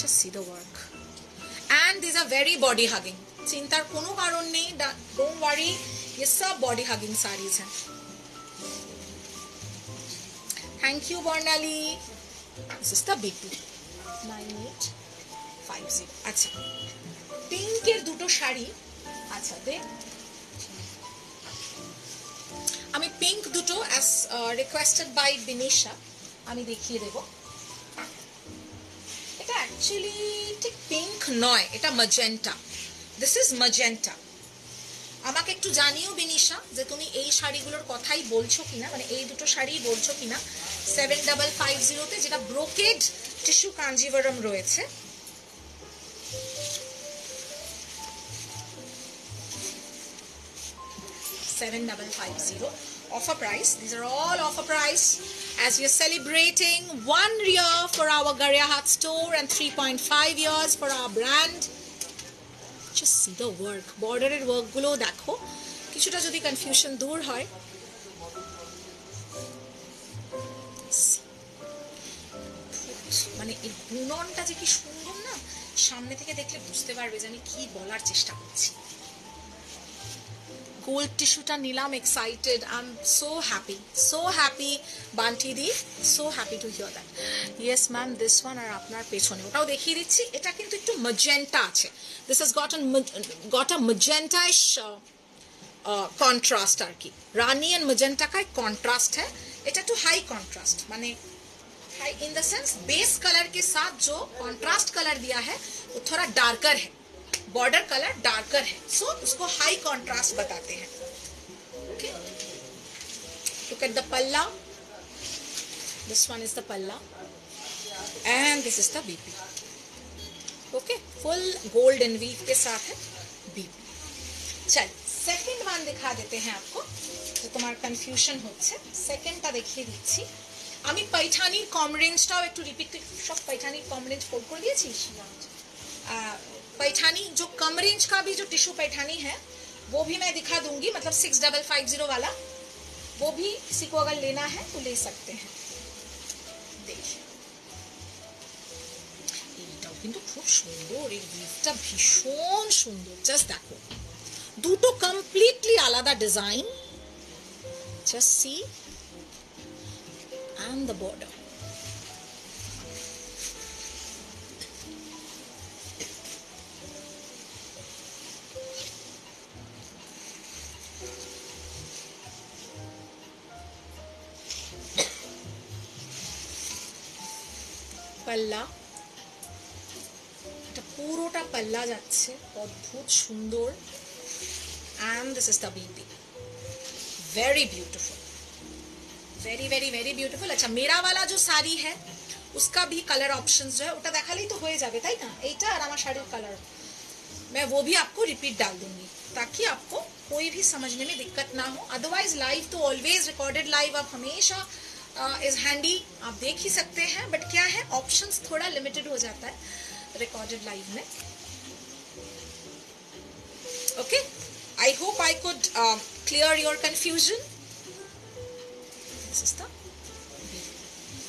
just see the work and these are very body hugging চিন্তার কোনো কারণ নেই don't worry ये सब body hugging sarees हैं Thank you, Bornali. This is the BP 9850. अच्छा, pink के दूसरो शाड़ी. अच्छा दे. अमी pink दूसरो as requested by Binisha. अमी देखिए देखो. इटा actually ठीक pink नॉय. इटा magenta. This is magenta. আমাকে একটু জানিও বিনিশা যে তুমি এই শাড়িগুলোর কথাই বলছো কিনা মানে এই দুটো শাড়িই বলছো কিনা 7550 তে যেটা ব্রোকেড টিস্যু কাঞ্জিভারাম রয়েছে offer price these are all offer price as we are celebrating 1 year for our Gariahat store and 3.5 years for our brand Just see the work. Bordered work গুলো দেখো কিছুটা যদি কনফিউশন দূর হয় মানে এই বুননটা যে কি সুন্দর না সামনে থেকে দেখলে বুঝতে পারবে যে আমি কি বলার চেষ্টা করছি গোল্ড টিস্যুটা নিলাম excited I am so happy Bunty di so happy to hear that yes ma'am this one আর আপনার পেছনে ওটাও দেখিয়ে দিচ্ছি এটা কিন্তু একটু ম্যাজেন্টা আছে this has got a magentish contrast আর কি রানী এন্ড ম্যাজেন্টা কাই কন্ট্রাস্ট है এটা একটু হাই কন্ট্রাস্ট মানে high in the sense base colour के साथ जो कॉन्ट्रास्ट कलर दिया है वो थोड़ा डार्कर है बॉर्डर कलर डार्कर है सो उसको हाई कंट्रास्ट बताते हैं Okay, look at the palla. This one is the palla and this is the VP. Okay, full golden weave के साथ है VP. चल सेकेंड वन दिखा देते हैं आपको जो तुम्हारा कन्फ्यूशन होच्छे सेकेंडटा देखिए दीची आमी पैठानी कम रेंजटाओ एकटू रिपीट सब पैठानी कम रेंज फोल्ड कर दिए पैठानी जो कम रेंज का भी जो टिश्यू पैठानी है वो भी मैं दिखा दूंगी मतलब 6550 वाला वो भी किसी को अगर लेना है तो ले सकते हैं। देखिए এইটাও কিন্তু খুব সুন্দর এই গিফটটা ভীষণ সুন্দর জাস্ট দেখো দুটো কমপ্লিটলি আলাদা design just see and the border palla ta puro ta palla jacche অদ্ভুত সুন্দর and this is the baby very beautiful very very very beautiful. अच्छा मेरा वाला जो साड़ी है उसका भी कलर ऑप्शंस जो है उटा देखा ली तो हो जाए तई ना एटा और हमारा शाड़ी कलर मैं वो भी आपको रिपीट डाल दूंगी ताकि आपको कोई भी समझने में दिक्कत ना हो। अदरवाइज लाइव तो ऑलवेज रिकॉर्डेड लाइव आप हमेशा इज हैंडी आप देख ही सकते हैं बट क्या है ऑप्शंस थोड़ा लिमिटेड हो जाता है रिकॉर्डेड लाइव में। Okay I hope I could clear your confusion.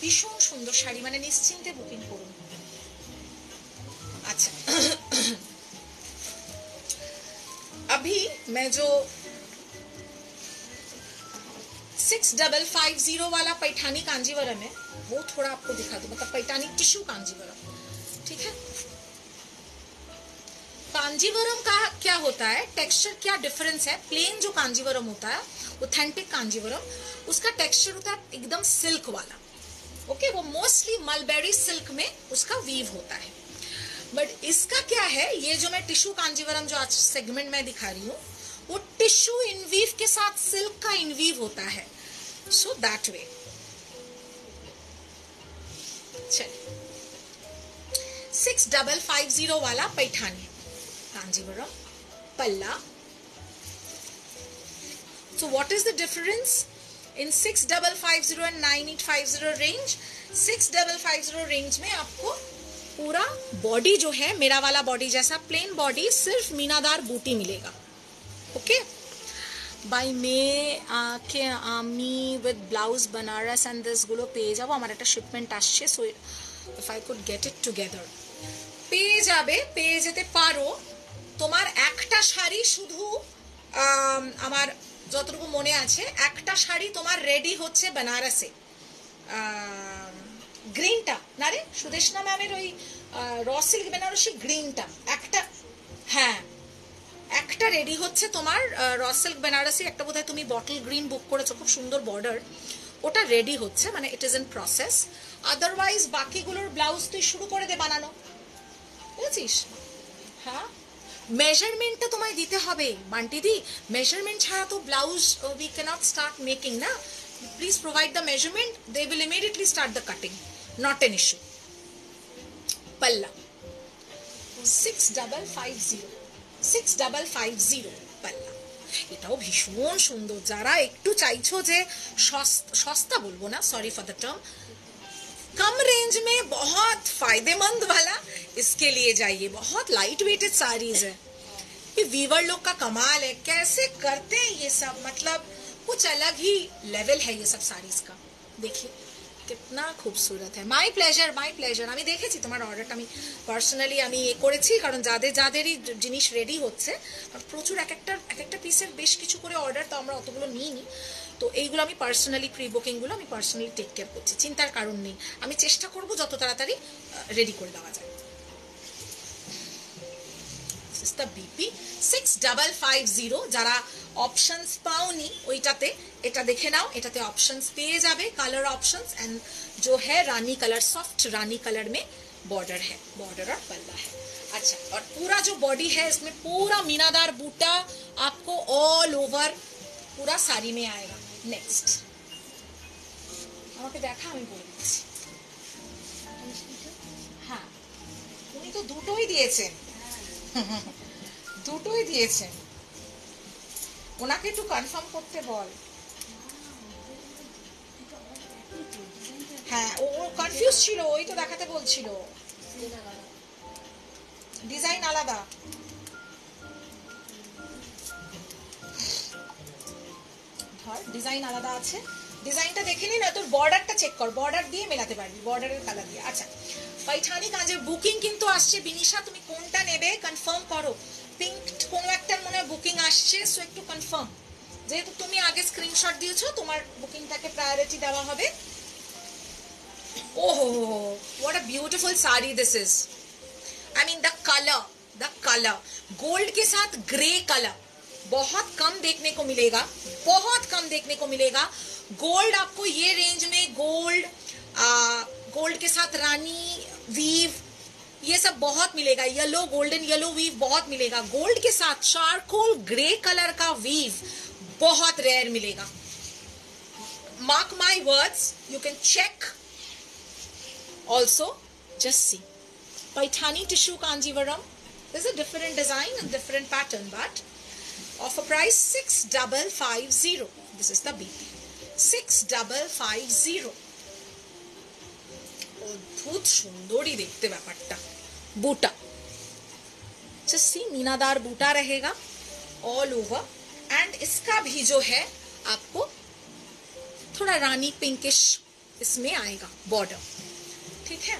ভীষণ সুন্দর শাড়ি মানে নিশ্চিন্তে বুকিং করুন। আচ্ছা अभी मैं जो 6550 वाला पैठानी कांजीवरम है वो थोड़ा आपको दिखा दूं मतलब पैठानी टिश्यू कांजीवरम ठीक है। कांजीवरम का क्या होता है टेक्सचर क्या डिफरेंस है प्लेन जो कांजीवरम होता है ऑथेंटिक कांजीवरम उसका टेक्सचर होता है एकदम सिल्क वाला। ओके वो मोस्टली मलबेरी सिल्क में उसका वीव होता है बट इसका क्या है ये जो मैं टिश्यू कांजीवरम जो आज सेगमेंट में दिखा रही हूँ वो टिश्यू इनवीव के साथ सिल्क का इनवीव होता है सो दैट वे। चलिए 6550 वाला पैठानी कांजीवरम पल्ला। So what is the difference in 6550 and 9850 range? 6550 range में आपको पूरा बॉडी जो है मेरा वाला बॉडी जैसा प्लेन बॉडी सिर्फ मीनादार बूटी मिलेगा। ओके बाई मे के आमी विद ब्लाउज बनारस एंड दिस गुलो पेज अब हमारे एक शिपमेंट आश्चे so if I could get it together पेज जाबे पेज जेते पारो तुम्हार एकटा शाड़ी शुधु आमार যতটুকু মনে আছে একটা শাড়ি তোমার রেডি হচ্ছে বেনারসে গ্রিনটা না রে সুদেশনা ম্যামের ওই রসিল্ক বেনারসি গ্রিনটা একটা হ্যাঁ একটা রেডি হচ্ছে তোমার রসিল্ক বেনারসি একটা বোধহয় তুমি বটল গ্রিন বুক করেছো খুব সুন্দর বর্ডার ওটা রেডি হচ্ছে মানে it is in process. Otherwise বাকিগুলোর ব্লাউজ তুই শুরু করে দে বানানো বুঝছিস হ্যাঁ मेजरमेंट तुम्हारे दीते होबे बांटी दी मेजरमेंट छाड़ा तो blouse we cannot start making ना please provide the measurement they will immediately start the cutting not an issue. Palla 6550 पल्ला এটাও ভীষণ সুন্দর যারা একটু চাইছো যে সস্তা বলবো না सॉरी फॉर द टर्म कम रेंज में बहुत फायदेमंद वाला इसके लिए जाइए बहुत लाइट वेटेड साड़ीज है। ये वीवर लोग का कमाल है कैसे करते हैं ये सब मतलब कुछ अलग ही लेवल है ये सब साड़ीज का। देखिए कितना खूबसूरत है। माई प्लेजर हमें देखे तुम्हारा ऑर्डर हमें पर्सनली हमें ये करेছি कारण যাদের যাদেরই জিনিস রেডি হচ্ছে আর প্রচুর এক একটা পিসের বেশ কিছু করে অর্ডার তো আমরা অতগুলো নিই নি তো এইগুলো আমি পার্সোনালি প্রি বুকিংগুলো আমি পার্সোনালি টেক কেয়ার করছি চিন্তার কারণ নেই আমি চেষ্টা করব যত তাড়াতাড়ি রেডি করে দেওয়া যায়। সিস্টার বিপি 6550 যারা অপশনস পাওনি ওইটাতে এটা দেখে নাও এটাতে অপশনস পেয়ে যাবে কালার অপশনস এন্ড जो है रानी कलर सॉफ्ट रानी कलर में बॉर्डर है बॉर्डर और पल्ला है। अच्छा और पूरा जो बॉडी है इसमें पूरा मीनादार बूटा आपको ऑल ओवर पूरा साड़ी में आएगा। नेक्स्ट আমাকে দেখা আমি বলে দিচ্ছি। হ্যাঁ উনি তো দুটোই দিয়েছেন, দুটোই দিয়েছেন। ওনাকে একটু কনফার্ম করতে বল। হ্যাঁ ও কনফিউজ ছিল, ওই তো দেখাতে বলছিল ডিজাইন আলাদা। ডিজাইন আলাদা আছে, ডিজাইনটা দেখে নিন, তোর বর্ডারটা চেক কর, বর্ডার দিয়ে মেলাতে পারবি, বর্ডারের কালা দিয়ে। আচ্ছা পাইঠানি কাজের বুকিং কিন্তু আসছে। বিনিশা তুমি কোনটা নেবে কনফার্ম করো, পিঙ্ক কোনো একটা মনে বুকিং আসছে, সো একটু কনফার্ম। যেহেতু তুমি আগে স্ক্রিনশট দিয়েছো তোমার বুকিংটাকে প্রায়োরিটি দেওয়া হবে। ওহো what a beautiful sari this is, I mean the colour, the colour gold के साथ ग्रे कलर बहुत कम देखने को मिलेगा, बहुत कम देखने को मिलेगा। गोल्ड आपको ये रेंज में गोल्ड गोल्ड के साथ रानी वीव ये सब बहुत मिलेगा, येलो गोल्डन येलो वीव बहुत मिलेगा। गोल्ड के साथ चारकोल ग्रे कलर का वीव बहुत रेयर मिलेगा। Mark my words, you can check also just see Paithani Tissue Kanjivaram. This is a different design and different pattern, but offer price 6550. This is the BP 6550. बहुत सुंदर ही देखते बैपट्टा बूटा, जस्ट सी मीनादार बूटा रहेगा ऑल ओवर। एंड इसका भी जो है आपको थोड़ा रानी पिंकिश इसमें आएगा बॉर्डर, ठीक है।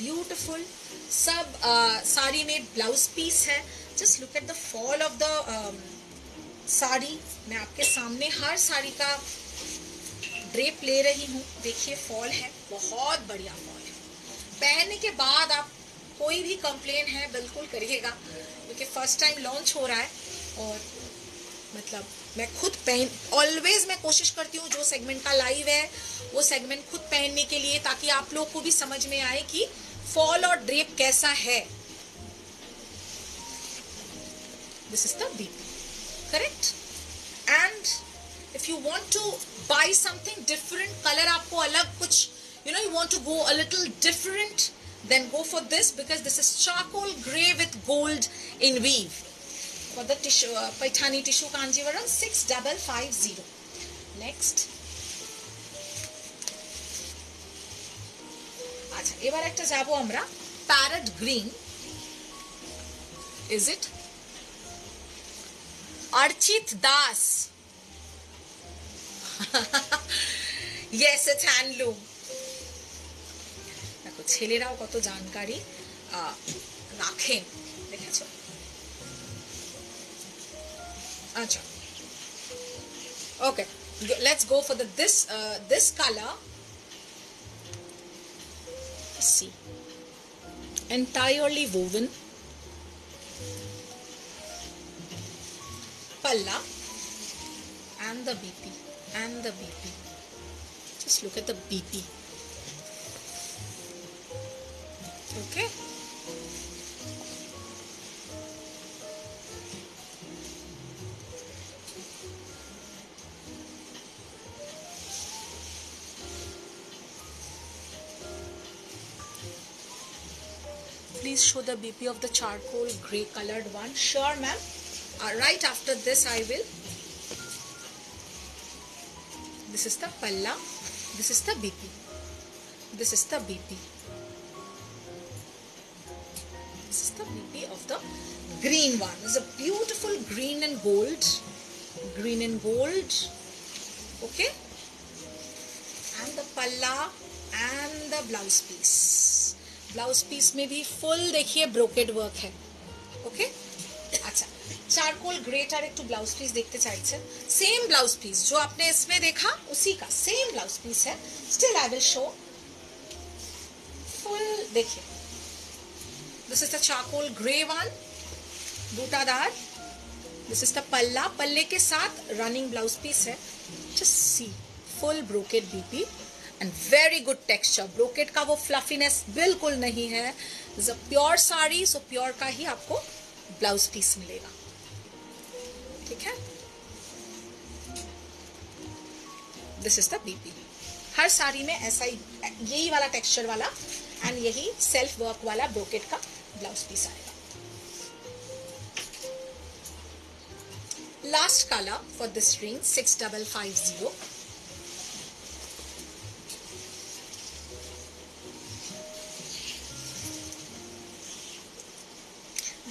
ब्यूटिफुल सब साड़ी में ब्लाउज पीस है। Just look at the fall of the sari, मैं आपके सामने हर साड़ी का ड्रेप ले रही हूँ। देखिए फॉल है, बहुत बढ़िया फॉल है। पहनने के बाद आप कोई भी कंप्लेन है बिल्कुल करिएगा, क्योंकि फर्स्ट टाइम लॉन्च हो रहा है। और मतलब मैं खुद पहन, ऑलवेज मैं कोशिश करती हूँ जो सेगमेंट का लाइव है वो सेगमेंट खुद पहनने के लिए, ताकि आप लोग को भी समझ में आए कि फॉल और ड्रेप कैसा है। This is the BP, correct. And if you want to buy something different colour, आपको अलग कुछ you know you want to go a little different, then go for this, because this is charcoal grey with gold in weave. For the tissue, Paithani Tissue Kanjivaram 6550. Next, अच्छा এবার একটা যাবো আমরা parrot green, is it? Archit Das. Yes, it's handloom. দেখো ছেলেরাও কত জানকারি রাখেন, দেখেছো? अच्छा okay let's go for this this colour, see entirely woven palla and the BP, and the BP, just look at the BP. Okay please show the BP of the charcoal grey colored one. Sure ma'am, right after this I will. This is the palla, this is the BP, this is the BP, this is the BP of the green one. It's a beautiful green and gold, green and gold, okay. And the palla and the blouse piece, blouse piece में भी फुल देखिए ब्रोकेड वर्क है, ओके। अच्छा चारकोल ग्रेटर एक तो ब्लाउज पीस देखते चाहिए, सेम ब्लाउज पीस जो आपने इसमें देखा उसी का सेम ब्लाउज पीस है। Still I will show full, देखिए this is the charcoal grey one बूटादार, दिस इज द पल्ला, पल्ले के साथ रनिंग ब्लाउज पीस है। Just see full brocade BP, very good texture, brocade का वो फ्लफीनेस बिल्कुल नहीं है, is a pure sari, so pure का ही आपको ब्लाउज पीस मिलेगा, ठीक है। This is the BP. हर साड़ी में ऐसा ही यही वाला टेक्सचर वाला एंड यही सेल्फ वर्क वाला ब्रोकेट का ब्लाउज पीस आएगा। Last colour for this ring 6550।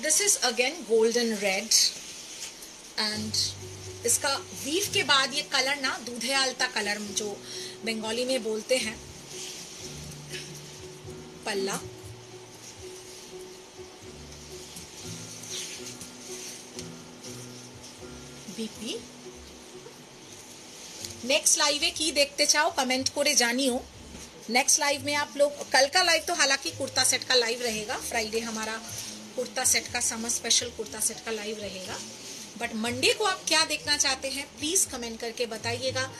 This is again golden red and इसका वीव के बाद ये कलर ना दूधयाल का कलर जो बंगाली में बोलते हैं। पल्ला बीपी। नेक्स्ट लाइव की देखते चाहो कमेंट करे जानियो। नेक्स्ट लाइव में आप लोग, कल का लाइव तो हालांकि कुर्ता सेट का लाइव रहेगा, फ्राइडे हमारा कुर्ता सेट का समर स्पेशल कुर्ता सेट का लाइव रहेगा, बट मंडे को आप क्या देखना चाहते हैं प्लीज़ कमेंट करके बताइएगा।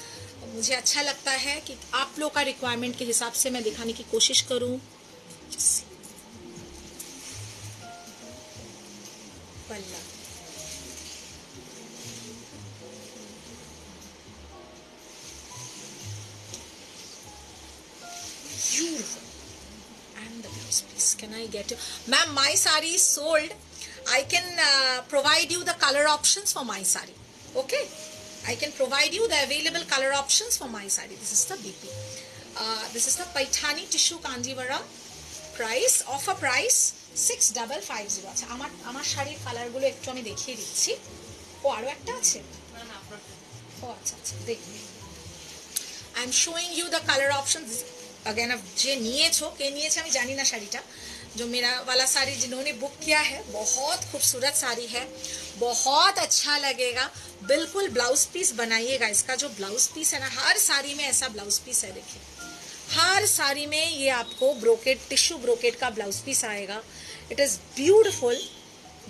मुझे अच्छा लगता है कि आप लोग का रिक्वायरमेंट के हिसाब से मैं दिखाने की कोशिश करूं। पल्ला and the blouse piece. Can I get you? Ma'am, my saree is sold. I can provide you the color options for my saree. Okay, I can provide you the available color options for my saree. This is the BP. This is the Paithani Tissue Kanjivaram. Price, offer price 6550. अच्छा, आमार शाड़ी कलर गुलो एक तो मैं देखिए दीछी। ओ आरो एक टा अच्छे। ओ अच्छा अच्छा देखिए। I am showing you the color options. Again अब जे निएछो के निएछो मैं जानी ना शाड़ीटा जो मेरा वाला साड़ी जिन्होंने बुक किया है, बहुत खूबसूरत साड़ी है, बहुत अच्छा लगेगा। बिल्कुल ब्लाउज पीस बनाइएगा इसका, जो ब्लाउज पीस है ना हर साड़ी में ऐसा ब्लाउज पीस है। देखिए हर साड़ी में ये आपको ब्रोकेट, टिश्यू ब्रोकेट का ब्लाउज पीस आएगा। It is beautiful,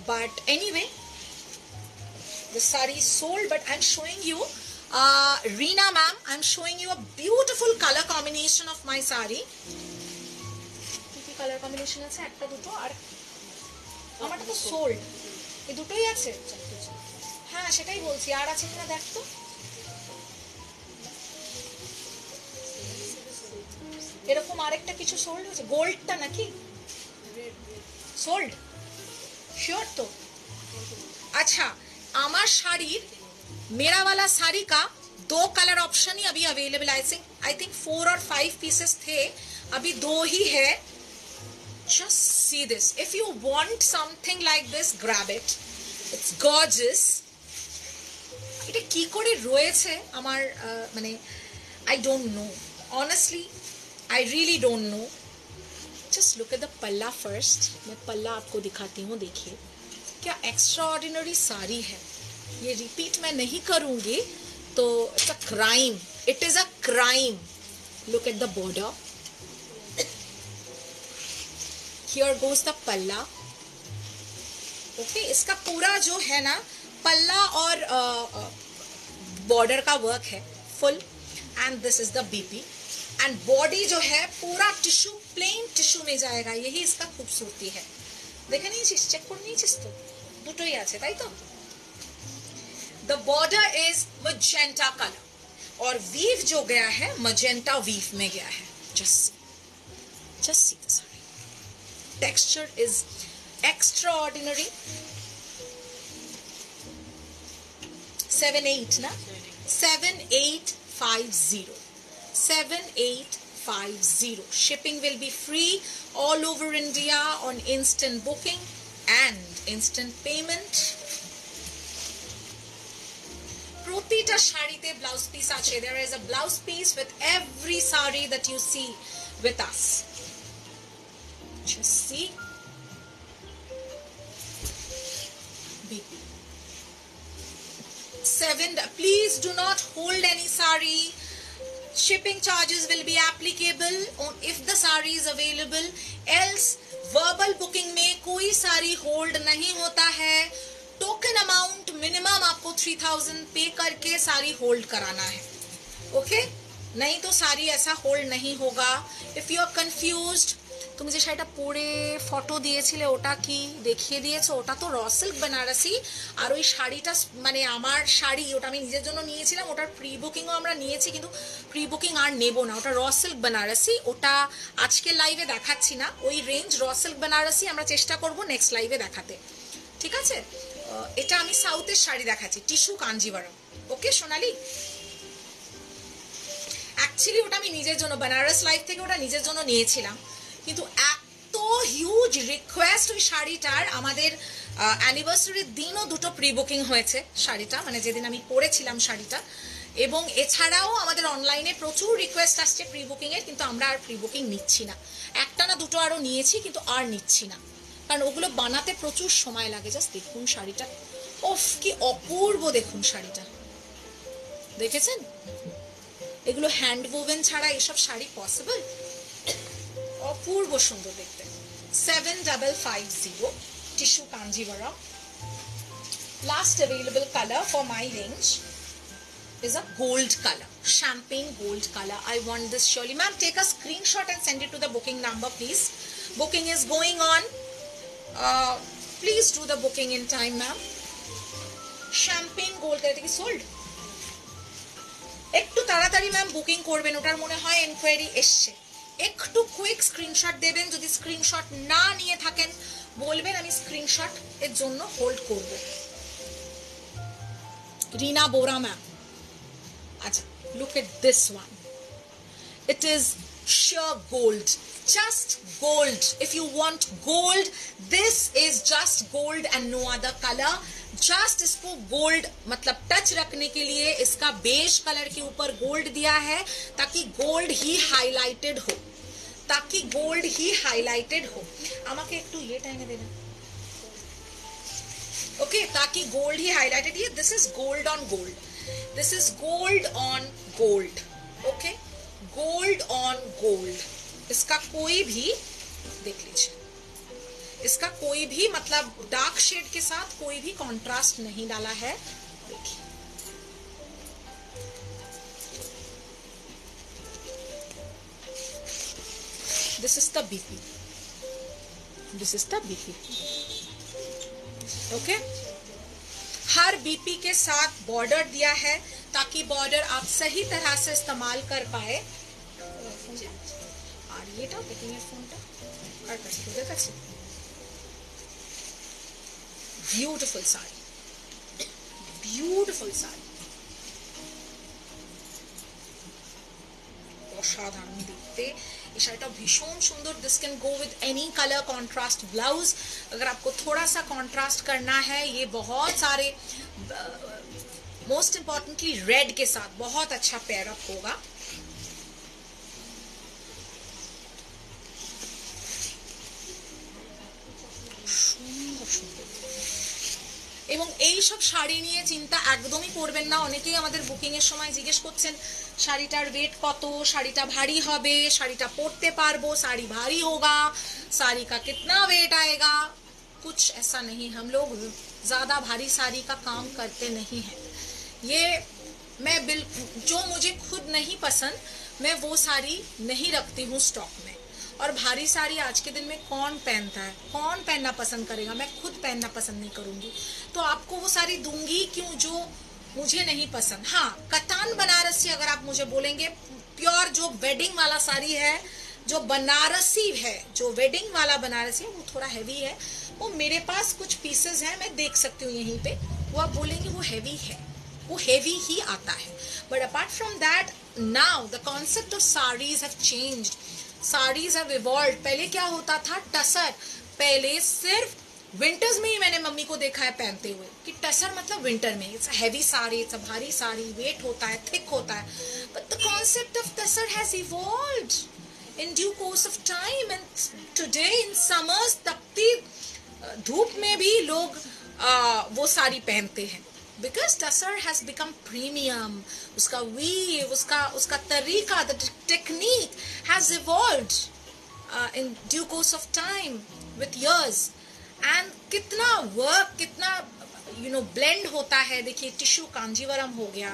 but anyway this sari sold, but I am showing you Reena ma'am, I'm showing you a beautiful color combination of my saree. Kiki color combination ache ekta duto ar amar to sold. Ei dutoi ache. Ha setai bolchi ar ache kina dekh to. Erokom arekta kichu sold hoyeche gold ta naki? Sold. Sure to. Acha, amar sharir मेरा वाला साड़ी का दो कलर ऑप्शन ही अभी अवेलेबल है। आई थिंक 4 और 5 पीसेस थे, अभी 2 ही है। Just see this, if you want something like this grab it, it's gorgeous. এটা কি করে রয়েছে আমার মানে I don't know, honestly I really don't know. Just look at the palla first. मैं पल्ला आपको दिखाती हूँ। देखिए क्या एक्स्ट्रा ऑर्डिनरी साड़ी है। ये रिपीट मैं नहीं करूंगी, तो it's a crime, it is a crime. Look at the border, here goes the palla. Okay, इसका पूरा जो है ना पल्ला और बॉर्डर का वर्क है full. And this is the BP and body जो है पूरा टिश्यू, प्लेन टिश्यू में जाएगा। यही इसका खूबसूरती है। देखे नहीं चीज, चेक कर नहीं चीज, तो दुटो ही आछे ताई तो। The border is magenta color और weave जो गया है magenta weave में गया है। Just see the saree. Texture is extraordinary. 78 ना? 7850. 7850. Shipping will be free all over India on instant booking and instant payment. প্রতিটা শাড়িতে ব্লাউজ পিস আছে। There is a blouse piece with every saree that you see with us. Just see BP 7. Please do not hold any saree. Shipping charges will be applicable if the saree is available, else verbal booking में कोई साड़ी होल्ड नहीं होता है। टोकन अमाउंट मिनिमम आपको 3000 पे करके सारी होल्ड कराना है। ओके, नहीं तो सारी ऐसा होल्ड नहीं होगा। इफ यू आर कंफ्यूज्ड तुम जो शाड़ी परे फटो दिए ओटा कि देखिए दिए तो रॉ सिल्क बनारसी और वो शाड़ी मैं शाड़ी निजेर जोन्नो नियेछिलाम ओटार प्री बुकिंगो आमरा नियेछि किन्तु प्री बुकिंग आर नेबो ना ओटा रॉ सिल्क बनारसी ओटा आजके लाइवे देखाच्छि ना ओई रेंज रॉ सिल्क बनारसी आमरा चेष्टा करब नेक्स्ट लाइवे देखाते ठीक आछे। एटा आमी साउथेर शाड़ी देखाच्छि tissue Kanjeevaram okay Sonali actually ओटा आमी निजेर जोन्नो बनारस लाइफ थेके ओटा निजेर जोन्नो नियेछिलाम किन्तु एतो हिउज रिक्वेस्ट ओई शाड़ीटार आमादेर एनिवर्सारिर दिनও दुटो प्री बुकिंग होयेছে शाड़ीटा माने जेदिन आमी परेছিলাম शाड़ीटा এবং এছাড়াও আমাদের অনলাইনে প্রচুর রিকোয়েস্ট আসছে প্রি বুকিং এর কিন্তু আমরা আর প্রি বুকিং নিচ্ছি না একটা না দুটো আরও নিয়েছি কিন্তু আর নিচ্ছি না কারণ ওগুলো বানাতে প্রচুর সময় লাগে। জাস্ট দেখুন শাড়িটা ওফ কি অপূর্ব দেখুন শাড়িটা দেখেছেন এগুলো হ্যান্ড ওভেন ছাড়া এসব শাড়ি পসিবল অপূর্ব সুন্দর দেখতে 7550 tissue Kanjivaram last available colour for my range is a gold color, champagne gold color. I want this surely, ma'am. Take a screenshot and send it to the booking number, please. Booking is going on. Please do the booking in time, ma'am. Champagne gold color, it is sold. Ektu taratari, ma'am. Booking korben. Otar mone hoy inquiry esche. Ektu quick screenshot deben. Jodi screenshot na niye thaken, bolben ami screenshot er jonno hold korbo. Reena Bora, ma'am. अच्छा look at this one. It is sheer gold, just gold. If you want gold, this is just gold and no other color. Just इसको gold मतलब टच रखने के लिए इसका बेज कलर के ऊपर gold दिया है ताकि gold ही highlighted हो, ताकि gold ही highlighted हो. आमा के एक तो ये टाइम देना ओके ताकि गोल्ड ही हाईलाइटेड ये this is gold on gold this is gold on gold okay gold on gold इसका कोई भी देख लीजिए इसका कोई भी मतलब डार्क शेड के साथ कोई भी कॉन्ट्रास्ट नहीं डाला है देखिए this is the BP okay हर बीपी के साथ बॉर्डर दिया है ताकि बॉर्डर आप सही तरह से इस्तेमाल कर पाए और ये तो देखेंगे फोन का ब्यूटीफुल साड़ी অসাধারণ दिखते इस शाड़ी भीषण सुंदर this can go with any colour contrast blouse अगर आपको थोड़ा सा कॉन्ट्रास्ट करना है ये बहुत सारे मोस्ट इम्पॉर्टेंटली रेड के साथ बहुत अच्छा पेयर अप होगा। এবং এই সব শাড়ি নিয়ে চিন্তা একদমই করবেন না অনেকেই আমাদের বুকিং এর সময় জিজ্ঞেস করছেন শাড়িটার ওয়েট কত শাড়িটা ভারী হবে শাড়িটা পরতে পারবো শাড়ি ভারী होगा साड़ी का कितना वेट आएगा कुछ ऐसा नहीं हम लोग ज़्यादा भारी साड़ी का काम करते नहीं हैं ये मैं जो मुझे खुद नहीं पसंद मैं वो साड़ी नहीं रखती हूँ स्टॉक में और भारी साड़ी आज के दिन में कौन पहनता है कौन पहनना पसंद करेगा मैं खुद पहनना पसंद नहीं करूंगी तो आपको वो साड़ी दूंगी क्यों जो मुझे नहीं पसंद। हाँ कतान बनारसी अगर आप मुझे बोलेंगे प्योर जो वेडिंग वाला साड़ी है जो बनारसी है जो वेडिंग वाला बनारसी है वो थोड़ा हैवी है वो मेरे पास कुछ पीसेज हैं मैं देख सकती हूँ यहीं पर वो आप बोलेंगे वो हैवी है वो हैवी ही आता है but apart from that now the concept of saris have changed saris have evolve पहले क्या होता था टसर पहले सिर्फ विंटर्स में ही मैंने मम्मी को देखा है पहनते हुए कि टसर मतलब विंटर में इट्स हैवी साड़ी इट्स भारी साड़ी वेट होता है थिक होता है but the concept of tussar has evolve in due course of time and today in summers तपती धूप में भी लोग वो साड़ी पहनते हैं because tussar has become premium उसका वीव उसका तरीका the technique has evolve in due course of time with years and कितना वर्क कितना यू नो ब्लेंड होता है देखिए टिश्यू कांजीवरम हो गया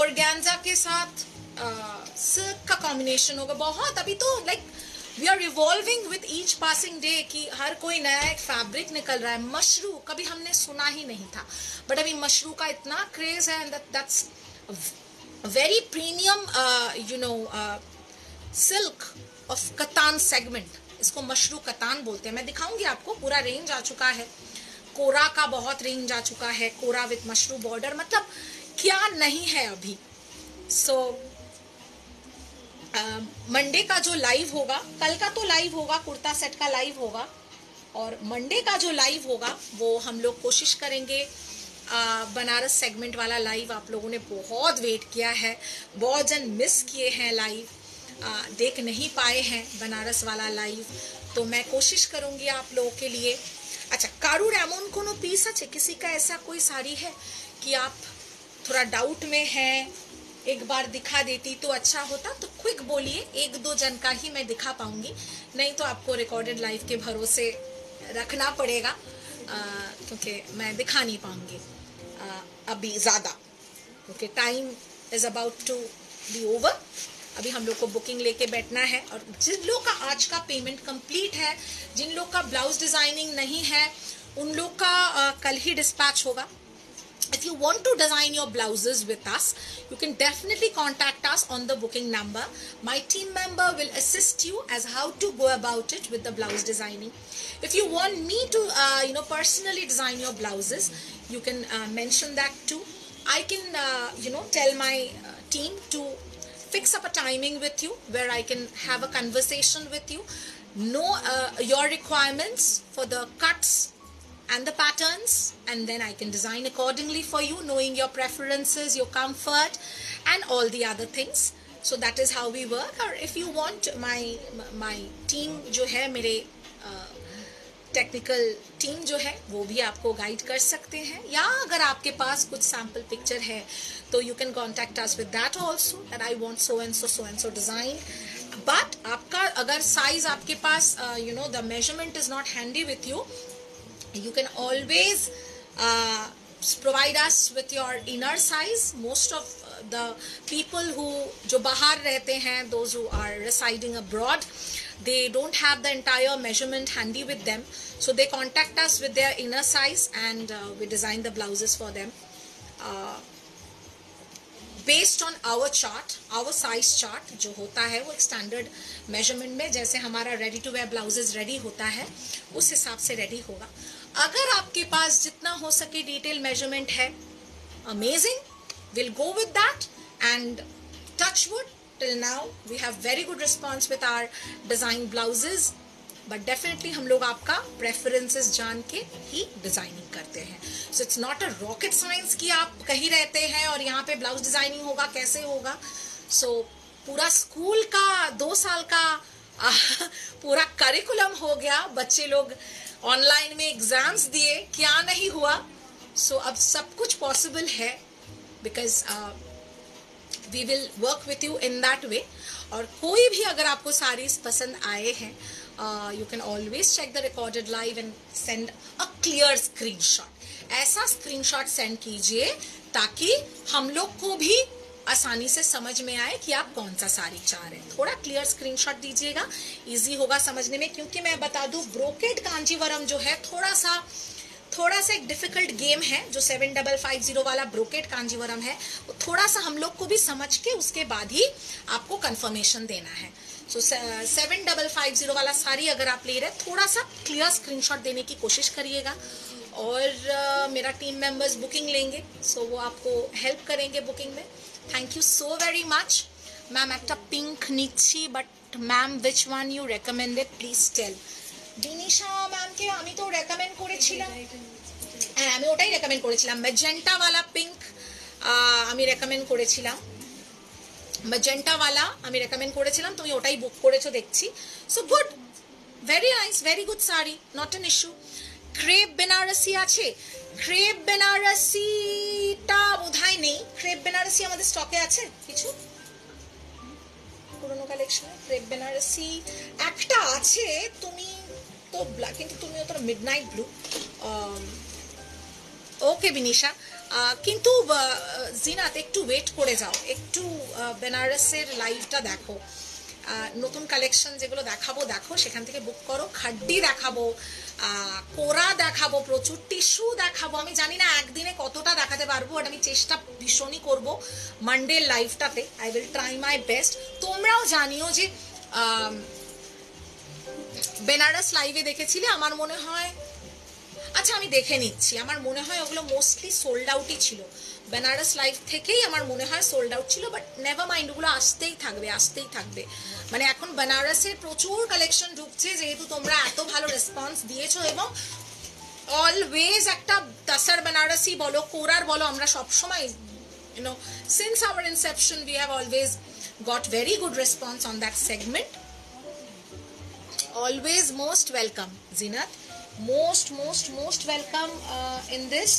ऑर्गेन्जा के साथ सिल्क का कॉम्बिनेशन होगा बहुत अभी तो like we are evolving with each passing day कि हर कोई नया एक फैब्रिक निकल रहा है. मशरू कभी हमने सुना ही नहीं था, बट अभी मशरू का इतना क्रेज है and that's very premium you know silk of katan segment. इसको मशरू कतान बोलते हैं. मैं दिखाऊंगी आपको, पूरा रेंज आ चुका है. कोरा का बहुत रेंज आ चुका है, कोरा विथ मशरू बॉर्डर, मतलब क्या नहीं है अभी. सो मंडे का जो लाइव होगा, कल का तो लाइव होगा, कुर्ता सेट का लाइव होगा, और मंडे का जो लाइव होगा वो हम लोग कोशिश करेंगे बनारस सेगमेंट वाला लाइव. आप लोगों ने बहुत वेट किया है, बहुत जन मिस किए हैं लाइव, देख नहीं पाए हैं बनारस वाला लाइव, तो मैं कोशिश करूँगी आप लोगों के लिए. अच्छा, कारू रेमोन को नो पीस अच्छे, किसी का ऐसा कोई साड़ी है कि आप थोड़ा डाउट में हैं, एक बार दिखा देती तो अच्छा होता, तो क्विक बोलिए. एक दो जन का ही मैं दिखा पाऊंगी, नहीं तो आपको रिकॉर्डेड लाइव के भरोसे रखना पड़ेगा, क्योंकि मैं दिखा नहीं पाऊंगी अभी ज़्यादा, क्योंकि time is about to be over. अभी हम लोग को बुकिंग लेके बैठना है, और जिन लोग का आज का पेमेंट कंप्लीट है, जिन लोग का ब्लाउज डिज़ाइनिंग नहीं है, उन लोग का कल ही डिस्पैच होगा. If you want to design your blouses with us, you can definitely contact us on the booking number. My team member will assist you as how to go about it with the blouse designing. If you want me to, personally design your blouses, you can mention that too. I can, tell my team to fix up a timing with you where I can have a conversation with you, know your requirements for the cuts and the patterns, and then I can design accordingly for you, knowing your preferences, your comfort and all the other things. So that is how we work. Or if you want, my team जो है, मेरे technical team जो है, वो भी आपको guide कर सकते हैं. या अगर आपके पास कुछ sample picture है, तो you can contact us with that also, that I want so and so design. But आपका अगर size आपके पास the measurement is not handy with you, you can always provide us with your inner size. Most of the people who bahar rehte hain, those who are residing abroad, they don't have the entire measurement handy with them, so they contact us with their inner size and we design the blouses for them based on our chart, our size chart जो होता है वो एक स्टैंडर्ड मेजरमेंट में, जैसे हमारा ready to wear blouses ready होता है उस हिसाब से रेडी होगा. अगर आपके पास जितना हो सके डिटेल मेजरमेंट है, amazing, will go with that. And touch wood, till now we have very good response with our design blouses, but definitely हम लोग आपका प्रेफरेंसेस जान के ही डिज़ाइनिंग करते हैं. So it's not a rocket science कि आप कहीं रहते हैं और यहाँ पे ब्लाउज डिज़ाइनिंग होगा, कैसे होगा. सो पूरा स्कूल का 2 साल का पूरा करिकुलम हो गया, बच्चे लोग ऑनलाइन में एग्जाम्स दिए, क्या नहीं हुआ. सो अब सब कुछ पॉसिबल है, because we will work with you in that way. और कोई भी अगर आपको साड़ीज पसंद आए हैं, you can always check the recorded live and send a clear screenshot. ऐसा screenshot send कीजिए ताकि हम लोग को भी आसानी से समझ में आए कि आप कौन सा साड़ी चाह रहे हैं. थोड़ा clear screenshot दीजिएगा, easy होगा समझने में, क्योंकि मैं बता दूँ ब्रोकेड कांजीवरम जो है थोड़ा सा एक डिफिकल्ट गेम है. जो 7550 वाला ब्रोकेट कांजीवरम है वो थोड़ा सा हम लोग को भी समझ के उसके बाद ही आपको कंफर्मेशन देना है. सो 7550 वाला साड़ी अगर आप ले रहे हैं, थोड़ा सा क्लियर स्क्रीनशॉट देने की कोशिश करिएगा. और मेरा टीम मेंबर्स बुकिंग लेंगे, सो वो आपको हेल्प करेंगे बुकिंग में. Thank you so very much ma'am. एक पिंक नीची, but ma'am which one you recommended, please tell. Dinisha ma'am के आमी तो रेकमेंड करेছিলাম, হ্যাঁ আমি ওটাই রেকমেন্ড করেছিলাম. मैजेंटा वाला पिंक আমি রেকমেন্ড করেছিলাম, मैजेंटा वाला আমি রেকমেন্ড করেছিলাম, তুমি ওটাই বুক করেছো দেখছি. So good, very nice, very good sari, not an issue. Crepe Banarasi আছে, ক্রেপ বেনারসিটা বোধহয় নেই. ক্রেপ বেনারসি আমাদের স্টকে আছে কিছু পুরনো কালেকশনে. ক্রেপ বেনারসি একটা আছে, তুমি तो ब्लैक किंतु तुम्हें तो मिडनाइट ब्लू. ओके बिनिशा, किंतु जीना एक टू वेट करे जाओ, एक टू बनारस से लाइव टा देखो. नतून कलेक्शन जेगुलो देखाबो देखो सेखान थेके बुक करो। खाड्डी देखाबो, कोरा देखाबो, प्रचुर टिश्यू देखाबो। आमी जानि ना एकदिने कतटा देखाते पारबो, बाट आमी चेष्टा भीषणई करबो। मंडे लाइफटाते I will try my best. तोमराओ जानिओ जे बेनारस लाइवे देखेछिले आमार मने हय, अच्छा आमी देखे निच्छि, आमार मने हय ओगुलो मोस्टली सोल्ड आउटई छिलो। बनारस लाइफ थेकेई आमार मने हय सोल्ड आउट छिलो, बाट नेभार माइंड, ओगुलो आसतेई थाकबे आसतेई थाकबे। माने एखन बनारसेर प्रचुर कलेक्शन ढुकछे जेहेतु तोमरा एतो भालो रेसपन्स दियेछो एबं अलवेज एकटा तसर बनारसी बोलो कोरार बोलो आमरा सब समय you know since our inception we have always got very good response on that segment. Always most welcome, Zinat. Most welcome in this,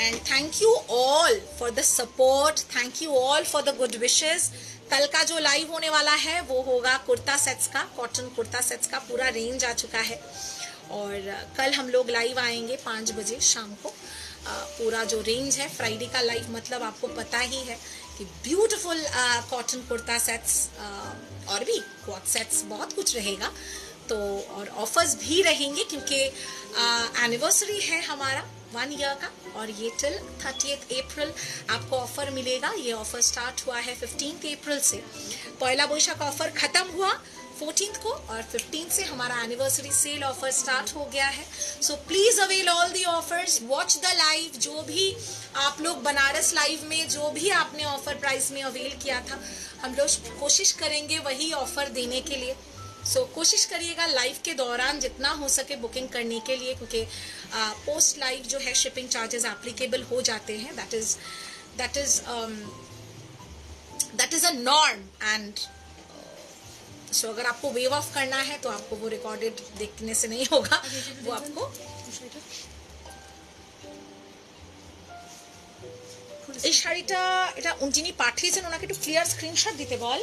and thank you all for the support. Thank you all for the good wishes. कल का जो लाइव होने वाला है वो होगा कुर्ता सेट्स का, कॉटन कुर्ता सेट्स का पूरा रेंज आ चुका है। और कल हम लोग लाइव आएंगे 5 बजे शाम को। पूरा जो रेंज है फ्राइडे का लाइव, मतलब आपको पता ही है कि ब्यूटीफुल कॉटन कुर्ता सेट्स और भी क्लॉथ सेट्स बहुत कुछ रहेगा। तो और ऑफर्स भी रहेंगे क्योंकि एनिवर्सरी है हमारा 1 ईयर का, और ये टिल 30 अप्रैल आपको ऑफ़र मिलेगा। ये ऑफ़र स्टार्ट हुआ है 15 अप्रैल से। पहला बैशाख ऑफ़र ख़त्म हुआ 14 को, और 15 से हमारा एनिवर्सरी सेल ऑफ़र स्टार्ट हो गया है। So please avail all the offers, watch the live. जो भी आप लोग बनारस लाइव में जो भी आपने ऑफ़र प्राइस में अवेल किया था, हम लोग कोशिश करेंगे वही ऑफ़र देने के लिए। सो कोशिश करिएगा लाइव के दौरान जितना हो सके बुकिंग करने के लिए, क्योंकि पोस्ट लाइव जो है शिपिंग चार्जेस एप्लीकेबल हो जाते हैं। That is a norm. And so अगर आपको वेव ऑफ करना है तो आपको वो रिकॉर्डेड देखने से नहीं होगा, वो आपको शाड़ीटा এটা যিনি পাঠিয়েছেন ওনাকে একটু ক্লিয়ার স্ক্রিনশট দিতে বল।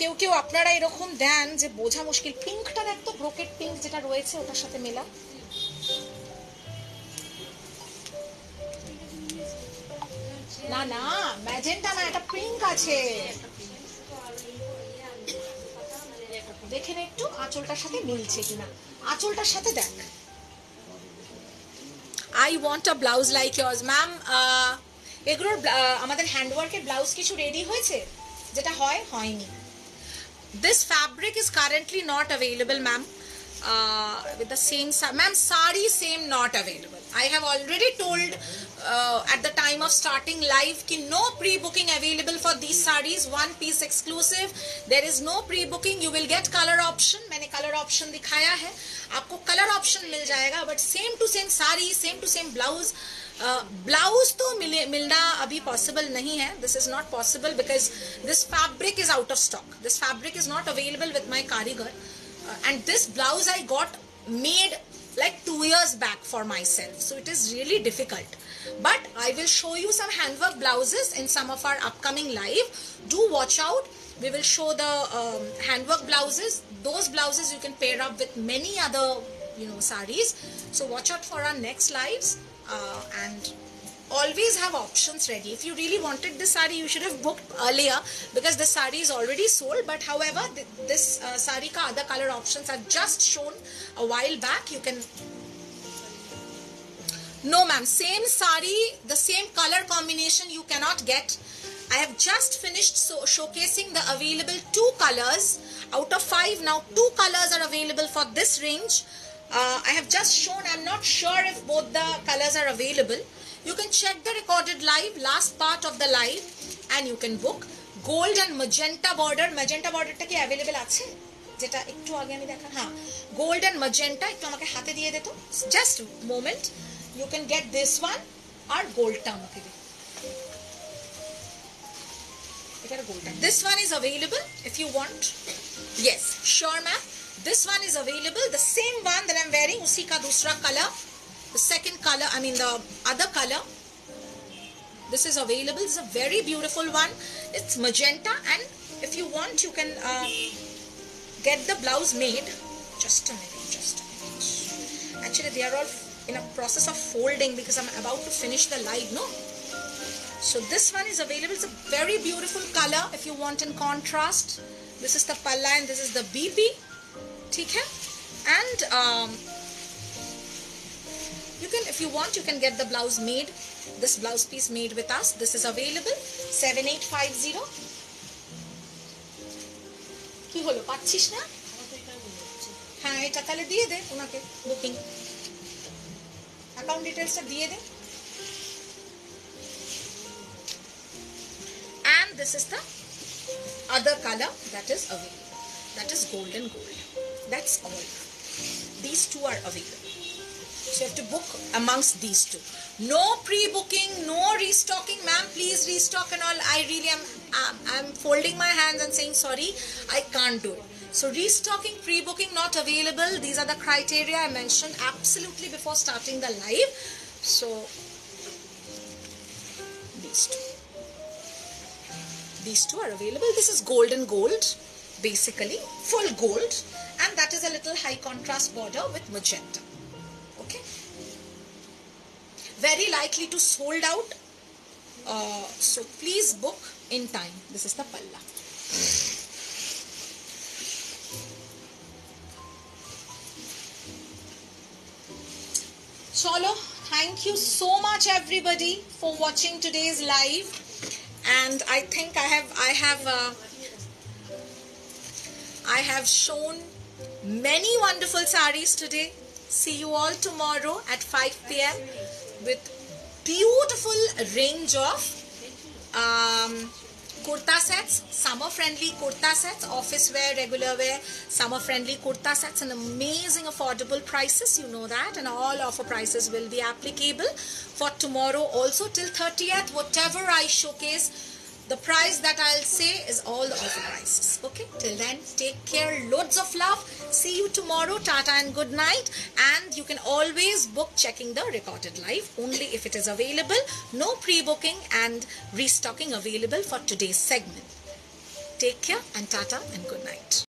কেউ কেউ আপনারা এরকম দেন যে বোঝা মুশকিল। পিঙ্কটা দেখ তো, ব্রোকেট পিঙ্ক যেটা রয়েছে ওটার সাথে মেলা। না না ম্যাজেন্টা না, এটা পিঙ্ক আছে, দেখেন একটু আঁচলটার সাথে মিলছে কিনা। আঁচলটার সাথে দেখ। I want a blouse like yours, ma'am. এগুলোর আমাদের হ্যান্ডওয়ার্কের ব্লাউজ কিছু রেডি হয়েছে, যেটা হয় হয়নি। This fabric is currently not available, ma'am. With the same, ma'am, sari same not available. I have already told at the time of starting live ki no pre-booking available for these sarees. One piece exclusive. There is no pre-booking. You will get color option. मैंने color option दिखाया है, आपको कलर ऑप्शन मिल जाएगा। But same to same sari, same to same blouse, blouse तो मिलना अभी पॉसिबल नहीं है। This is not possible because this fabric is out of stock. This fabric is not available with my कारीगर। And this blouse I got made like 2 years back for myself, so it is really difficult, but I will show you some handwork blouses in some of our upcoming live. Do watch out. We will show the handwork blouses. Those blouses you can pair up with many other sarees, so watch out for our next lives. And always have options ready. If you really wanted this saree, you should have booked earlier because the saree is already sold. But however, this saree ka other color options are just shown a while back. You can. No, ma'am. Same saree, the same color combination you cannot get. I have just finished showcasing the available 2 colors out of 5. Now 2 colors are available for this range. I have just shown. I'm not sure if both the colors are available. You can check the recorded live, last part of the live, and you can book. Gold and magenta border. Magenta border ta ki available ache, jeta ekটু age ami dekha. Ha, gold and magenta ekটু amake hate diye de to, just moment. You can get this one or gold ta amake de, ekara gold ta. This one is available if you want. Yes, sure ma'am, this one is available. The same one that I'm wearing, usi ka dusra color, the second color, I mean the other color. This is available. It's a very beautiful one. It's magenta, and if you want, you can get the blouse made. Just a minute, just a minute. Actually, they are all in a process of folding because I'm about to finish the live. No, So this one is available. It's a very beautiful color if you want in contrast. This is the palla and this is the BB. ठीक है? And you can, if you want, you can get the blouse made. This blouse piece made with us. This is available 7850. की बोलो पाचिस ना? हाँ ये चकाले दिए दे उनके बुकिंग अकाउंट डिटेल्स सब दिए दे. And this is the other color that is available. That is golden gold. That's all. These two are available. So you have to book amongst these two. No pre-booking, no restocking. Ma'am, please restock and all. I really am I'm folding my hands and saying sorry, I can't do it. So restocking, pre-booking not available. These are the criteria I mentioned absolutely before starting the live. So these two are available. This is golden gold, basically full gold, and that is a little high contrast border with magenta. Okay, very likely to sold out, so please book in time. This is the palla. Chalo, thank you so much everybody for watching today's live, and I think I have shown many wonderful sarees today. See you all tomorrow at 5 p.m. with beautiful range of kurta sets, summer friendly kurta sets, office wear, regular wear, summer friendly kurta sets, and amazing affordable prices. You know that, and all offer prices will be applicable for tomorrow also till 30th. Whatever I showcase, the price that I'll say is all the offer prices. Okay, till then, take care, loads of love. See you tomorrow. Tata and good night. And you can always book checking the recorded live only if it is available. No pre-booking and restocking available for today's segment. Take care and tata and good night.